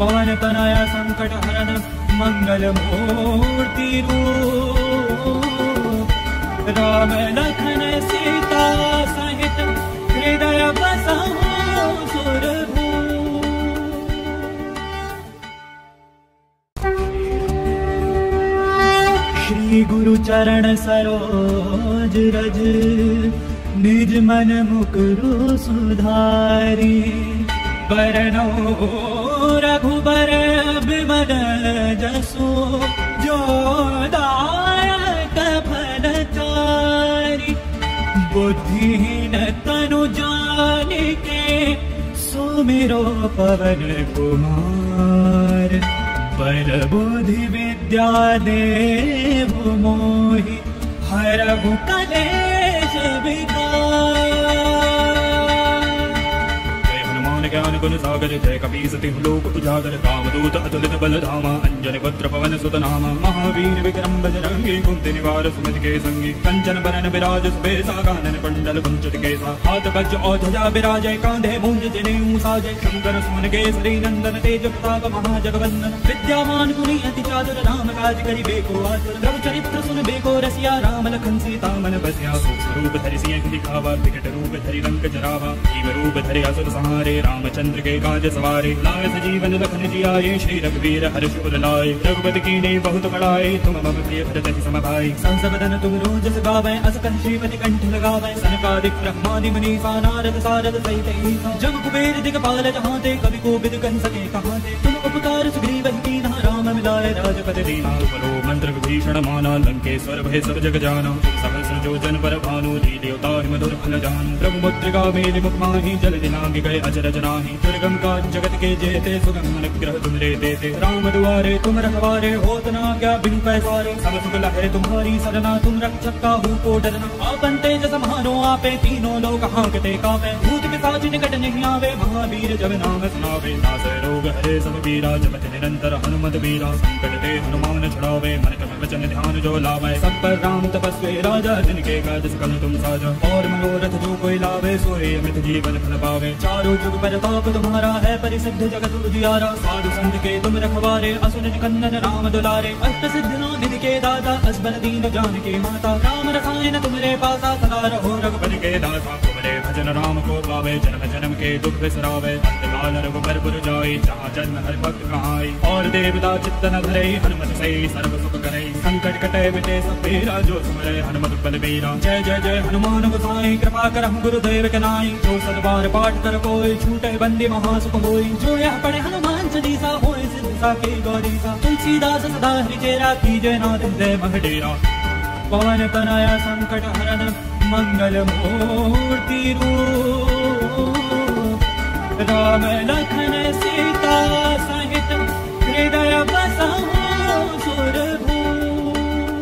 पवन तनय संकट हरन मंगल मूर्ति रूप, राम लखन सीता सहित हृदय बसहु सुर भूप। श्री गुरु चरण सरोज रज, निज मन मुकुरु सुधारी, बरनों रघुबर बिमल जसु, जो दायक फल चारि। बुद्धिहीन तनु जानिके, सुमिरो पवन कुमार, पर बुद्धि विद्या देहु मोहि, हरहु कलेश विकार। जय हनुमान ज्ञान गुण सागर, जय कपीसति हूँ लोक उजागर, कामदूत अतुलित बल धामा, अंजनी पुत्र पवन सुत नामा, महावीर विक्रम बजरंगी, कुंती निवार सुमति के संगी, कंचन बरन बिराज सुबेसा, कानन कुंडल कुंचित केसा, हाथ वज्र और ध्वजा विराजय, कांधे मूंज जनेऊ साजय, शंकर सुमन केसरी नंदन, तेज प्रताप महाजगवंदन, विद्यामान गुणी अति चातुर, राम काज करि बेको आतुर, रघुचरित्र सुन बेको रसिया, राम लखन सीता मन बसिया। रूप धरि सिंह दिखावा, विकट रूप धरि रंक जरावा, जीव रूप धरि असुर संहारे, रामचंद्र के काज सवारे, लाए सजीवन लखन जियाए, श्री रघुवीर हर्ष उर लाए, रघुपति कीन्ही बहुत बड़ाई, तुम मम प्रिय भरत सम भाई। संसदन तुम रोजस गावै, अस कहि श्रीपति कंठ लगावै, सनकादिक ब्रह्मादि मुनीसा, नारद सारद सहित ईसा, जम कुबेर दिगपाल जहांते, कवि कोविद कहि सके कहाते, तुम उपकार सुग्रीव ही कीन्हा, राम मिलाए राजपद दीना। बलो मंत्र भीषण माना, लंकेश्वर भय सब जग जाना, सहस्र जो जन पर भानु, लील्यो ताहि मधुर फल जानु, ब्रह्म मुद्रिका मेलि मुख माहि, जल दिनांग गए अचरज नाहि, दुर्गम काज जगत के जेते, सुगम अनुग्रह तुमरे देते, राम दुआरे तुम रखवारे, होत न आज्ञा बिनु पैसारे, सब सुख लहै तुम्हारी सरना, तुम रक्षक काहू को डरना, आपन तेज समारो आपे, तीनों लोक हांकते कापे, भूत पिशाच निकट नहीं आवे, महावीर जब नाम सुनावे, नासै रोग हरे सब पीरा, जपत निरंतर हनुमत वीरा, संकट ते हनुमान छुड़ावे, मन क्रम वचन ध्यान जो लावै, सब पर राम तपस्वी राजा, जिनके काज सकल तुम साजा, और मनोरथ जो कोई लावे, सोए अमित जीवन फल पावे, चारों जुग परताप तुम्हारा है, परिसिद्ध जगत उजियारा, साधु संत के तुम रखवारे, असुर निकंदन राम दुलारे, अष्ट सिद्ध नो निधि के दाता, असबर दीन जानकी माता, राम रसायन तुमरे पासा, सदा रहो रघुपति के दासा, तुमरे भजन राम को पावे, जन्म जन्म के दुख बिसरावे, अंतकाल रघुबर पुर जाई, जहाँ जन्म हर भक्त कहाई। और देवता चित्त न धरई, हनुमत सही सर्व सुख करई, संकट कटे मिटे सब पीरा, जो स्मरे हनुमत बल बीरा। जय जय जय हनुमान गोसाई, कृपा करहु गुरुदेव के नाई, जो सत बार पाठ कर कोई, छूटे बंदी महासुख होई। जो यह पढ़े हनुमान चालीसा, होए सिद्ध साकी गौरीसा, तुलसीदास सदा हरिचेरा, कीजे नाथ हृदय मह डेरा। पवन तनय संकट हरन मंगल मूर्ति रूप, राम लखन सीता सहित हृदय बसहु सुर भूप।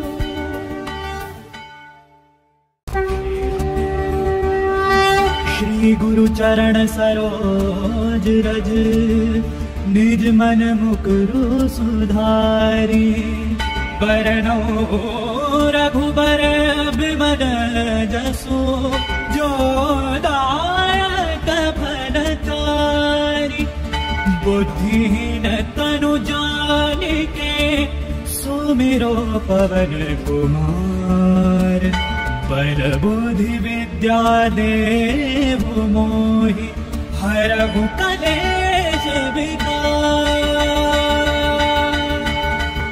श्री गुरु चरण सरोज रज, निज मन मुकुरु सुधारी, बरनों रघुबर बिमल जसु, जो दायक फल चारि। बुद्धिहीन तनु जानिके, सुमिरो पवन कुमार, पर बुद्धि विद्या देहु मोहि, हरहु कलेश विकार।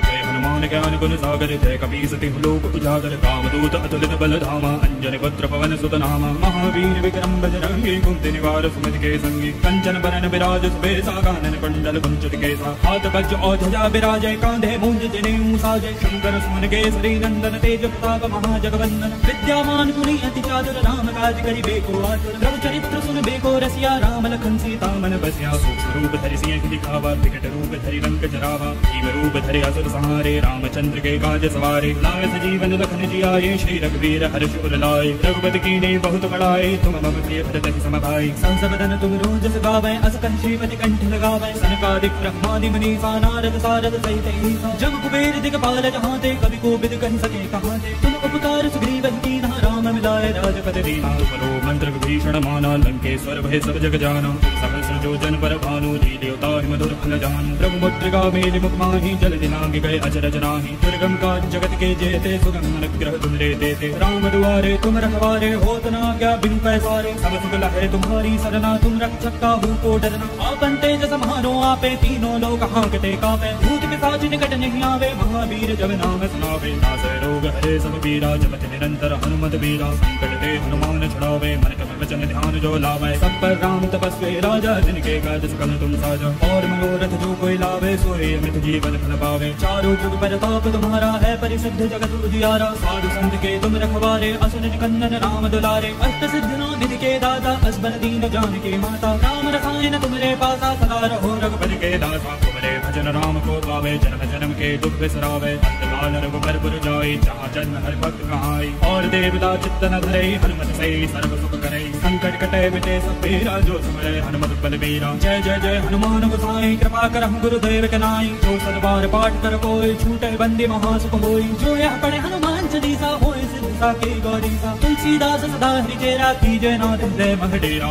हनुमान ज्ञान गुण सागर, जय कपीसति हूँ लोक उजागर, कामदूत अतुलित बल धामा, अंजनी पुत्र पवन सुत नामा, महावीर विक्रम बजरंगी, कुंती निवार सुमति के संगी, कंचन बरन बिराज सुबेसा, कानन कुंडल कुंचित केसा, हाथ वज्र और ध्वजा विराजय, कांधे मूंज जनेऊ साजय, शंकर सुमन केसरी नंदन, तेज प्रताप महाजगवंदन, विद्यामान गुणी अति चातुर, राम काज करि बेको आतुर, रघुचरित्र सुन बेको रसिया, राम लखन सीता मन बसिया। सूक्ष्म रूप धरि सिंह दिखावा, विकट रूप धरि रंक जरावा, जीव रूप धरि असुर संहारे, रामचंद्र चंद्र के काज सवारे, लाए सजीवन लखन जियाए, श्री रघुवीर हर्ष उर लाए, रघुपति कीन्हि बहुत बड़ाई, तुम मम प्रिय भरत समभाई। संसबदन तुम रोज गावै, अस कहि श्रीमति कंठ लगावै, सनकादिक ब्रह्मादि मुनीसा, नारद सारद सहित ईसा, जग कुबेर दिगपाल जहां ते, कवि कोविद कहि सके कहां ते, तुम उपकार सुग्रीव कीन्हा, राम मिलाए राजपद दीन्हा। तुम रो मंत्र विभीषण माना, लंकेश्वर भय सब जग जाना, सहस्र योजन पर भानु, लील्योता हिम मधुर फल जानू, प्रभु मुद्रिका मेलि मुख माहि, जल दिनांग गए अचरज नाहि, दुर्गम काज जगत के जेते, सुगम अनुग्रह तुम लेते थे, राम दुआरे तुम रखवारे, होत न आज्ञा बिनु पैसारे, सब सुख लहै तुम्हारी सरना, तुम रक्षक काहू को डरना, आपन तेज समारो आपे, तीनों लोक हांकते कांपे, भूत पिशाच निकट नहीं आवे, महावीर जब नाम सुनावे, नासै रोग हरे सब पीरा, जपत निरंतर हनुमत बीरा, संकट ते हनुमान छुड़ावे, मन क्रम वचन ध्यान जो लावै, सब पर राम तपस्वी राजा, जिनके काज सकल तुम साजा, और मनोरथ जो कोई लावे, सोए अमित जीवन फल पावे, चारों जुग प्रताप तुम्हारा है, परिसिद्ध जगत उजियारा, साधु संत के तुम रखवारे, असुर निकंदन राम दुलारे, अष्ट सिद्ध नाम के दाता, असबर दीन जानकी माता, राम रसायन तुमरे पास, सदा रहो रघुपति के दासा, तुम्हारे भजन राम को पावे, जन्म जन्म के दुख सरावे, अंतकाल रघुबर जाय, जहाँ जन्म हर भक्त कहाई, और देवता चित्त न धरई, हनुमत से सर्व सुख करई, संकट कटे मिटे सब पीरा, जो सुमरै हनुमत बलबीरा, जय जय जय हनुमान गोसाई, कृपा करहु गुरुदेव के नाई, जो सत बार पाठ कर कोई, छूटे बंदी महा सुख होई, जो यह पढ़े हनुमान चालीसा, होय सिद्ध साखी गौरीसा, तुलसी दास सदा हरि चेरा, कीजय नाथ हृदय मह डेरा,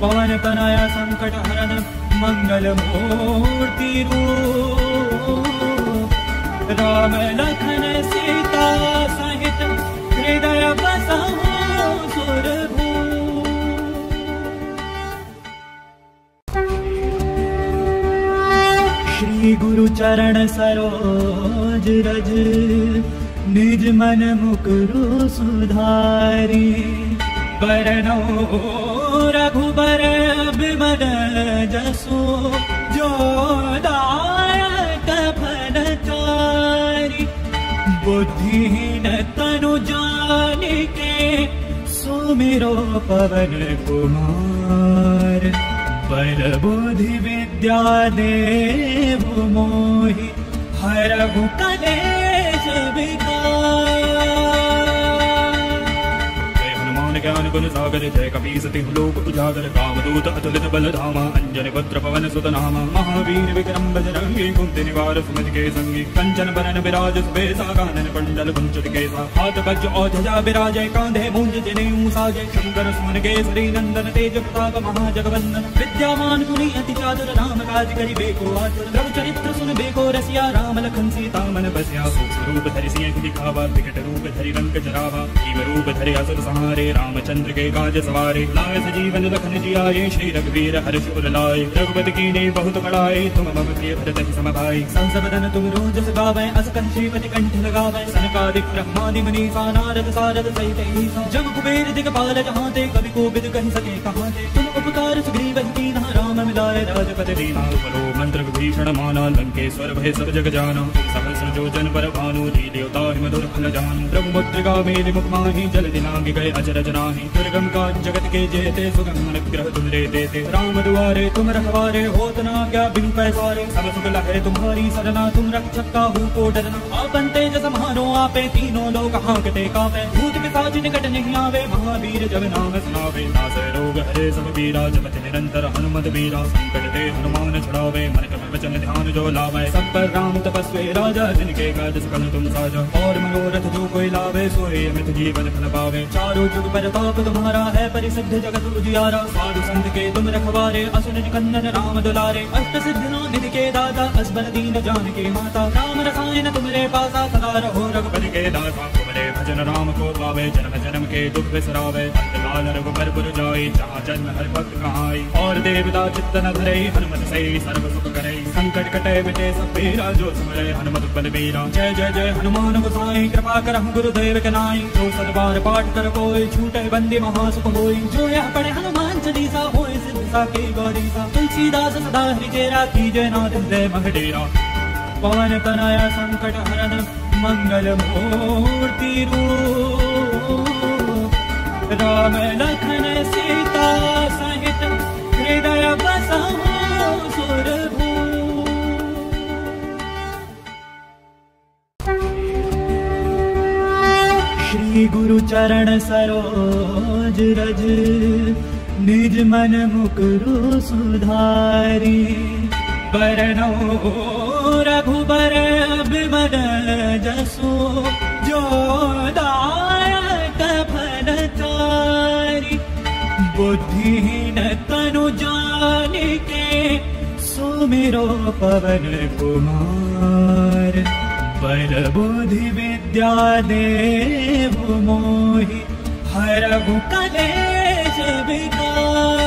पवन तनय संकट हरन मंगल मूर्ति रूप, राम लखन सीता सहित हृदय बसहु सुर भूप। श्री गुरु चरण सरोज रज, निज मन मुकुरु सुधारी, बरनों रघुबर विमल जसु, जो दायक फल चारि, बुद्धिहीन तनु जानिके, सुमिरो पवन कुमार, बल बुद्धि विद्या देहु मोहि, हरहु कलेश विकार। ज्ञान गुण सागर, जय कपी सति लोक उजागर, कामदूत अतुलित बलधामा, अंजन पुत्र पवन सुत नामा, महावीर विक्रम बजरंगी, कुंती निवार सुमति के संगी, कंचन बरन बिराज सुबेसा, कानन कुंडल कुंचित केसा, हाथ वज्र और ध्वजा बिराजे, कांधे भुज जनेऊ साजे, शंकर सुमन केसरी नंदन, तेज प्रताप महाजगवंदन, विद्यामान गुणी अति चातुर, राम काज करिबे को आतुर, रघुचरित्र सुनिबे को रसिया, राम लखन सीता मन बसिया, सूक्ष्म रूप धरि सिंह दिखावा, विकट रूप धरि रंक जरावा, जीव रूप धरि असुर संहारे, रामचंद्र के काज सवारे, लाए सजीवन लखन जियाए, श्री रघुवीर हर्ष उर लाए, रघुपति कीन्हि बहुत बड़ाई, तुम मम प्रिय भरत समभाई। संसबदन तुम रोज गावै, अस कहि श्रीमति कंठ लगावै, सनकादिक ब्रह्मादि मुनीसा, नारद सारद सहित ईसा, जग कुबेर दिगपाल जहां ते, कवि कोविद कहि सके कहां ते, तुम उपकार सुग्रीव कीन्हा, राम मिलाए राजपद दीन्हा, तुम रो मंत्र विभीषण माना, लंकेश्वर भय सब जग जाना, सहस्र योजन पर भानु, लील्योता हिम मधुर फल जानू, प्रभु मुद्रिका मेलि मुख माहि, जल दिनांग गए अचरज नाहि, दुर्गम का जगत के जेते, सुगम अनुग्रह तुम लेते थे, राम दुआरे तुम रखवारे, होत न आज्ञा बिनु पैसारे, सब सुख लहै तुम्हारी सरना, तुम रक्षक काहू को डरना, आपन तेज समारो आपे, तीनों लोक हांकते कांपे, भूत पिशाच निकट नहीं आवे, महावीर जब नाम सुनावे, नासै रोग हरे सब पीरा, जपत निरंतर हनुमत बीरा, संकट ते हनुमान छुड़ावे, मन क्रम वचन ध्यान जो लावै, सब पर राम तपस्वी राजा, जिनके काज सकल तुम साजा, और मनोरथ जो कोई लावे, सोए अमित जीवन फल पावे, चारों जुग प्रताप तुम्हारा है, परिसिद्ध जगत उजियारा, साधु संत के तुम रखवारे, असुर निकंदन राम दुलारे, अष्ट सिद्ध नाम के दाता, असबर दीन जानकी माता, राम रसायन तुमरे पासा, सदा रहो रघुपति के दासा, तुम्हारे भजन राम को पावे, जन्म जन्म के दुख बिसरावे, अंतकाल रघुबर पुर जाई, जहाँ जन्म हर भक्त कहाई, और देवता चित्त न धरई, हनुमत से सर्व सुख करई, संकट कटे मिटे सब पीरा, जो सुमरै हनुमत बलबीरा, जय जय जय हनुमान गोसाई, कृपा करहु गुरुदेव के नाई, जो सत बार पाठ कर कोई, छूट बंदी महासुख होई, जो यह पढ़े हनुमान चालीसा, होय सिद्ध साखी गौरीसा, तुलसी दास सदा हरि चेरा, कीजय नाथ हृदय मह डेरा, पवन तनय संकट हरन मंगल मूर्ति रूप, राम लखन सीता सहित हृदय बसहु सुर भूप। चरण सरोज रज निज मन मुकुरु सुधारी। बरनो रघुबर विमल जसो जो दायक फल चारि। बुद्धिहीन तनु जानिके सुमिरो पवन कुमार। बल बुद्धि विद्या देहु मोहि हरहु कलेश विकार।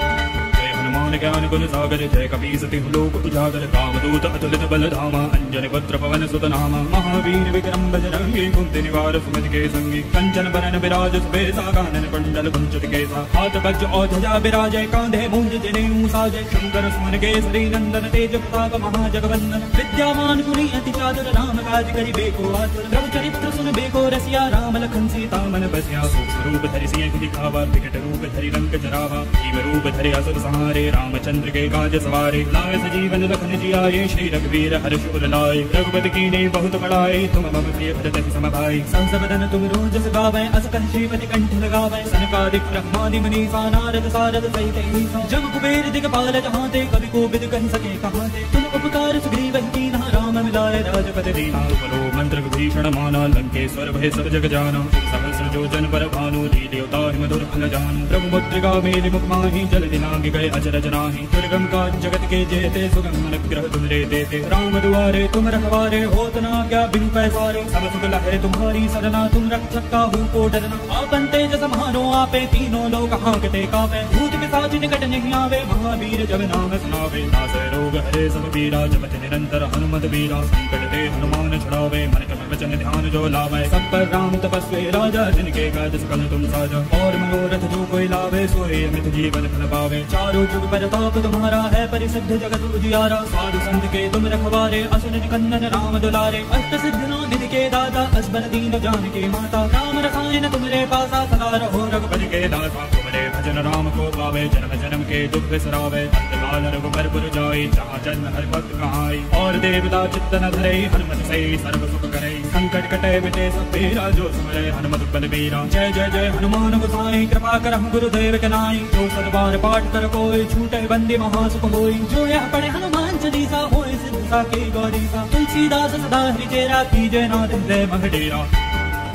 जय हनुमान ज्ञान गुण सागर जय कपी सति लोक उजागर। कामदूत अतुलित बल धामा अंजन पुत्र पवन सुत नामा। महावीर विक्रम बजरंगी कुंती निवार सुमति के संगी। कंचन बरन बिराज सुबेसा कानन कुंडल कुंचित केसा। हाथ वज्र और ध्वजा बिराजे कांधे मूंज जनेऊ साजे। शंकर सुमन केसरी नंदन तेज प्रताप महाजगवंदन। विद्यामान गुणी अति चातुर राम काज करि बेको आतुर। रघु चरित्र सुन बेको रसिया राम लखन सीता मन बसिया। सूक्ष्म रूप धरि सिंह दिखावा विकट रूप धरि रंक जरावा। जीव रूप धरि असुर संहारे रामचंद्र के काज सवारे। लाए सजीवन लखन जियाए श्री रघुवीर हर्ष उर लाए। रघुपति कीन्हि बहुत बड़ाई तुम मम प्रिय भरत सम भाई। सहसवदन तुम रोज गावै अस कहि श्रीपति कंठ लगावै। सनकादिक ब्रह्मादि मुनीसा नारद सारद सहित ईसा। जम कुबेर दिगपाल जहांते कवि कोविद कहि सके कहाते। तुम उपकार सुग्रीव की राम मिलाए राजपद दीना। उपरो मंत्र विभीषण माना लंकेश्वर भय सब जग जाना। सहस्र जो जन पर भानु जी देवता मधुर फल जानु। ब्रह्म मुद्रिका मेलि मुख माहि जल दिनांग गए अचरज नाहि। दुर्गम काज जगत के जेते सुगम अनुग्रह तुम रे देते। राम दुआरे तुम रखवारे होत ना क्या बिनु पैसारे। सब सुख लहै तुम्हारी सरना तुम रक्षक काहू को डरना। आपन तेज समारो आपे तीनों लोक हांकते कापे। भूत पिशाच निकट नहीं आवे महावीर जब नाम सुनावे। नासै रोग हरे सब पीरा जपत निरंतर हनुमत बीरा। संकट ते हनुमान छुड़ावे मन क्रम वचन ध्यान जो लावे। सब पर राम तपस्वी राजा जिनके काज सकल तुम साजा। और मनोरथ जो कोई लावे सोए अमित जीवन फल पावे। चारों जुग प्रताप तुम्हारा है परिसिद्ध जगत उजियारा। साधु संत के तुम रखवारे असुर निकंदन राम दुलारे। अष्ट सिद्धियों निधि के दाता असबर दीन जानकी माता। राम रसायन तुमरे पासा सदा रहो रघुपति के दासा। तुमरे भजन राम को पावे जन्म जन्म के दुख सरावे। अंतकाल रघुबरपुर जाई जहाँ जन्म हर भक्त कहाई। और देवता चित्त न धरे हनुमत सही सर्व सुख करे। संकट कटे मिटे सब पीरा जो सुमरे हनुमत बल बीरा। जय जय जय हनुमान गोसाई कृपा करहु गुरुदेव के नाई। जो सत बार पाठ कर कोई छूटे बंदी महा सुख होई। जो यह पढ़े हनुमान चालीसा होय सिद्ध साखी गौरी सा। तुलसी दास सदा हरि तेरा कीजय नाथ हृदय मग डेरा।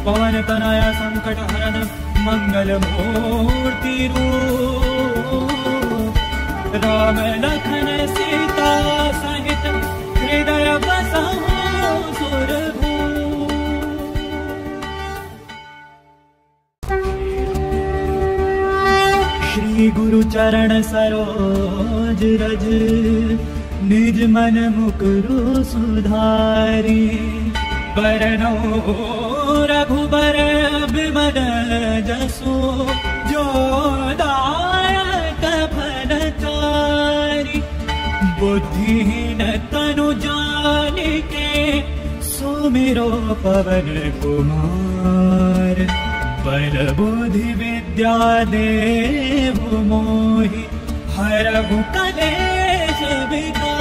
पवन तनय संकट हरन मंगल मूर्ति रूप। राम लखन सीता सहित हृदय बसहु सुर भूप। श्री गुरु चरण सरोज रज निज मन मुकुरु सुधारी। बरनो रघुबर विमल जसो जो दायक फल चारि। बुद्धिहीन तनु जानिके सुमिरो पवन कुमार। बल बुद्धि विद्या देहु मोहि हरहु कलेश विकार।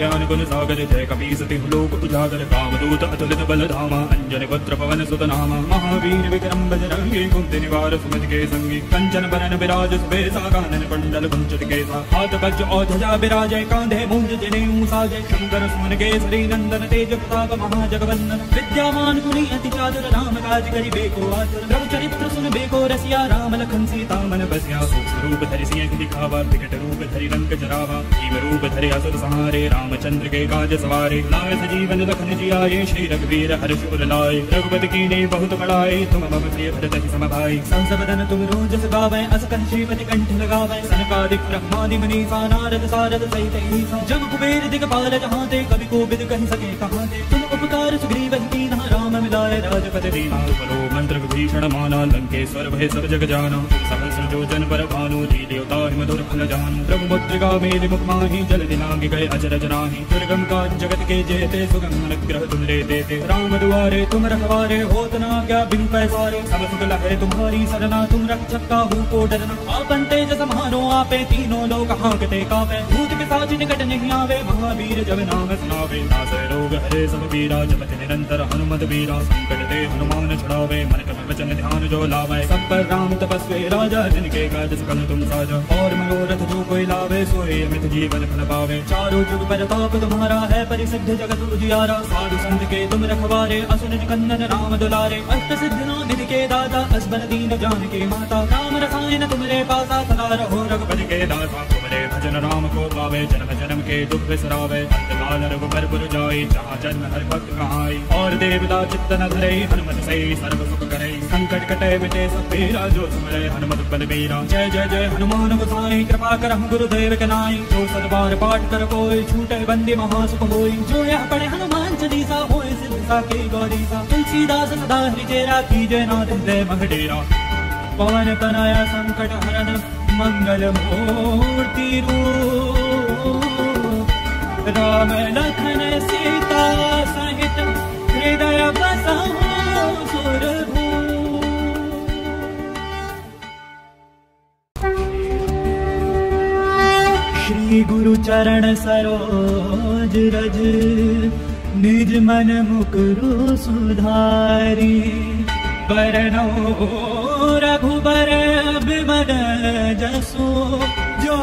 ज्ञान गुण सागर जय कपी सति लोक उजागर। कामदूत अतुलित बल धामा अंजन पुत्र पवन सुत नामा। महावीर विक्रम बजरंगी कुमति निवार सुमति के संगी। कंचन बरन बिराज सुबेसा कानन कुंडल कुंचित केसा। हाथ वज्र और ध्वजा बिराजे कांधे मूंज जनेऊ साजे। शंकर सुमन केसरी नंदन तेज प्रताप महाजगवंदन। विद्यामान गुणी अति चातुर राम काज करि बेको आतुर। रघु चरित्र सुन बेको रसिया राम लखन सीता मन बसिया। सूक्ष्म रूप धरि सिंह दिखावा विकट रूप धरि रंक जरावा। जीव रूप धरि असुर संहारे रामचंद्र के काज सवारे। लाए सजीवन लखन जियाए श्री रघुवीर हर्ष उर लाए। रघुपति कीन्हि बहुत बड़ाई तुम मम प्रिय भरत सम भाई। सहसवदन तुम रोज गावै अस कहि श्रीपति कंठ लगावै। सनकादिक ब्रह्मादि मुनीसा नारद सारद सहित ईसा। जम कुबेर दिगपाल जहांते कवि कोविद कहि सके कहाते। तुम उपकार सुग्रीव की ना राम मिलाए राजपद दीना। उपरो मंत्र विभीषण माना लंकेश्वर भय सब जग जाना। सहस्र जो जन पर भानु जी देवता मधुर फल जानु। ब्रह्म मुद्रिका मेलि मुख माहि जल दिनांग गए अचरज नाहि। दुर्गम काज जगत के जेते सुगम अनुग्रह तुम रे देते। राम दुआरे तुम रखवारे होत ना क्या बिनु पैसारे। सब सुख लहै तुम्हारी सरना तुम रक्षक काहू को डरना। आपन तेज समारो पे तीनों लोग हांकते कांपे। भूत के साज निकट नहीं आवे, महावीर जब नाम सुनावे। नाश रोग हरे सब पीरा, जपत निरंतर हनुमत वीरा। संकट ते हनुमान छुड़ावे, मन क्रम वचन ध्यान जो लावे। सब पर राम तपस्वी राजा, जिनके काज सकल तुम साजा। और मनोरथ जो कोई लावे, सोए अमित जीवन फल पावे। चारों युग परताप तुम्हारा है, परिसिद्ध जगत उजियारा। साधु संत के तुम रखवारे, असुर निकंदन राम दुलारे। अष्ट सिद्धि नाथ के दाता, असबर दीन जानकी माता। राम रसायन तुमरे पासा, सदा रहो रघुपति के दासा। तुमरे भजन राम को पावे, जन्म जन्म के दुख बिसरावे। अंत काल रघुबर जाई, जहाँ जन्म हर भक्त कहाई। और देवता चित्त न धरई, हनुमत सही सर्व सुख करई। संकट कटे मिटे सब पीरा, जो सुमरे हनुमत बल बीरा। जय जय जय हनुमान गोसाई, कृपा करहु गुरुदेव के नाई। जो सत बार पाठ कर कोई, छूटे बंदी महासुख होई। जो यह पढ़े हनुमान चालीसा, होय सिद्ध साखी गौरी सा। तुलसी दास सदा हरिचेरा, कीजे नाथ हृदय मग डेरा। पवन तनया संकट हरन मंगल मूर्ति रूप, राम लखन सीता सहित हृदय बसहु सुर भूप। श्री गुरु चरण सरोज रज, निज मन मुकुरु सुधारी। बरनो रघुबर विमल जसो, जो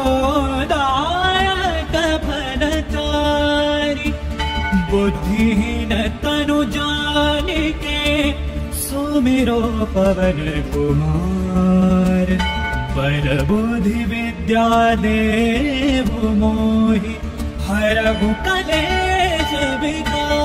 दायक फल चारि। बुद्धिहीन तनु जानिके, सुमिरो पवन कुमार। पर बुद्धि विद्या देहु मोहि, हरहु कलेश विकार।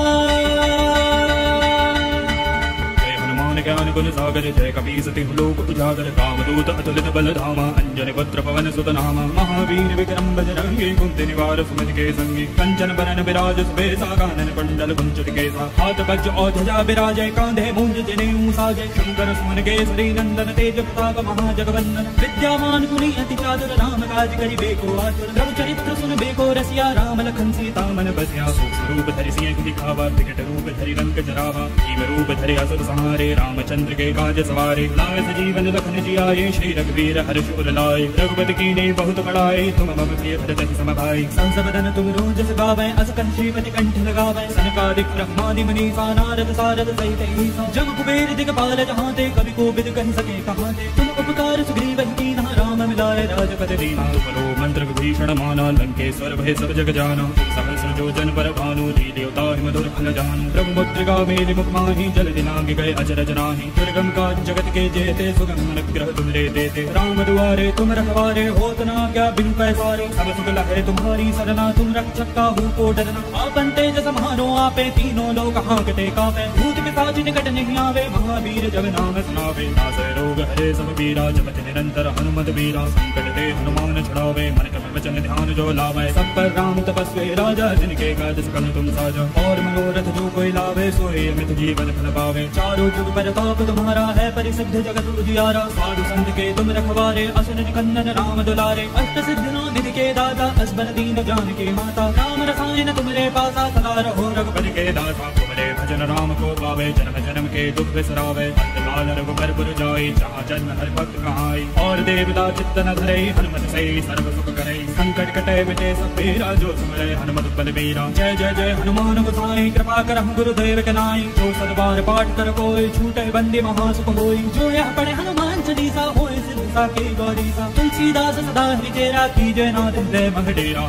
ज्ञान गुण सागर, जय कपीस तिहु लोक उजागर। कामदूत अतुलित बल धामा, अंजन पुत्र पवन सुत नामा। महावीर विक्रम बजरंगी, कुंती निवार सुमति के संगी। कंचन बरन विराज सुबेसा, कानन कुंडल कुंचित केसा। हाथ वज्र और ध्वजा विराजय, कांधे मूंज जनेऊ साजय। शंकर सुमन केसरी नंदन, तेज प्रताप महाजगवंदन। विद्यावान गुणी अति चातुर, राम काज करि बेको आतुर। रघुचरित्र सुन बेको रसिया, राम लखन सीता मन बसिया। सूक्ष्म रूप धरि सिंह दिखावा, विकट रूप धरि रंक जरावा। जीव रूप धरि असुर संहारे, रामचंद्र के काज सवारे। लाज जीवन लखन जियाए, श्री रघुवीर हर्ष उर लाए। रघुपति कीन्ही बहुत बड़ाई, तुम मम प्रिय भरत सम भाई। संसबदन तुम रोज गावै, अस कंठीपति कंठ लगावै। सनकादिक ब्रह्मादि मुनीसा, नारद सारद सहित ईसा। जम कुबेर दिगपाल जहांते, कवि कोविद कहि सके कहाते। तुम उपकार सुग्रीव कीन्हा, राम मिलाए राजपद दीन्हा। बलो मंत्र विभीषण माना, लंकेश्वर भय सब जग जाना। सहस्र जो जन पर भानु, लील्यो ताहि मधुर फल जानू। ब्रह्ममुद्रिका मेलि मुख माहि, जल दिनांग गए अचरज नाहि। दुर्गम काज जगत के जेते, सुगम अनुग्रह तुमरे देते। राम दुआरे तुम रखवारे, होत ना क्या बिनु पैसारे। सब सुख लहै तुम्हारी सरना, तुम रक्षक काहू को डरना। आपन तेज समारो आपे, तीनों लोग हांकते कांपे। भूत के साज निकट नहीं आवे, महावीर जब नाम सुनावे। नाश रोग हरे सब पीरा, जपत निरंतर हनुमत वीरा। संकट ते हनुमान छुड़ावे, मन क्रम वचन ध्यान जो लावे। सब पर राम तपस्वी राजा, जिनके काज सकल तुम साजा। और मनोरथ जो कोई लावे, सोए अमित जीवन फल पावे। चारों युग परताप तुम्हारा है, परिसिद्ध जगत उजियारा। साधु संत के तुम रखवारे, असुर निकंदन राम दुलारे। अष्ट सिद्धि नाथ के दाता, असबर दीन जानकी माता। राम रसायन तुमरे पासा, सदा रहो रघुपति के दासा। तुमरे भजन राम को पावे, जन्म जन्म के दुख बिसरावे। अंत काल रघुबर पुर जाई, जहाँ जन्म हर भक्त कहाई। और देवता चित्त न धरई, हनुमत सही सर्व सुख करई। संकट कटे मिटे सब पीरा, जो सुमरे हनुमत बल बीरा। जय जय जय हनुमान गोसाई, कृपा करहु गुरुदेव के नाई। जो सत बार पाठ कर कोई, छूटे बंदी महासुख होई। जो यह पढ़े हनुमान चालीसा, होय सिद्ध साखी गौरी सा। तुलसी दास सदा हरिचेरा, कीजे नाथ हृदय मग डेरा।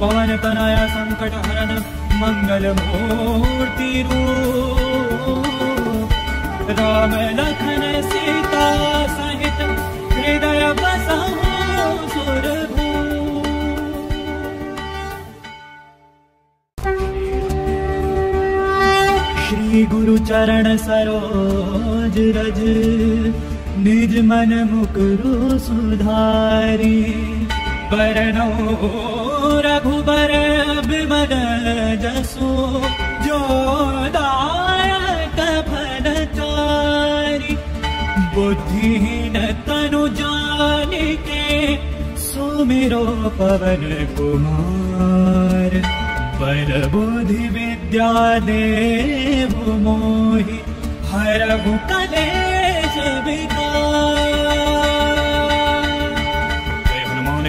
पवन तनया संकट हरन मंगल मूर्ति रूप, राम लखन सीता सहित हृदय बसहु सुर भूप। श्री गुरु चरण सरोज रज, निज मन मुकुरु सुधारी। बरनो रघुबर विमल जसो, जो दायक फल चारि। बुद्धिहीन तनु जानिके, सुमिरो पवन कुमार। पर बुद्धि विद्या देहु मोहि, हरहु कलेश विकार।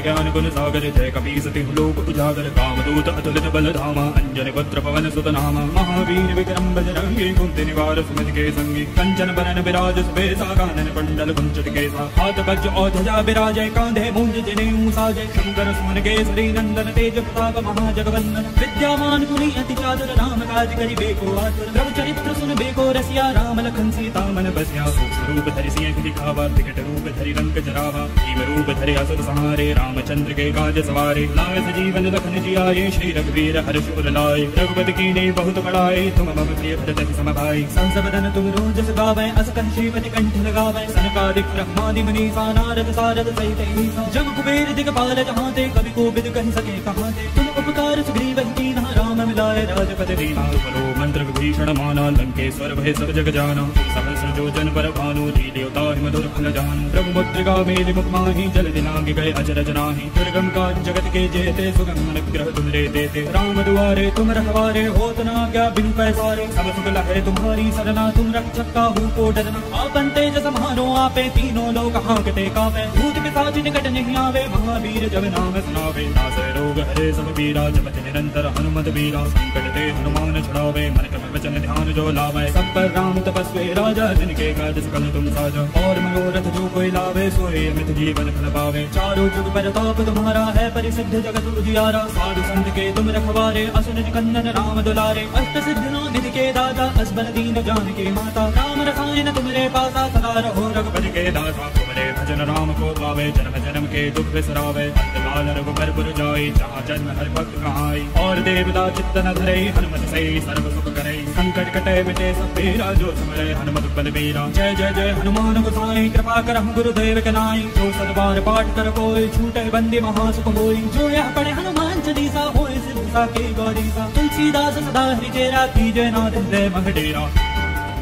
ज्ञान गुण सागर जय कपीसति लोक उजागर कामदूत अतुलित बल धामा अंजन पत्र पवन सुत नामा महावीर विक्रम बजरंगी कुंती निवार सुमति के संगी कंचन बरन विराज सुबेसा कानन कुंडल कुंचित केसा हाथ वज्र और ध्वजा विराजय कांधे मूंज जनेऊ साजय शंकर सुमन केसरी नंदन तेज प्रताप महाजगवंदन विद्यामान गुणी अति चातुर राम काज करि बेको आतुर प्रभु चरित्र सुन बेको रसिया राम लखन सीता मन बसिया रूप धरि सिंह दिखावा विकट रूप धरि रंग जरावा भीम रूप धरि असुर संहारे रामचंद्र के काज सवारे लाए सजीवन लखन जियाए श्री रघुवीर हर्ष उर लाए रघुपति कीन्हि बहुत बड़ाए तुम मम प्रिय भरत समभाई संसबदन तुम रोज सगावै अस कंठीपति कंठ लगावै सनकादिक ब्रह्मादि मुनीसा नारद सारद सहित ईसा जम कुबेर दिगपाल जहांते कवि कोविद कहि सके कहाते तुम उपकार सुग्रीव ही कीन्हा राम मिलाए राजपद दीन्हा तुमरो मंत्र विभीषण माना लंकेश्वर भय सब जग जाना सहस्र योजन पर भानु लील्यो ताहि मधुर फल जानू प्रभु मुद्रिका मेलि मुख माहि जल दिनांग गए अचरज नाहि दुर्गम काज जगत के जेते सुगम अनुग्रह तुमरे देते राम दुआरे तुम रखवारे होत ना क्या बिनु पैसारे सब सुख लहै तुम्हारी सरना तुम रक्षक काहू को डरना आपन तेज समारो आपे तीनों लोक हांकते कांपे भूत पिशाच निकट नहीं आवे महावीर जब नाम सुनावे नासै रोग हरे सब पीरा जपत निरंतर हनुमत बीरा संकट ते हनुमान छुड़ावे मन क्रम वचन ध्यान जो लावै सब पर राम तपस्वी राजा जिनके काज सकल तुम साजा और मनोरथ जो कोई लावे सोए अमित जीवन फल पावे चारों जुग प्रताप तुम्हारा है परिसिद्ध जगत उजियारा साधु संत के तुम रखवारे असुर निकंदन राम दुलारे अष्ट सिद्धियों निधि के दाता असबर दीन जानकी माता राम रसायन तुम्हारे पासा सदा रहो रघुपति के दासा तुम्हारे भजन राम को पावे जन्म जन्म के दुख बिसरावे अंतकाल रघुबर पुर जाई जहाँ जन्म हर भक्त कहाई और देवता चित्त न धरई हनुमत सही सर्व सुख करई संकट कटे मिटे सब पीरा जो स्मरय हनुमत बल बीरा जय जय जय हनुमान गोसाई कृपा करहु गुरुदेव के नाई जो सद्वार पाठ कर कोई छूटे बंदी महासुख होई जो यह पढ़े हनुमान चालीसा होई सिद्ध साके गौरीसा तुलसी दास सदा हरि तेरा कीजय नाथ हृदय मह डेरा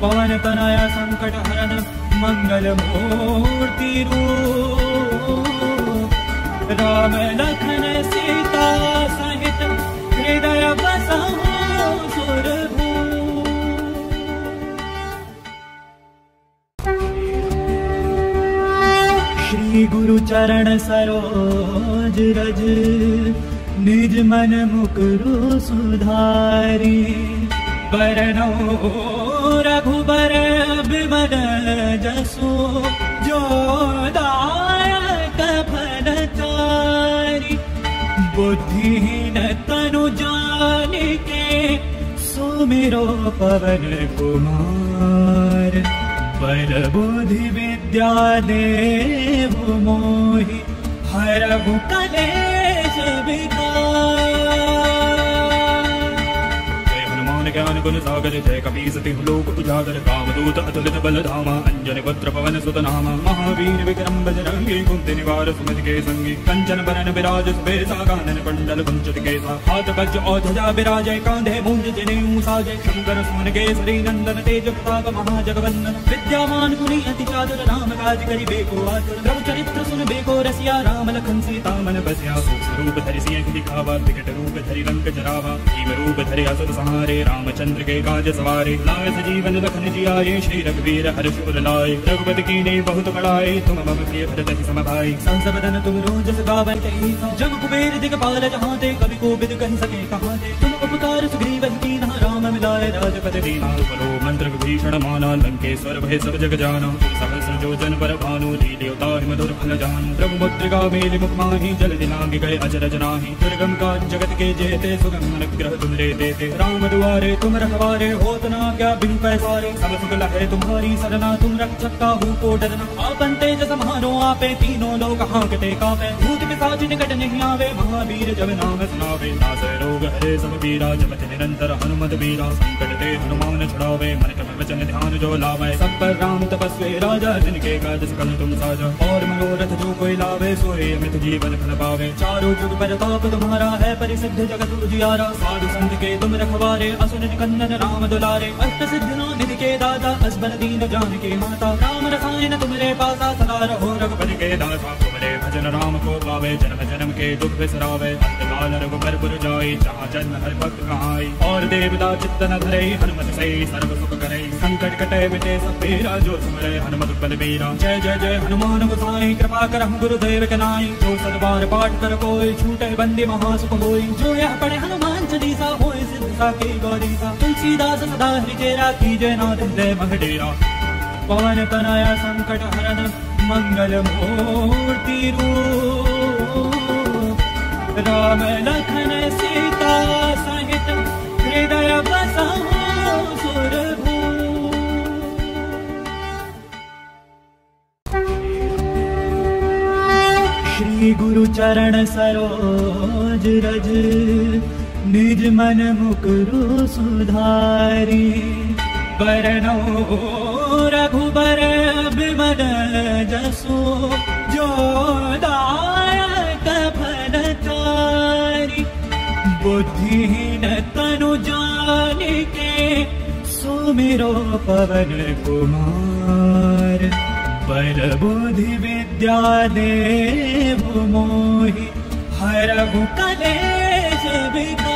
पवन तनया संकट हरन मंगल मूर्ति रूप राम लखन सीता सहित हृदय बसहु सुर भूप श्री गुरु चरण सरोज रज निज मन मुकुरु सुधारी बरनौ रघुबर विमल जसो जो दायक फल चारि बुद्धिहीन तनु जानि के सुमिरो पवन कुमार बल बुद्धि विद्या देहु मोहि हरहु कलेश विकार ज्ञान गुण सागर जय कपीसति लोक उजागर कामदूत अतुलित बल धामा अंजन पत्र पवन सुत नामा महावीर विक्रम बजरंगी कुंती निवार सुमति के संगी कंचन बरन विराज सुबेसा कानन कुंडल कुंचित केसा हाथ वज्र और ध्वजा विराजय कांधे मूंज जनेऊ साजय शंकर सुमन केसरी नंदन तेज प्रताप महाजगवंदन विद्यामान गुणी अति चातुर राम काज करि बेको आतुर प्रभु चरित्र सुन बेको रसिया राम लखन सीता मन बसिया सूक्ष्म रूप धरि सिंह दिखावा विकट रूप धरि लंक जरावा भीम रूप धरि असुर संहारे राम चंद्र के काज सवारे लाए सजीवन लखन जियाए श्री रघुवीर हर्ष उर लाए रघुपति कीन्हि बहुत बड़ाए तुम मम प्रिय भरत समभाई संसबदन तुम रोज सगावै जग कुबेर दिगपाल जहांते कवि कोविद कहि सके कहाते तुम उपकार सुग्रीव ही कीन्हा राम मिलाए राजपद दीन्हा तुमरो मंत्र विभीषण माना लंकेश्वर भय सब जग जाना सहस्र योजन पर भानु लील्यो ताहि मधुर फल जानू प्रभु मुद्रिका मेलि मुख माहि जल दिनांग गए अचरज नाहि दुर्गम काज जगत के जेते सुगम अनुग्रह तुमरे देते राम दुआरे तुम रखवारे होत ना क्या बिनु पैसारे सब सुख लहै तुम्हारी सरना तुम रक्षक काहू को डरना आपन तेज समारो आपे तीनों लोक हांकते कांपे भूत पिशाच निकट नहीं आवे महावीर जब नाम सुनावे नासै रोग हरे सब पीरा जपत निरंतर हनुमत बीरा संकट ते हनुमान छुड़ावे मन क्रम वचन ध्यान जो लावै सब पर राम तपस्वी राजा जिनके काज सकल तुम साजा और मनोरथ जो कोई लावे सोए अमित जीवन फल पावे चारों जुग प्रताप तुम्हारा है परिसिद्ध जगत उजियारा साधु संत के तुम रखवारे असुर कंदन राम दुलारे अष्ट सिद्धियों निधि के दाता असबर दीन जानकी माता राम रसायन तुम्हारे पासा सदा रहो रघुपति के दासा तुम्हारे भजन राम को मिटावे, जन्म जन्म के दुख बिसरावे, अंतकाल रघुबर पुर जाई, जहाँ जन्म हर भक्त कहाई। और देवता चित्तन धरई, हनुमत सई सर्व सुख करई, संकट कटे मिटे सब पीरा, जो सुमरई हनुमत बल बीरा। जय जय जय हनुमान गोसाई, कृपा कर हम गुरुदेव के नाई, जो सत बार पाठ कर कोई, छूटे बंदी महासुख होई। जो यह पढ़े हनुमान चालीसा, होय सिद्ध साखी गौरीसा, तुलसीदास सदा हरिचेरा, कीजय नाथ हृदय मह डेरा। पवन तनया संकट हरन मंगल मूर्ति रूप, राम लखन सीता सहित हृदय बसहु सुर भूप। श्री गुरु चरण सरोज रज, निज मन मुकुरु सुधारी, बरनौ रघुबर विमल जसु, जो दायक फल चारि, बुद्धिहीन तनु जानिके, सुमिरो पवन कुमार। बल बुद्धि विद्या देहु मोहि, हरहु कलेश विकार।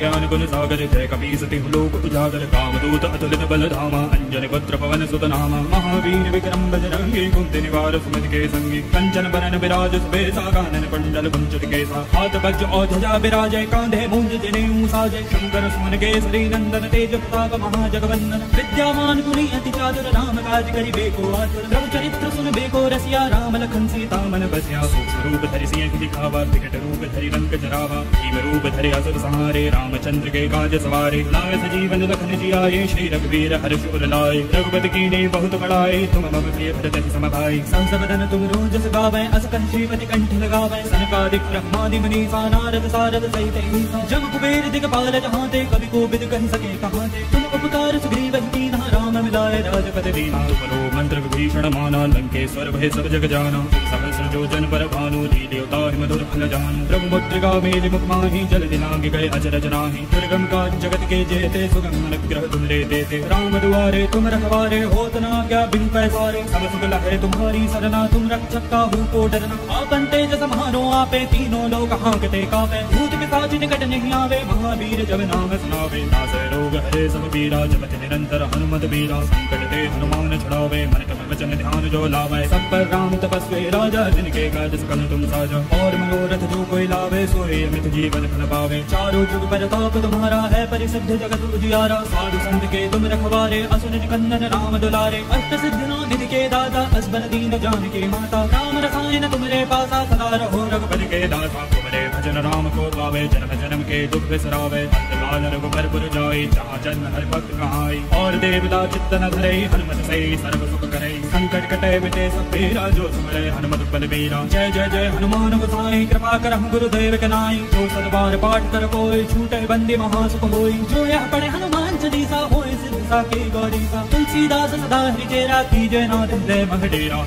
ज्ञान गुण सागर, जय कपी सति लोक उजागर, कामदूत अतुलित बलधामा, अंजनी पुत्र पवन सुत नामा, महावीर विक्रम बजरंगी, कुंती निवार सुमति के संगी, कंचन बरन विराज सुबेसा, कानन कुंडल कुंचित केसा, हाथ वज्र और ध्वजा विराजय, कांधे मूंज जनेऊ साजय, शंकर सुमन केसरी नंदन, तेज प्रताप महाजगवंदन, विद्यामान गुणी अति चातुर, राम काज करि बेको आतुर, प्रभु चरित्र सुन बेको रसिया, राम लखन सीता मन बसिया। सूक्ष्म रूप धरि सिंह दिखावा, विकट रूप धरि रंक जरावा, भीम रूप धरि असुर संहारे, रामचंद्र के काज सवारे, लाए सजीवन लखन जियाए, श्री रघुवीर हर्ष उर लाए, रघुपति कीन्ही बहुत बड़ाई, तुम मम प्रिय भरत सम भाई। संस बदन तुम रोजस गावै, अस कहि श्रीपति कंठ लगावै, सनकादिक ब्रह्मादि मुनीसा, नारद सारद सहित ईसा, जम कुबेर दिगपाल जहाँ ते, कवि कोविद कहि सके कहाँ ते, तुम उपकार सुग्रीव ही कीन्हा, राम मिलाए राजपद दीन्हा। मनो मंत्र विभीषण माना, लंकेश्वर भय सब जग जाना, सहस्र जो जन पर भानु, लील्यो ताहि मधुर फल जानु, प्रभु मुद्रिका मेलि मुख माहि, जल दिनांग गए अचरज नाहि, दुर्गम काज जगत के जेते, सुगम अनुग्रह तुम देते, राम दुआरे तुम रखवारे, होत ना क्या बिन पैसारे, सब सुख लहै तुम्हारी सरना, तुम रक्षक का हूँ को डरना, आपन तेज समारो आपे, तीनों लोग हांकते कापे, भूत पिशाच निकट नहीं आवे, महावीर जब नाम सुनावे, नासै रोग हरे सब पीरा, जपत निरंतर हनुमत बीरा, संकट ते हनुमान छुड़ावे, मन क्रम वचन ध्यान जो लावै, सब पर राम तपस्वी राजा, जिनके काज सकल तुम साजा, और मनोरथ जो कोई लावे, सोए अमित जीवन फल पावे, चारों जुग पर ताप तुम्हारा है, परिसिद्ध जगत उजियारा, साधु संत के तुम रखवारे, असुर निकंदन राम दुलारे, अष्ट सिद्ध निधि के दाता, असबर दीन जानकी माता, राम रसायन तुमरे पासा, सदा रहो रघुपति के दासा, तुम्हारे भजन राम को पावे, जन्म जन्म के दुख बिसरावे, अंतकाल रघुबर पुर जाई, जहाँ जन्म हर भक्त कहाई। और देवता चित्तन धरई, हनुमत सई सर्व सुख करई, संकट कटे मिटे सब पीरा, जो सुमरै हनुमत बल बीरा। जय जय जय हनुमान गोसाई, कृपा करहु गुरुदेव के नाई, जो सत बार पाठ कर कोई, छूटे बंदी महासुख होई। जो यह पढ़े हनुमान चालीसा, होय सिद्ध साखी गौरीसा, तुलसीदास सदा हरिचेरा, कीजय नाथ हृदय मह डेरा।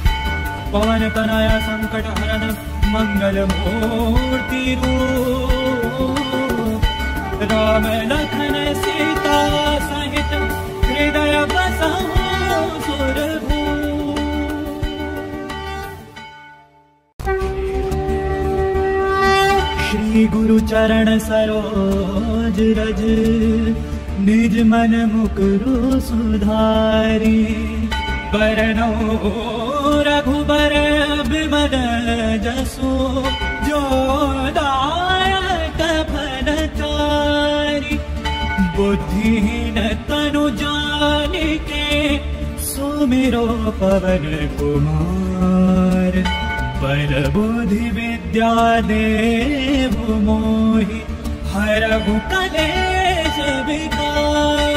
पवन तनया संकट हरन मंगल मूर्ति रूप, राम लखन सीता सहित हृदय बसहु सुर भूप। श्री गुरु चरण सरोज रज, निज मन मुकुरु सुधारी, बरनौ रघुबर विमल जसु, जो दायक फल चारि, बुद्धिहीन तनु जानिके, सुमिरो पवन कुमार। बल बुद्धि विद्या देहु मोहि, हरहु कलेश विकार।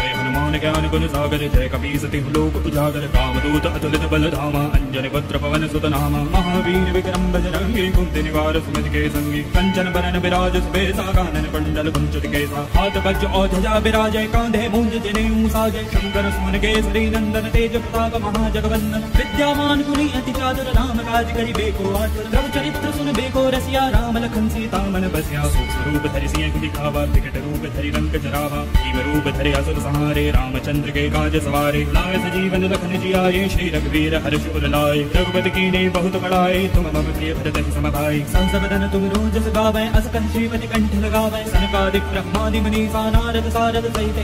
हनुमान ज्ञान गुण सागर, जय कपी सति लोक उजागर, कामदूत अतुलित बलधामा, अंजनी पुत्र पवन सुत नामा, महावीर विक्रम बजरंगी, कुंती निवार सुमति के संगी, कंचन बरन विराज सुबेसा, कानन कुंडल कुंचित केसा, हाथ वज्र और ध्वजा विराजय, कांधे मूंज जनेऊ साजय, शंकर सुमन केसरी नंदन, तेज प्रताप महाजगवंदन, विद्यामान गुणी अति चातुर, राम काज करि बेको आतुर, प्रभु चरित्र सुन बेको रसिया, राम लखन सीता मन बसिया। सूक्ष्म रूप धरि सिंह दिखावा, विकट रूप धरि रंक जरावा, भीम रूप धरि असुर संहारे, रामचंद्र के काज सवारे, लाए सजीवन लखन जियाए, श्री रघुवीर हर्ष उर लाए, रघुपति कीन्ही बहुत बड़ाई, तुम मम प्रिय भरत समाई। संसबदन तुम रोज सगावै, अस कह श्रीमति कंठ लगावै, सनकादिक ब्रह्मादि मुनीसा, नारद सारद सहित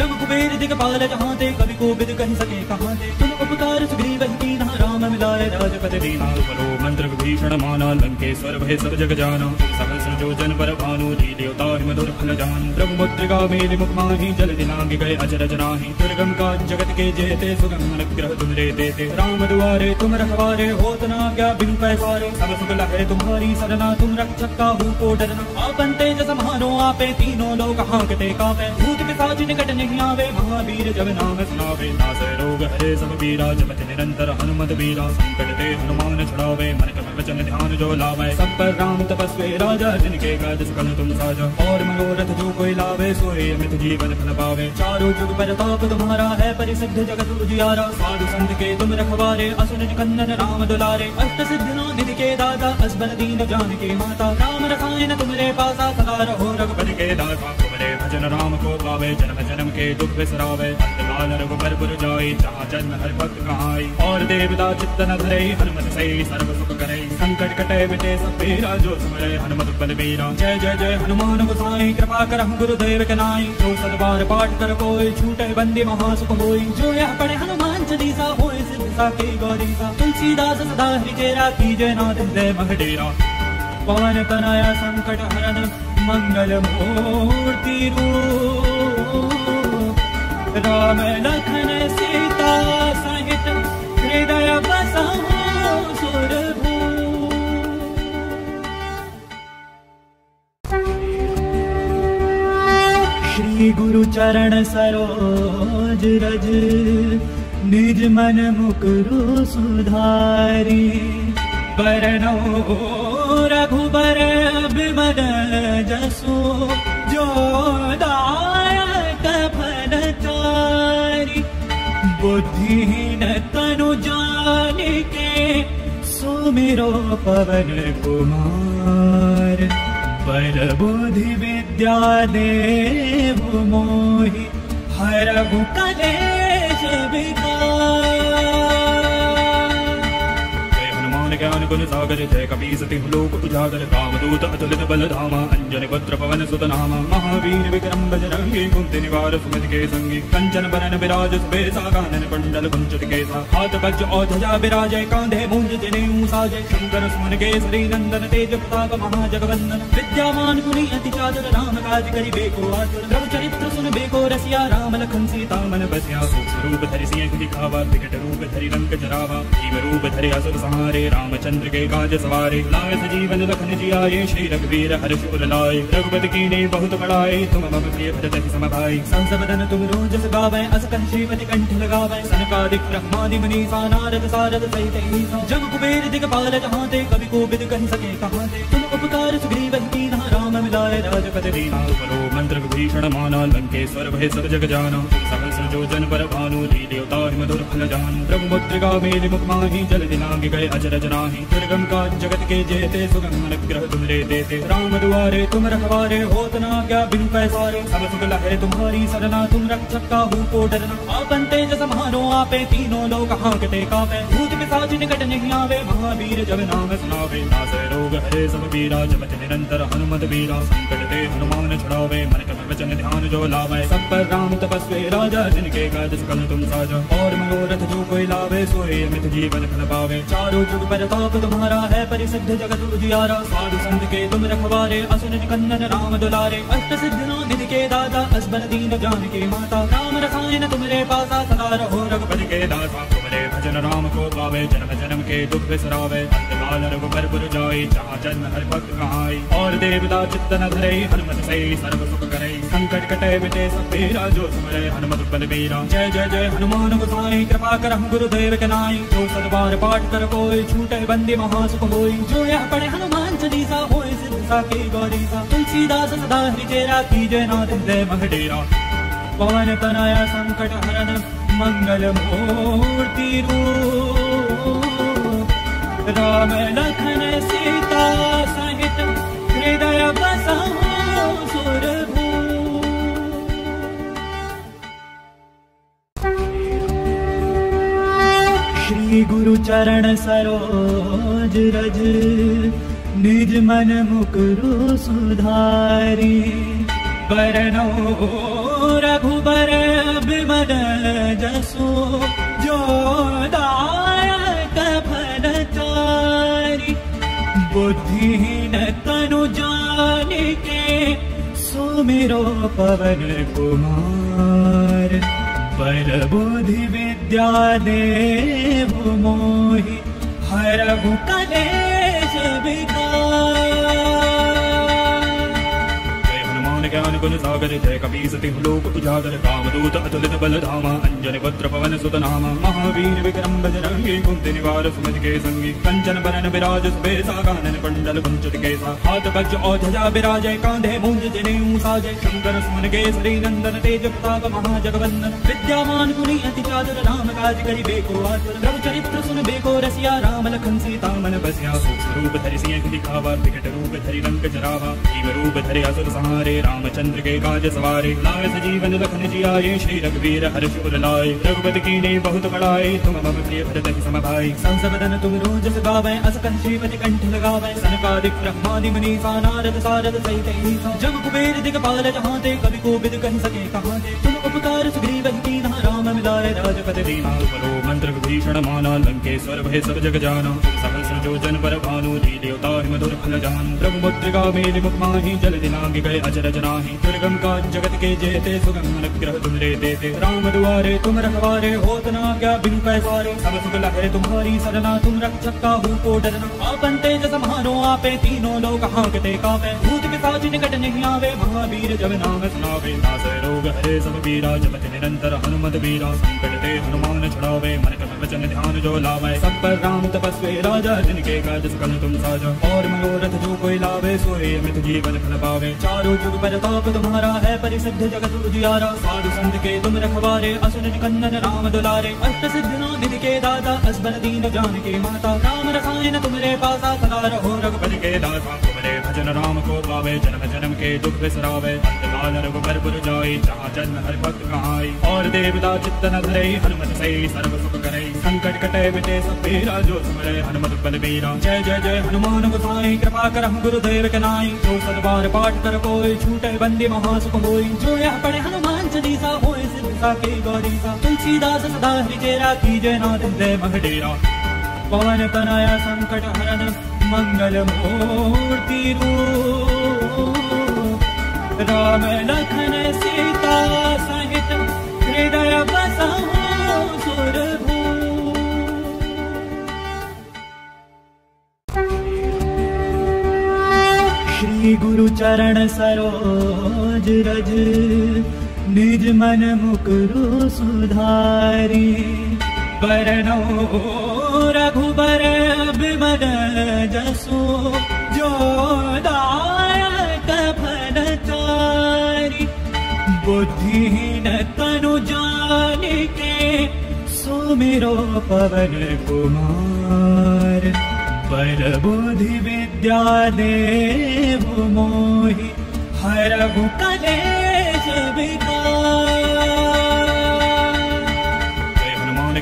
जब कुबेर दिगपाल जहांते, कवि कोविद कहि सके कहाते। तुम उपकार सुग्रीव कीन्हा, राम मिलाए राजपद दीन्हा। मंत्र विभीषण माना, लंकेश्वर भय सब जग जाना, सहस्र जो जन पर भानु, देवता मधुर फल जान। ब्रह्म मुद्रिका मेलि मुख माहि, जल दिनांग गए अचरज नाहि, दुर्गम काज जगत के जेते, सुगम अनुग्रह तुम देते। राम दुआरे तुम रखवारे, होत न आज्ञा बिनु पैसारे, सब सुख लहै तुम्हारी सरना, तुम रक्षक काहू को डरना। आपन तेज समारो आपे, तीनों लोक हांकते कांपे, भूत पिशाच निकट नहीं आवे, महावीर जब नाम सुनावे। नासै रोग हरे सब पीरा, जपत निरंतर हनुमत बीरा, संकट ते हनुमान छुड़ावे, मन क्रम वचन ध्यान जो लावै, सब पर राम तपस्वी राजा, जिनके काज सकल तुम साजा। और मनोरथ जो कोई लावे, सोए अमित जीवन फल पावे, चारों जुग प्रताप तुम्हारा है, परिसिद्ध जगत उजियारा। साधु संत के तुम रखवारे, असुर निकंदन राम दुलारे, अष्ट सिद्धियों निधि के दाता, असबर दीन जानकी माता, राम रसायन तुम्हारे पासा, सदा रहो रघुपति के दासा। तुम्हारे भजन राम को पावे, जन्म जन्म के दुख बिसरावे, अंतकाल रघुबर पुर जाई, जहाँ जन्म हर भक्त कहाई। और देवता चित्त न धरे, हनुमत सही सर्व सुख करे, संकट कटे मिटे सब पीरा, जो स्मरे हनुमत बलबीरा। जय जय जय हनुमान गोसाई, कृपा कर हम गुरुदेव के नाई, जो सत बार पाठ कर कोई, छूटे बंदी महासुख होई। जो यह पढ़े हनुमान चालीसा, होए सिद्ध साखी गौरीसा, तुलसी दास सदा हरि केरा, कीजे नाथ हृदय मह डेरा। पवन तनय संकट हरन मंगल मूर्ति रूप, राम लखन सीता सहित हृदय बसाऊ। श्री गुरु चरण सरोज रज, निज मन मुकुरु सुधारी, बरनो रघुबर विमल जसु, जो दायक फल चारि, बुद्धिहीन तनु जानिके, सुमिरो पवन कुमार, बल बुद्धि विद्या देहु मोहि, हरहु कलेश विकार। हनुमान ज्ञान गुण सागर, जय कपीसतिहु लोक उजागर, कामदूत अतुलित बल धामा, अंजनी पुत्र पवन सुत नामा, महावीर विक्रम बजरंगी, कुंती निवार सुमित के संगी, कंचन बरन बिराज सुबेसा, कानन कुंडल कुंचित केसा, हाथ वज्र और ध्वजा बिराजे, कांधे मूंज जनेऊ साजे, शंकर सुमन केसरी नंदन, तेज प्रताप महाजगवंदन, विद्यामान गुणी अति चातुर, राम काज करिबे को आतुर, रघु चरित्र सुनिबे को रसिया, राम लखन सीता मन बसिया। सूक्ष्म रूप धरि सिंह दिखावा, विकट रूप धरि लंक जरावा, भीम रूप धरि असुर संहारे, रामचंद्र के काज सवारे, लाए सजीवन लखन जियाए, श्री रघुवीर हर्ष उर लाए, रघुपति कीन्ही बहुत बड़ाई, तुम मम प्रिय भरत समाई। संसबदन तुम रोज सगावै, अस कह श्रीमति कंठ लगावै, सनकादिक ब्रह्मादि मुनीसा, नारद सारद सहित ईसा, जब कुबेर दिगपाल जहांते, कवि कोविद कहि सके कहाते। तुम उपकार सुग्रीव कीन्हा, राम मिलाए राजपद दीन्हा। मंत्र विभीषण माना, लंकेश्वर भय सब जग जाना, सहस्र जो जन पर भानु, देवता मधुर फल जान। ब्रह्म मुद्रिका मेलि मुख माहि, जल दिनांग गए अचरज नाहि, दुर्गम काज जगत के जेते, सुगम अनुग्रह तुम देते। राम दुआरे तुम रखवारे, होत न आज्ञा बिनु पैसारे, सब सुख लहै तुम्हारी सरना, तुम रक्षक काहू को डरना। आपन तेज समारो आपे, तीनों लोक हांकते कांपे, भूत पिशाच निकट नहीं आवे, महावीर जब नाम सुनावे। नासै रोग हरे सब पीरा, जपत निरंतर हनुमत बीरा, संकट ते हनुमान छुड़ावे, मन क्रम वचन ध्यान जो लावै, सब पर राम तपस्वी राजा, जिनके काज सकल तुम साजा। और मनोरथ जो कोई लावे, सोए अमित जीवन फल पावे, चारों जुग प्रताप तुम्हारा है, परिसिद्ध जगत उजियारा। साधु संत के तुम रखवारे, असुर निकंदन राम दुलारे, अष्ट सिद्धियों निधि के दाता, असबर दीन जानकी माता, राम रसायन तुम्हारे पासा, सदा रहो रघुपति के दासा। तुम्हारे भजन राम को पावे, जन्म जन्म के दुख बिसरावे, अंतकाल रघुबर पुर जाई, जहाँ जन्म हर भक्त कहाई। और देवता चित्त न धरे, हनुमत सही सर्व सुख करे, संकट कटे मिटे सब पीरा, जो स्मरे हनुमत बलबीरा। जय जय जय हनुमान गोसाई, कृपा कर हम गुरुदेव के नाई, जो सत बार पाठ कर कोई, छूटे बंदी महासुख होई। जो यह पढ़े हनुमान चालीसा, होए सिद्ध साखी गौरीसा, तुलसी दास सदा हरि केरा, कीजे नाथ हृदय मह डेरा। पवन तनय संकट हरन मंगल मूर्ति रूप, राम लखन सीता सहित हृदय बसाऊ। श्री गुरु चरण सरोज रज निज मन मुकुरु सुधारी। बरनो रघुबर विमल जसो जो दायक फल चारि। बुद्धिहीन तनु जानि के सुमिरो पवन कुमार। पर बुद्धि विद्या देहु मोहि हरहु कलेश विकार। जय हनुमान ज्ञान गुण सागर जय कपी सति लोक उजागर। कामदूत अतुलित बल धामा अंजनी पुत्र पवन सुत नामा। महावीर विक्रम बजरंगी कुंती निवार सुमति के संगी। कंचन बरन बिराज सुबेसा कानन कुंडल कुंचित केसा। हाथ वज्र और ध्वजा बिराजे कांधे मूंज जनेऊ साजे। शंकर सुमन केसरी नंदन तेज प्रताप महाजगवंदन। विद्यामान गुणी अति चातुर राम काज करि बेको आतुर। रघुचरित्र सुन बेको रसिया राम लखन सीता मन बसिया। सूक्ष्म रूप धरि सिंह दिखावा विकट रूप धरि लंक जरावा। जीव रूप धरि असुर संहारे रामचंद्र के काज सवारे। लाए सजीवन लखन जियाए श्री रघुवीर हर्ष उर लाए। रघुपति कीन्ही बहुत बड़ाई तुम मम प्रिय भरत समभाई। संसदन तुम रोज गावै अस कंठीपति कंठ लगावै। सनकादिक ब्रह्मादि मुनीसा नारद सारद सहित ईसा। जब कुबेर दिगपाल जहाँ ते कवि कोविद कहि सके कहाँ ते। तुम उपकार सुग्रीव कीन्हा राम मिलाए राजपद दीन्हा। उपरो मंत्र विभीषण माना लंकेश्वर भय सब जग जाना। सहस्र योजन पर भानु लील्यो ताहि मधुर फल जानु। ब्रह्म मुद्रिका मेलि मुख माहि जल दिलांघि गए अचरज नाहि। दुर्गम काज जगत के जेते सुगम अनुग्रह तुम रे देते। राम दुआरे तुम रखवारे होत न आज्ञा बिनु पैसारे। सब सुख लहै तुम्हारी सरना तुम रक्षक काहू को डरना। आपन तेज सम्हारो आपे तीनों लोक हांकते कांपे। भूत पिशाच निकट नहीं आवे महावीर जब नाम सुनावे। नासै रोग हरे सब पीरा जपत निरंतर हनुमत वीरा। संकट ते हनुमान छुड़ावे मन क्रम वचन ध्यान जो लावै। सब पर राम तपस्वी राजा जिनके काज सकल तुम साजा। और मनोरथ जो कोई लावे सोए अमित जीवन फल पावे। चारों जुग परताप तुम्हारा है परिसिद्ध जगत उजियारा। साधु संत के तुम रखवारे असुर निकंदन राम दुलारे। अष्ट सिद्धि नाथ के दाता असबर दीन जानकी माता। राम रसायन तुमरे पासा सदा रहो रघुपति के दासा। तुमरे भजन राम को पावे जन्म जन्म के दुख बिसरावे। अंतकाल रघुबर जाई जहाँ जन्म हर भक्त कहाई। और देवता चित्त न धरई हनुमत सही सर्व सुख करई। संकट कटे मिटे सब पीरा जो सुमरे हनुमत बल बीरा। जय जय जय हनुमान गोसाई कृपा करहु गुरुदेव के नाई। जो सत बार पाठ कर कोई छूटे बंदी महा सुख होई। जो यह पढ़े हनुमान चालीसा होई सिद्ध साकी गौरीसा। तुलसी दास सदा हरिचेरा कीजे नाथ हृदय मह डेरा। पवन तनया संकट हरन मंगल मूर्ति रूप। राम लखन सीता सहित हृदय बसहु सुर भूप। श्री गुरु चरण सरोज रज निज मन मुकुरु सुधारी। बरनो रघुबर विमल जसो जो दायक फल चारि। बुद्धिहीन तनु जानिके सुमिरो पवन कुमार। पर बुद्धि विद्या देहु मोहि हरहु कलेश विकार।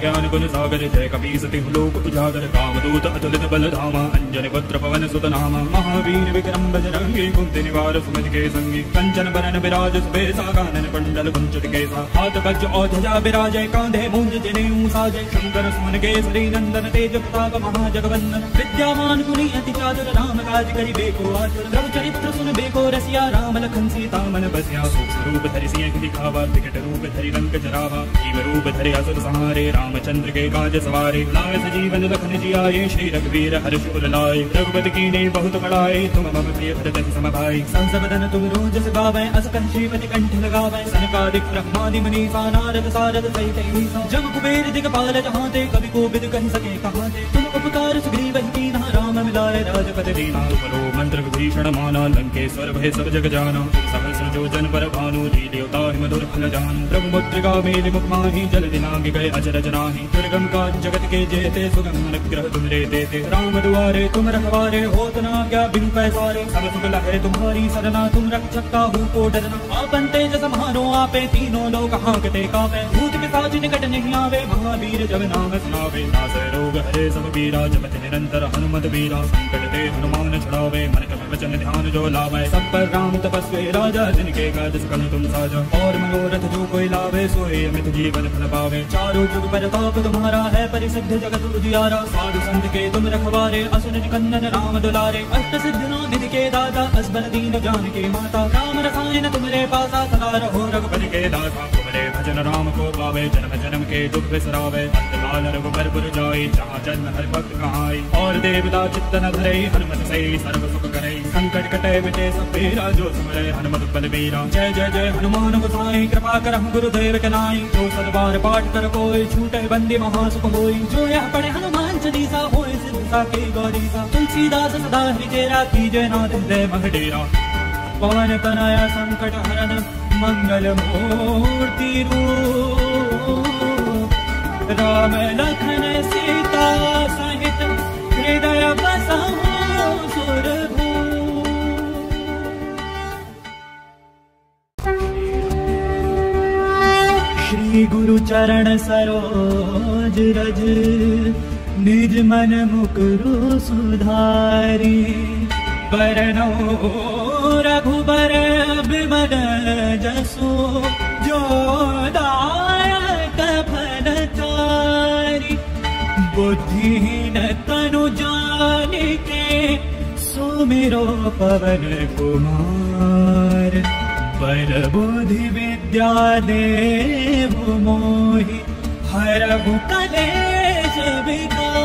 ज्ञान गुण सागर जय कपी सति लोक उजागर। कामदूत अतुलित बल धामा अंजनी पुत्र पवन सुत नामा। महावीर विक्रम बजरंगी कुंती निवार सुमति के संगी। कंचन बरन बिराज सुबेसा कानन कुंडल कुंचित केसा। हाथ वज्र और ध्वजा बिराजे कांधे मूंज जनेऊ साजे। शंकर सुमन केसरी नंदन तेज प्रताप महाजगवंदन। विद्यामान गुणी अति चातुर राम काज करि बेको आतुर। रघुचरित्र सुन बेको रसिया राम लखन सीता मन बसिया। सूक्ष्म रूप धरि सिंह दिखावा विकट रूप धरि लंक जरावा। जीव रूप धरि असुर संहारे रामचंद्र के काज सवारे। लाए सजीवन लखन जियाए श्री रघुवीर हर्ष उर लाए। रघुपति कीन्ही बहुत बड़ाई तुम मम प्रिय भरत समभाई। संसदन तुम रोज गावै अस कंठीपति कंठ लगावै। सनकादिक ब्रह्मादि मुनीसा नारद सारद सहित ईसा। जब कुबेर दिगपाल जहाँ ते कवि कोविद कहि सके कहाँ ते। तुम उपकार सुग्रीव कीन्हा राम मिलाए राजपद दीन्हा। उपरो मंत्र विभीषण माना लंकेश्वर भय सब जग जाना सहस्र योजन पर भानु लील्योता मधुर फल जान ब्रह्मपुत्रिका मेलि मुख माहि जल दिनांग गए अचरज नाहि दुर्गम काज जगत के जेते सुगम अनुग्रह तुम रे देते राम दुआरे तुम रखवारे होत ना क्या बिन पैसारे सब सुख लहै तुम्हारी सरना तुम रक्षक काहू को डरना आपन तेज सम्हारो आपे तीनों लोक हांकते कापे भूत पिशाच निकट नहीं आवे महावीर जब नाम सुनावे नासै रोग हरे सब पीरा जपत निरंतर हनुमत वीरा संकट ते हनुमान छुड़ावे मन क्रम वचन ध्यान जो लावै सब पर राम तपस्वी राजा जिनके काज सकल तुम साजा और मनोरथ जो कोई लावे सोए अमित जीवन फल पावे चारों जुग परताप तुम्हारा है परिसिद्ध जगत उजियारा साधु संत के तुम रखवारे असुर निकंदन राम दुलारे अष्ट सिद्ध नाम निधि के दाता असबर दीन जानकी माता राम रसायन तुमरे पासा सदा रहो रघुपति के दाता तुमरे भजन राम को पावे जन्म जन्म के दुख बिसरावे अंतकाल रघुपरपुर जाई जहाँ जन्म हर भक्त कहाई और देवता चित्त न धरई हनुमत सई सर्व सुख करई संकट कटे मिटे सब पीरा जो सुमरै हनुमत बलबीरा जय जय जय हनुमान गोसाई कृपा करहु गुरुदेव के नाई जो सत बार पाठ कर कोई छूटे बंदी महा सुख होई जो यह पढ़े हनुमान चालीसा होई सिद्ध साखी गौरीसा तुलसी दास सदा हृदयरा कीजय नाथ हृदय मह डेरा पवन तनया संकट हरन मंगल मूर्ति रूप राम लखन सीता सहित हृदय बसहु सुर भूप श्री गुरु चरण सरोज रज निज मन मुकुरु सुधारी बरनो रघुबर विमल जसो जो दायक फल चारि बुद्धिहीन तनु जानिके सुमिरो पवन कुमार पर बुद्धि विद्या देहु मोहि हरहु कलेश विकार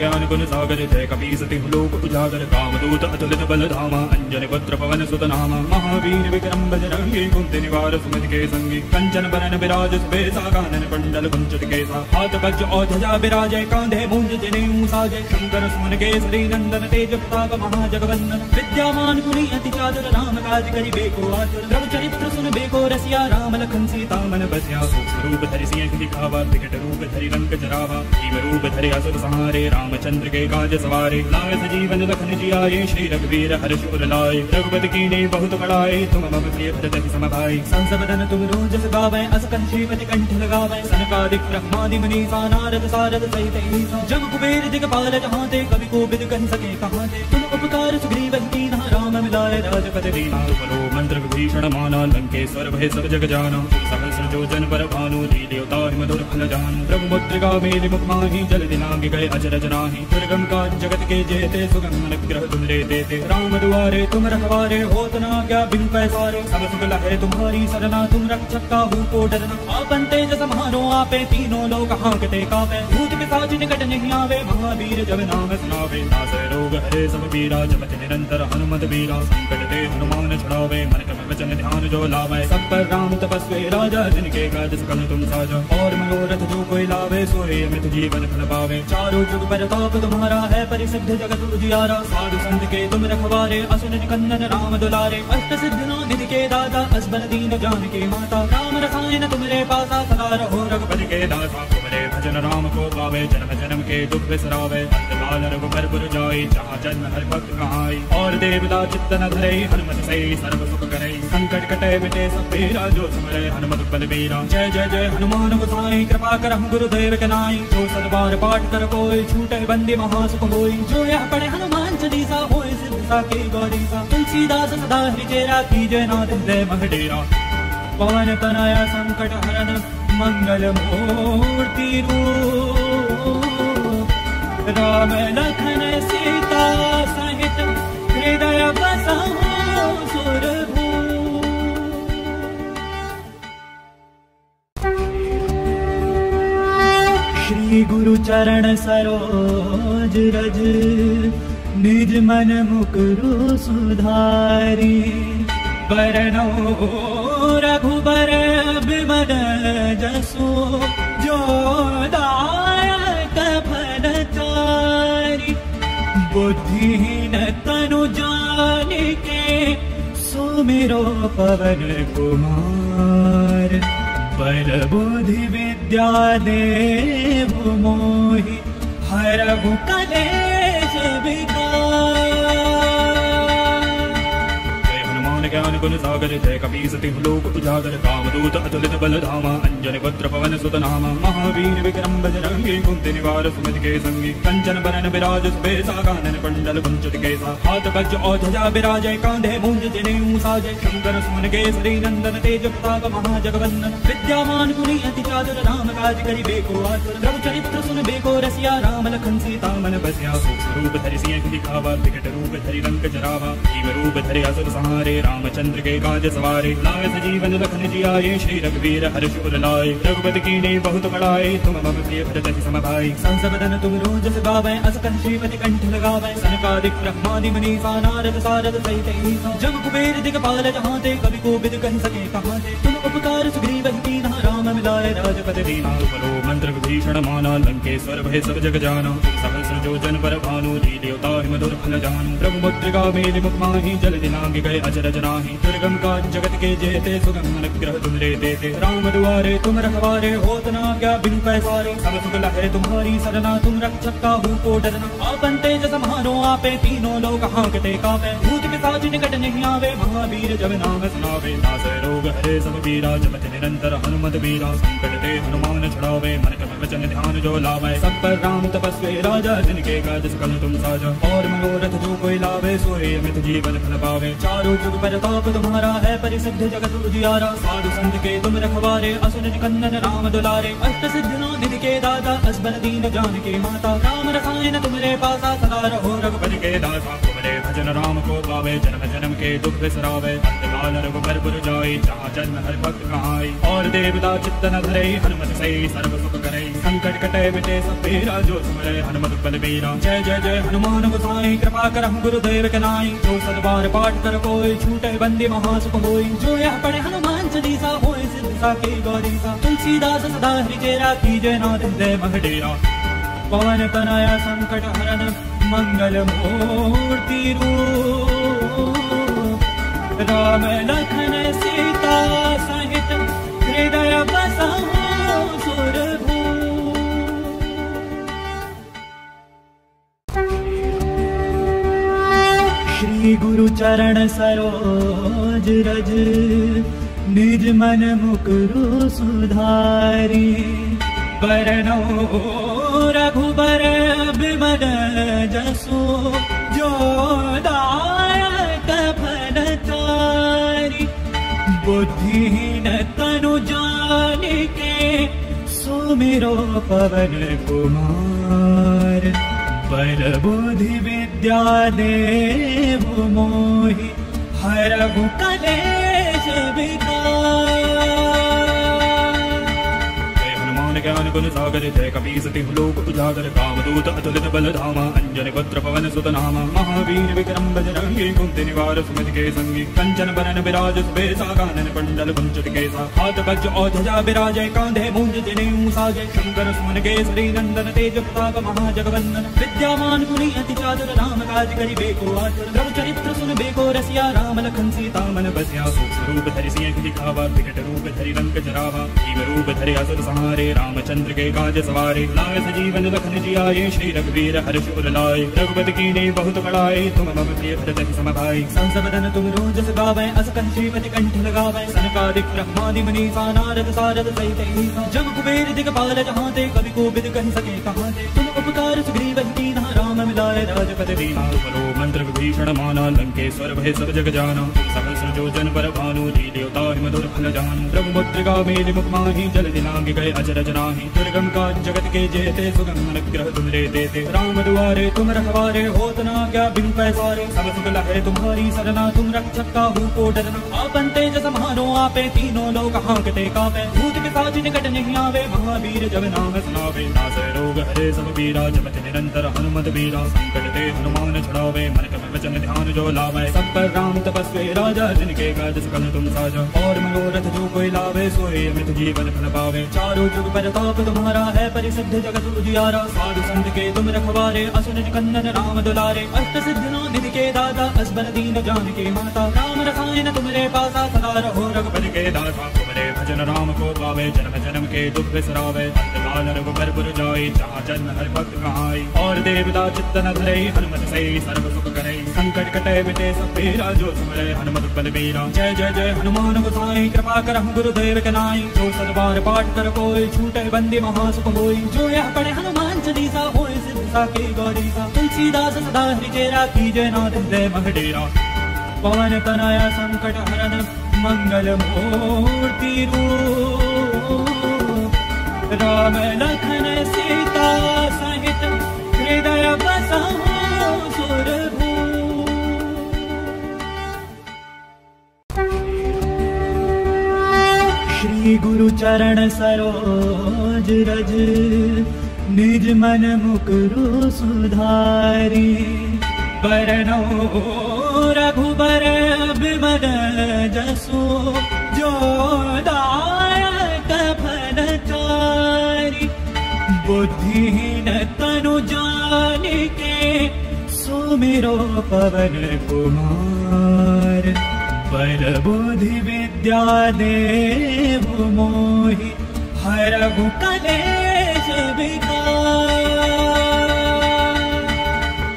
ज्ञान गुण सागर जय कपी सति लोक उजागर कामदूत अतुलित बल धामा अंजन पुत्र पवन सुत नामा महावीर विक्रम बजरंगी कुंती निवार सुमति के संगी कंचन बरन विराज सुबेसा कानन कुंडल कुंचित केसा हाथ वज्र और ध्वजा विराजय कांधे मूंज जनेऊ साजय शंकर सुमन केसरी नंदन तेज प्रताप महाजगवंदन विद्यामान गुणी अति चातुर राम काज करि बेको आतुर रघु चरित्र सुन बेको रसिया राम लखन सीता मन बसिया सूक्ष्म रूप धरि सिंह दिखावा विकट रूप धरि रंग जरावा जीव रूप धरि असुर संहारे रामचंद्र के काज सवारे लाए सजीवन लखन जियाए श्री रघुवीर हर्ष उर लाए रघुपति कीन्ही बहुत बड़ाए तुम मम प्रिय भरत समभाई संसबदन तुम रोज जस गावै अस कंठीपति कंठ लगावै सनकादिक ब्रह्मादि मुनीसा नारद सारद सहित ईसा जम कुबेर दिगपाल जहाँ ते कवि कोविद कह सके कहाँ ते तुम उपकार सुग्रीव कीन्हा राम मिलाए राजपद दीन्हा बलो मंत्र विभीषण माना लंकेश्वर भय सब जग जाना सहस्र योजन पर भानु लील्योता मधुर फल जान ब्रह्मपुत्रिका मेलि मुख माहि जल दिनांग गए अचरज दुर्गम काज जगत के जेते सुगम अनुग्रह तुम रे देते राम दुआरे तुम रखवारे होत ना क्या बिन पैसारे सब सुख लहै तुम्हारी सरना तुम रक्षक काहू को डरना आपन तेज सम्हारो आपे तीनों लोक हांकते कापे भूत पिशाच निकट नहीं आवे महावीर जब नाम सुनावे नासै रोग हरे सब पीरा जपत निरंतर हनुमत वीरा संकट ते हनुमान छुड़ावे मन क्रम वचन ध्यान जो लावै सब पर राम तपस्वी राजा जिनके काज सकल तुम साजा और मनोरथ जो कोई लावे सोए अमित जीवन फल पावे चारों जुग पर ताप तुम्हारा है परिसिद्ध जगत उजियारा साधु संत के तुम रखवारे असुर निकंदन राम दुलारे अष्ट सिद्ध नो निधि के दाता असबर दीन जानकी माता राम रसायन तुमरे पासा सदा रहो रघुपति के दासा तुमरे भजन राम को पावे जन्म जन्म के दुख बिसरावे अंतकाल रघुपरपुर जाई जहाँ जन्म हर भक्त कहाई और देवता चित्त न धरई हनुमत सई सर्व सुख करई संकट कटे मिटे सब पीरा जो सुमरै हनुमत बलबीरा जय जय जय हनुमान गोसाई कृपा करहु गुरुदेव के नाई जो सत बार पाठ कर कोई छूटे बंदी महासुख होई जो यह पढ़े हनुमान चालीसा होई सिद्ध साखी गौरीसा तुलसी दास सदा हृदयरा कीजय नाथ हृदय मह डेरा पवन तनया संकट हरन मंगल मूर्ति रूप राम लखन सीता सहित हृदय बसहु सुर भूप श्री गुरु चरण सरोज रज निज मन मुकुरु सुधारी बरनो रघुबर विमल जसो जो दायक फल चारि बुद्धिहीन तनु जान के सुमिरो पवन कुमार। बल बुद्धि विद्या देहु मोहि हरहु कलेश विकार। हनुमान ज्ञान गुण सागर जय कपी सति लोक उजागर। कामदूत अतुलित बल धामा अंजनी पुत्र पवन सुत नामा। महावीर विक्रम बजरंगी कुंती निवार सुमति के संगी। कंचन बरन बिराज सुबेसा कानन कुंडल कुंचित केसा। हाथ वज्र और ध्वजा बिराजे कांधे मूंज जनेऊ साजे। शंकर सुमन केसरी नंदन तेज प्रताप महाजगवंदन। विद्यामान गुणी अति चातुर राम काज करिबे को आतुर। रघुचरित्र सुनबे को रसिया राम लखन सीता मन बसिया। सूक्ष्म रूप धरि सिंह दिखावा विकट रूप धरि लंक जरावा। भीम रूप धरि असुर संहारे रामचंद्र के काज सवारे। लाए सजीवन लखन जियाए श्री रघुवीर हर शिवर लाए। रघुपति कीन्हि बहुत बड़ाए तुम मम प्रिय भरत समभाई। संसबदन तुम रोज गावै अस कहि श्रीमति कंठ लगावै। सनकादिक ब्रह्मादि मुनीसा नारद सारद सहित ईसा। जग कुबेर दिगपाल जहाँ ते कवि कोविद कहि सके कहाँ ते। तुम उपकार सुग्रीव कीन्हा राम मिलाए राजपद दीना। तुमरो मंत्र विभीषण माना लंकेश्वर भय सब जग जाना। सहस्र योजन पर भानु लील्योता मधुर फल जानू। प्रभु मुद्रिका मेलि मुख माहि जल दिनांग गए अचरज नाहि। दुर्गम काज जगत के जेते सुगम अनुग्रह तुम लेते ते। राम दुआरे तुम रखवारे होत न आज्ञा बिनु पैसारे। सब सुख लहै तुम्हारी सरना तुम रक्षक काहू को डरना। आपन तेज समारो आपे तीनों लोग हांकते कांपे। भूत पिशाच निकट नहीं आवे महावीर जब नाम सुनावे। नाश रोग हरे सब पीरा जपत निरंतर हनुमत बीरा। संकट ते हनुमान छुड़ावे मन क्रम वचन ध्यान जो लावे। सब पर राम तपस्वी राजा जिनके काज सकल तुम साजा। और मनोरथ जो कोई लावे सोए अमित जीवन फल पावे। चारों जुग प्रताप तुम्हारा है परिसिद्ध जगत उजियारा। साधु संत के तुम रखवारे असुर निकंदन राम दुलारे। अष्ट सिद्धियों निधि के दाता असबर दीन जानकी माता। राम रसायन तुमरे पासा सदा रहो रघुपति के दासा। तुम्हारे भजन राम को पावे जन्म जन्म के दुख सरावे। अंतकाल रघुबर पुर जाई जहाँ जन्म हर भक्त कहाई। और देवता चित्त न धरई हनुमत सही सर्व सुख करई। संकट कटे मिटे सब पीरा जो सुमरे हनुमत बल बीरा। जय जय जय हनुमान गोसाई कृपा करहु गुरुदेव के नाई। जो सत बार पाठ कर कोई छूटे बंदी महा सुख होई। जो यह पढ़े हनुमान चालीसा होई सिद्ध साखी गौरीसा। तुलसी दास सदा हरि चेरा कीजय नाथ हृदय मह डेरा। पवन तनया संकट हरन मंगल मूर्ति रूप। राम लखन सीता सहित हृदय बसहु सुर भूप। श्री गुरु चरण सरोज रज निज मन मुकुरु सुधारी। बरनों रघुबर विमल जसो जो दायक फल चारि। बुद्धिहीन तनु जान के सुमिरो पवन कुमार। बल बुद्धि विद्या देहु मोहि हरहु कलेश विकार। ज्ञान गुण सागर जय कपी सति लोक उजागर। कामदूत अतुलित बल धामा अंजनी पुत्र पवन सुत नामा। महावीर विक्रम बजरंगी कुंती निवार सुमति के संगी। कंचन बरन बिराज सुबेसा कानन कुंडल कुंचित केसा। हाथ वज्र और ध्वजा बिराजे कांधे मूंज जनेऊ साजे। शंकर सुमन केसरी नंदन तेज प्रताप महाजगवंदन। विद्यामान गुणी अति चातुर राम काज करिबे को आतुर। रघुचरित्र सुनबे को रसिया राम लखन सीता मन बसिया। सूक्ष्म रूप धरि सिंह दिखावा विकट रूप धरि लंक जरावा। भीम रूप धरि असुर संहारे राम चंद्र के काज सवारे। लाए सजीवन लखन जियाए श्री रघुवीर हर्ष उर लाए। रघुपति कीन्हि बहुत बड़ाए तुम मम प्रिय भरत समभाई। संसबदन तुम रोज गावै अस कहि श्रीमति कंठ लगावै। सनकादिक ब्रह्मादि मुनीसा नारद सारद सहित ईसा। जग कुबेर दिगपाल जहाँ ते कवि कोविद कहि सके कहाँ ते। तुम उपकार सुग्रीव कीन्हा राम मिलाए राजपद दीना। तुमरो मंत्र विभीषण माना लंकेश्वर भय सब जग जाना। सहस्र योजन पर भानु लील्योताहि मधुर फल जानू। प्रभु मुद्रिका मेलि मुख माहि जल दिनांग गए अचरज नाहि। दुर्गम का जगत के जेते सुगम अनुग्रह तुम लेते। राम दुआरे तुम रखवारे होत न आज्ञा बिनु पैसारे। सब सुख लहै तुम्हारी सरना तुम रक्षक काहू को डरना। आपन तेज समारो आपे तीनों लोक हांकते कांपे। भूत पिशाच निकट नहीं आवे महावीर जब नाम सुनावे। नाश रोग हरे सब पीरा जपत निरंतर हनुमत बीरा। संकट ते हनुमान छुड़ावे मन क्रम वचन ध्यान जो लावै। सब पर राम तपस्वी राजा निकेगा जस कल तुम साजा। और मनोरथ जो कोई लावे सोए अमित जीवन फल पावे। चारों जुग परताप तुम्हारा है परिसिद्ध जगत उजियारा। साधु संत के तुम रखवारे असुर निकंदन राम दुलारे। अष्ट सिद्धि नो निधि के दाता असबर दीन जानकी माता। राम रखाए न तुम्हारे पासा सदा रहो रघुपति के दासा। तुम्हारे भजन राम को पावे जन्म जन्म के दुख बिसरावे। अंतकाल रघुबर पुर जाई जहाँ जन्म हर भक्त कहाई। और देवता चित्त न धरई हनुमत सही सर्व सुख करई। संकट कटे मिटे सब पीरा जो सुमरे हनुमत बल बीरा। जय जय जय हनुमान गोसाई कृपा करहु गुरुदेव के नाई। जो सत बार पाठ कर कोई छूटे बंदी महा सुख होई। जो यह पढ़े हनुमान चालीसा होई सिद्ध साखी गौरीसा। तुलसी दास सदा हरि चेरा कीजे नाथ हृदय मह डेरा। पवन तनया संकट हरन मंगल मूर्ति रूप। राम लखन सीता सहित हृदय बसहु सुर भूप। गुरु चरण सरोज रज निज मन मुकुरु सुधारी। बरनो रघुबर बिमल जसु जो दायक फल चारि। बुद्धिहीन तनु जानिके सुमिरो पवन कुमार। पर बुद्धि विद्या देहु मोहि हरहु कलेश विकार।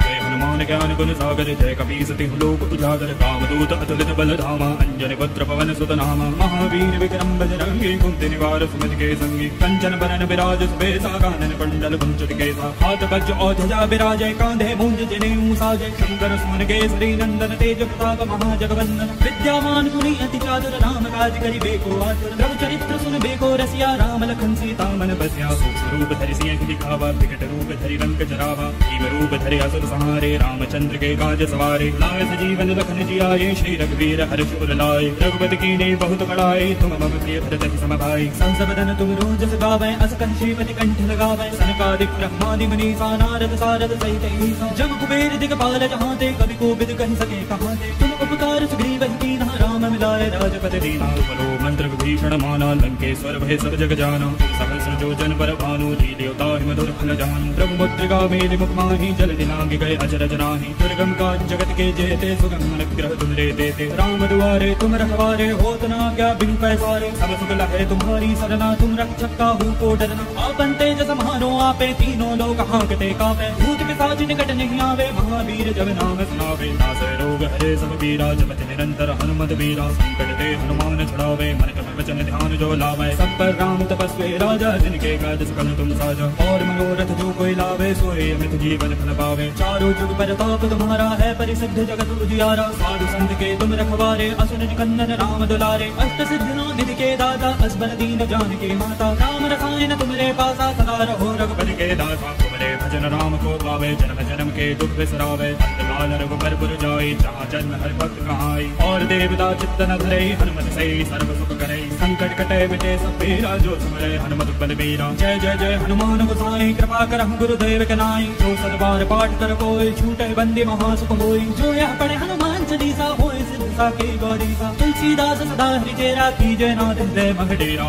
हनुमान ज्ञान गुण सागर जय कपीसति लोक उजागर। कामदूत अतुलित बल धामा अंजनी पुत्र पवन सुत नामा। महावीर विक्रम बजरंगी कुंती निवार सुमति के संगी। कंचन बरन बिराज सुबेसा कानन कुंडल कुंचित केसा। हाथ वज्र और ध्वजा बिराजे कांधे मूंज जनेऊ साजे। शंकर सुमन केसरी नंदन तेज प्रताप महाजगवंदन। विद्यामान गुणी अति चातुर राम काज करि बेको आतुर। रघु चरित्र सुन बेको रसिया राम लखन सीता मन बसिया। सूक्ष्म रूप धरि सिंह दिखावा विकट रूप धरि रंक जरावा। भीम रूप धरि असुर संहारे रामचंद्र के काज सवारे। लाए सजीवन लखन जियाए श्री रघुवीर हर्ष उर लाए। रघुपति कीन्हि बहुत बड़ाए तुम मम प्रिय भरत सम भाई। संसदन तुम रोज गावै अस कंठीपति कंठ लगावै। सनकादिक ब्रह्मादि मुनीसा नारद सारद सहित ईसा। जम कुबेर दिगपाल जहाँ ते कवि कोविद कहि सके कहाँ ते। तुम उपकार सुग्रीव की राम मिलाए राजपद दीना। बलो मंत्र विभीषण माना लंकेश्वर भय सब जग जाना। सहस्र जो जन पर भानु जी देवता मधुर फल जानु। ब्रह्ममुद्रिका मेलि मुख माहि जल दिनांग गए अचरज नाहि। दुर्गम काज जगत के जेते सुगम अनुग्रह तुम रे देते। राम दुआरे तुम रखवारे होत ना क्या बिनु पैसारे। सब सुख लहै तुम्हारी सरना तुम रक्षक काहू को डरना। आपन तेज समारो आपे तीनों लोक हांकते कापे। भूत पिशाच निकट नहीं आवे महावीर जब नाम सुनावे। नाश रोग हरे सब पीरा जपत निरंतर हनुमत बीरा। संकट ते हनुमान छुड़ावे मन क्रम वचन ध्यान जो लावे। सब पर राम तपस्वी राजा जिनके काज सकल तुम साजा। और मनोरथ जो कोई लावे सोए अमित जीवन फल पावे। चारों जुग परताप तुम्हारा है परिसिद्ध जगत उजियारा। साधु संत के तुम रखवारे असुर निकंदन राम दुलारे। अष्ट सिद्धि नो निधि के दाता असबर दीन जानकी माता। राम रखाए न तुम्हारे पासा सदा रहो रघुपति के दासा। तुम्हारे भजन राम को पावे जन्म जन्म के दुख बिसरावे। अंतकाल रघुबर पुर जाई जहाँ जन्म हर भक्त कहाई। और देवता चित्त न धरे हनुमत सही सर्व सुख करे। संकट कटे मिटे सब पीरा जो सुमरे हनुमत बल बीरा। जय जय जय हनुमान गोसाई कृपा करहु गुरुदेव के नाई। जो सत बार पाठ कर कोई छूटे बंदी महा सुख होई। जो यह पढ़े हनुमान चालीसा होई सिद्ध साखी गौरीसा। तुलसी दास सदा हरि चेरा कीजे नाथ हृदय मह डेरा।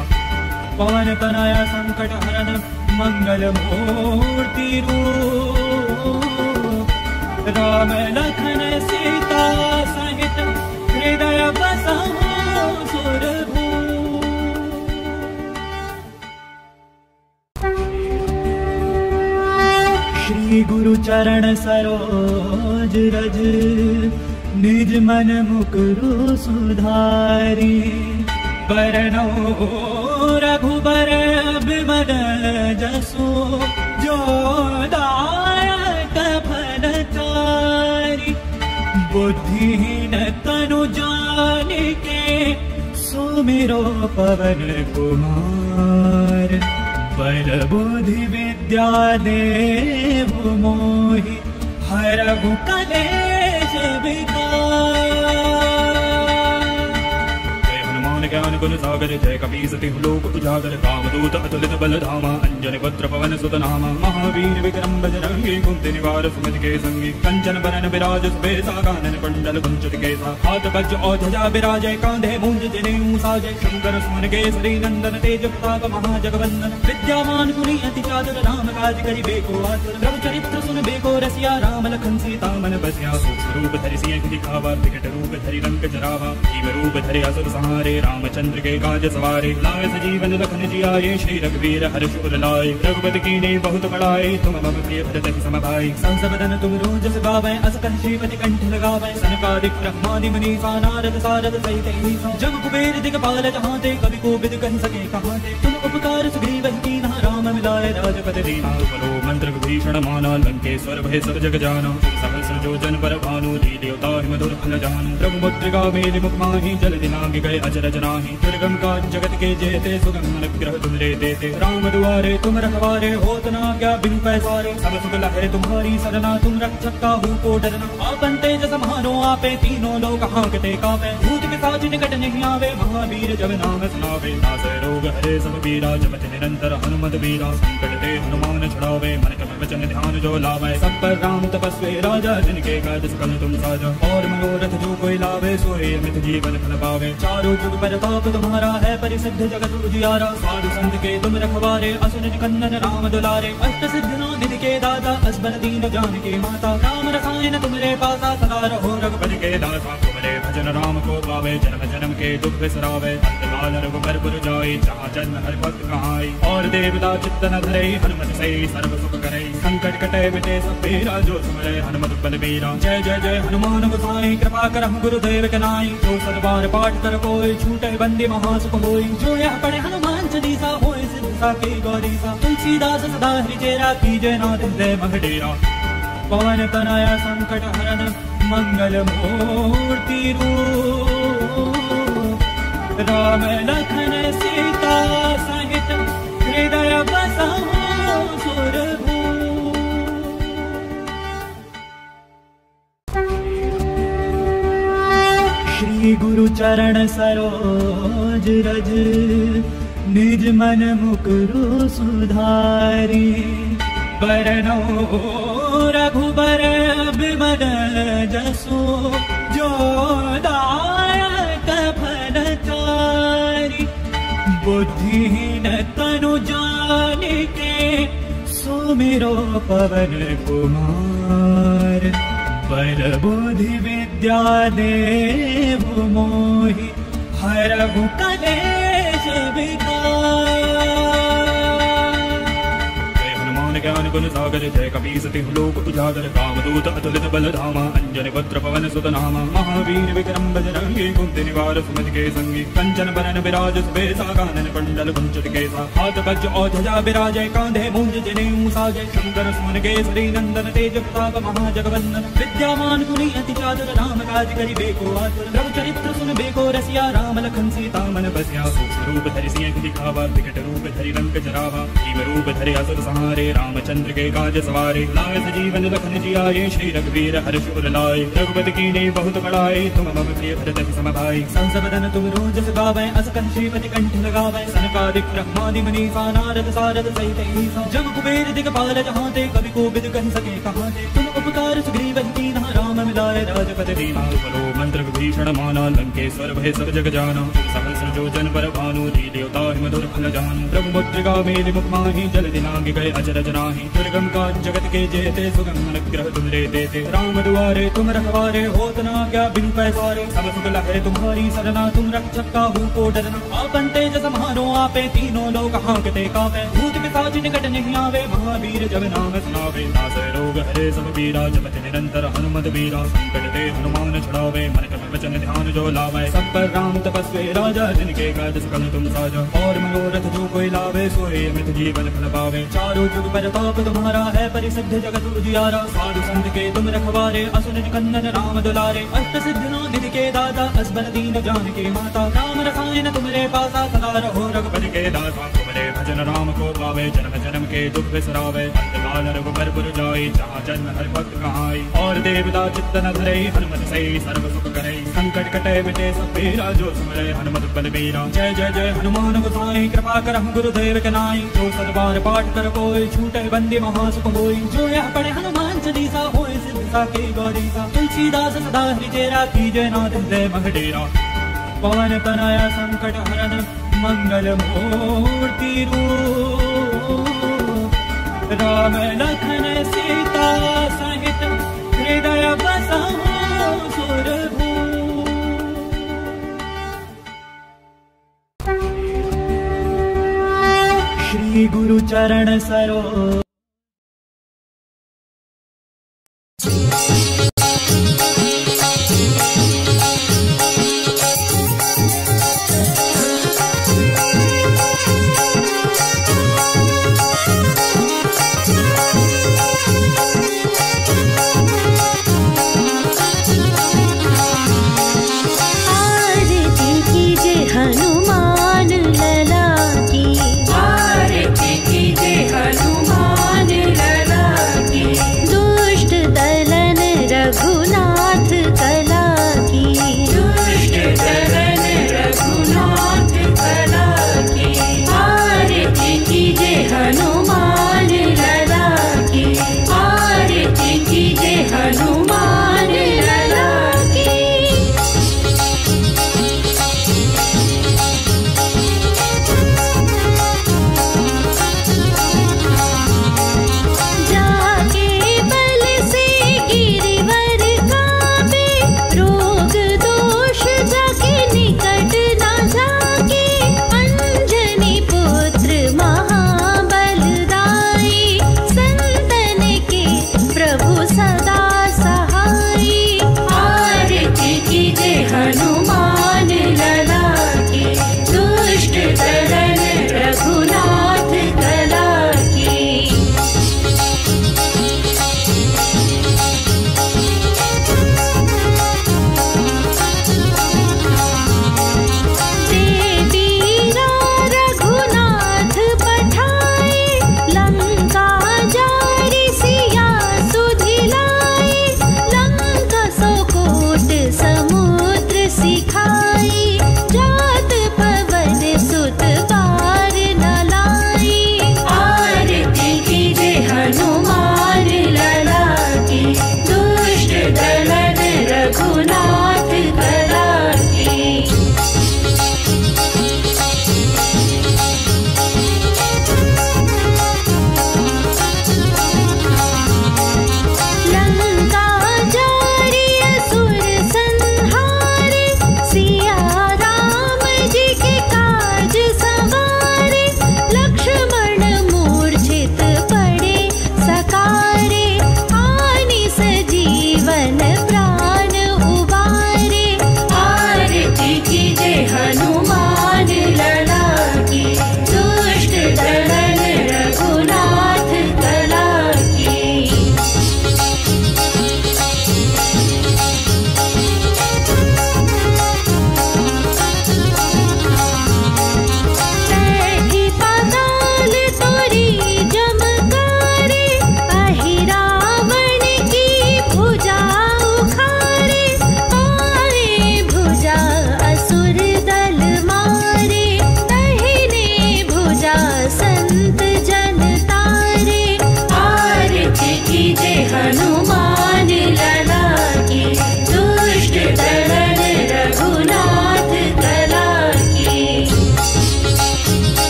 पवन तनया संकट हरन मंगल मूर्ति रूप। राम लखन सीता सहित हृदय बसहु सुर भूप। श्री गुरु चरण सरोज रज निज मन मुकुरु सुधारी। बरनो रघुबर बिमल जसु जो दायक फल चारि। बुद्धिहीन तनु जानिके सुमिरो पवन कुमार। पर बुद्धि विद्या देहु मोहि हरहु कलेश विकार। ज्ञान गुण सागर जय कपी सति लोक उजागर कामदूत अतुलित बल धामा अंजन पत्र पवन सुत नामा महावीर विक्रम बजरंगी कुंती निवार सुमति के संगी कंचन बरन विराज सुबेसा कानन कुंडल कुंचित केसा हाथ वज्र और ध्वजा विराजय कांधे मूंज जनेऊ साजय शंकर सुमन केसरी नंदन तेज प्रताप महाजगवंदन विद्यामान गुणी अति चातुर राम काज करि बेको आतुर रघु चरित्र सुन बेको रसिया राम लखन सीता मन बसिया रूप धरि सिंह दिखावा विकट रूप धरि रंग जरावा जीव रूप धरि असुर संहारे रामचंद्र के काज सवारे लाए सजीवन लखन जियाए श्री रघुवीर हर्ष उर लाए रघुपति कीन्हि बहुत बड़ाई तुम मम प्रिय भरत सम भाई संसदन तुम रोज गावै अस कंठे कंठ लगावै सनकादिक ब्रह्मादि मुनीसा नारद सारद सहित ईसा जम कुबेर दिगपाल जहांते कवि को विद कह सके कहाते तुम उपकार सुग्रीव कीन्हा राम मिलाए राजपद दीन्हा बलो मंत्र भीषण माना लंकेश्वर भय सब जग जाना सहस्र योजन पर भानु लील्योता मधुर फल जानु ब्रह्ममुद्रिका मेलि मुख माहि जल दिनांगि गए अचरज नाहि दुर्गम काज जगत के जेते सुगम अनुग्रह तुम रे देते राम दुआरे तुम रखवारे होत ना क्या बिन पैसारे सब सुख लहै तुम्हारी सरना तुम रक्षक काहू को डरना आपन तेज सम्हारो आपे तीनों लोक हांकते कापे भूत पिशाच निकट नहीं आवे महावीर जब नाम सुनावे नासै रोग हरे सब पीरा जपत निरंतर हनुमत वीरा संकट ते हनुमान छुड़ावे मन क्रम वचन ध्यान जो लावै सब पर राम तपस्वी राजा जिनके काज सकल तुम साजा और मनोरथ जो कोई लावे सोए अमित जीवन फल पावे चारों जुग प्रताप तुम्हारा है परिसिद्ध जगत उजियारा साधु संत के तुम रखवारे असुर निकंदन राम दुलारे अष्ट सिद्धि निधि के दाता असबर दीन जानकी माता राम रसायन तुम्हारे पासा सदा रहो रघुपति के दासा तुम्हारे भजन राम को पावे जन्म जन्म के दुख बिसरावे अंतकाल रघुबर जाए जहाँ जन्म हर भक्त कहाई और देवता चित्त न धरे हनुमत सही सर्व सुख करे संकट कटे मिटे सब पीरा जो सुमरे हनुमत बल बीरा जय जय जय हनुमान गोसाई कृपा कर हम गुरुदेव के नाई जो सतबार पाठ कर कोई छूटे बंदी महासुख होई जो यह पढ़े हनुमान चालीसा होई सिद्ध साकी गौरीसा तुलसी दास सदा हरिचेरा कीजे नाथ हृदय मह डेरा पवन तनय संकट हरन मंगल मूर्ति रूप राम लखन सीता सहित हृदय बसाओ सुर भूप गुरु चरण सरोज रज निज मन मुकुरु सुधारी बरनो रघुबर बिमल जसो जो दायक फल चारि बुद्धिहीन तनु जानिके सुमिरो पवन कुमार पर बुद्धि विद्या देहु मोहि हरहु कलेश ज्ञान गुण सागर जय कपी सति लोक उजागर कामदूत अतुलित बल धामा अंजन पत्र पवन सुत नामा महावीर विक्रम बजरंगी कुंती निवार सुमति के संगी कंचन बरन विराज सुबेसा कानन कुंडल कुंचित केसा हाथ वज्र और ध्वजा विराजय कांधे मूंज जनेऊ साजय शंकर सुमन केसरी नंदन तेज प्रताप महाजगवंदन विद्यामान गुणी अति चातुर राम काज करि बेको आतुर रघु चरित्र सुन बेको रसिया राम लखन सीता मन बसिया सूक्ष्म रूप धरि सिंह दिखावा विकट रूप धरि रंग जरावा जीव रूप धरि असुर संहारे रामचंद्र के काज सवारे लाए सजीवन लखन जियाए श्री रघुवीर हर्ष उर लाए रघुपति कीन्हि बहुत बड़ाई तुम मम प्रिय भरत सम भाई संसदन तुम रोज गावै अस कंठे कंठ लगावै सनकादिक ब्रह्मादि मुनीसा नारद सारद सहित ईसा जम कुबेर दिगपाल जहांते कवि को विद कह सके कहाते तुम उपकार सुग्रीव कीन्हा राम मिलाए राजपद दीन्हा बलो मंत्र भीषण माना लंकेश्वर भय सब जग जाना सहस्र योजन पर भानु लील्योता मधुर फल जानु ब्रह्ममुद्रिका मेलि मुख माहि जल दिनांगि गए अचरज दुर्गम काज जगत के जेते सुगम अनुग्रह तुम रे देते राम दुआरे तुम रखवारे होत ना क्या बिन पैसारे सब सुख लहै तुम्हारी सरना तुम रक्षक काहू को डरना आपन तेज सम्हारो आपे तीनों लोक हांकते कापे भूत पिशाच निकट नहीं आवे महावीर जब नाम सुनावे नासै रोग हरे सब पीरा जपत निरंतर हनुमत वीरा संकट ते हनुमान छुड़ावे मन क्रम वचन ध्यान जो लावै सब पर राम तपस्वी राजा जिनके काज सकल तुम साजा और मनोरथ जो कोई लावे सोए अमित जीवन फल पावे चारों जुग पर ताप तुम्हारा है परिसिद्ध जगत उजियारा साधु संत के तुम रखवारे असुर निकंदन राम दुलारे अष्ट सिद्धि निधि के दाता असबर दीन जानकी माता राम रसायन तुम्हारे पासा सदा रहो रघुपति के दासा तुम्हारे भजन राम को पावे जन्म जन्म के दुख बिसरावे अंतकाल रघुबर पुर जाए जहाँ जन्म हर भक्त कहाई और देवता चित्त न धरे हनुमत सही सर्व सुख करे संकट कटे मिटे सब पीरा, जो सुमरे हनुमत बल बीरा। जय जय जय हनुमान गोसाई, कृपा करहु गुरुदेव के नाई। जो सत बार पाठ कर कोई, छूटे बंदी महासुख होई। जो यह पढ़े हनुमान चालीसा, होय सिद्ध साखी गौरी सा। तुलसी दास सदा हरिचेरा, कीजे नाथ हृदय मह डेरा। पवन तनय संकट हरन, मंगल मूर्ति रूप। राम लखन सीता सहित, हृदय बसहु सुर भूप। श्री गुरु चरण सरो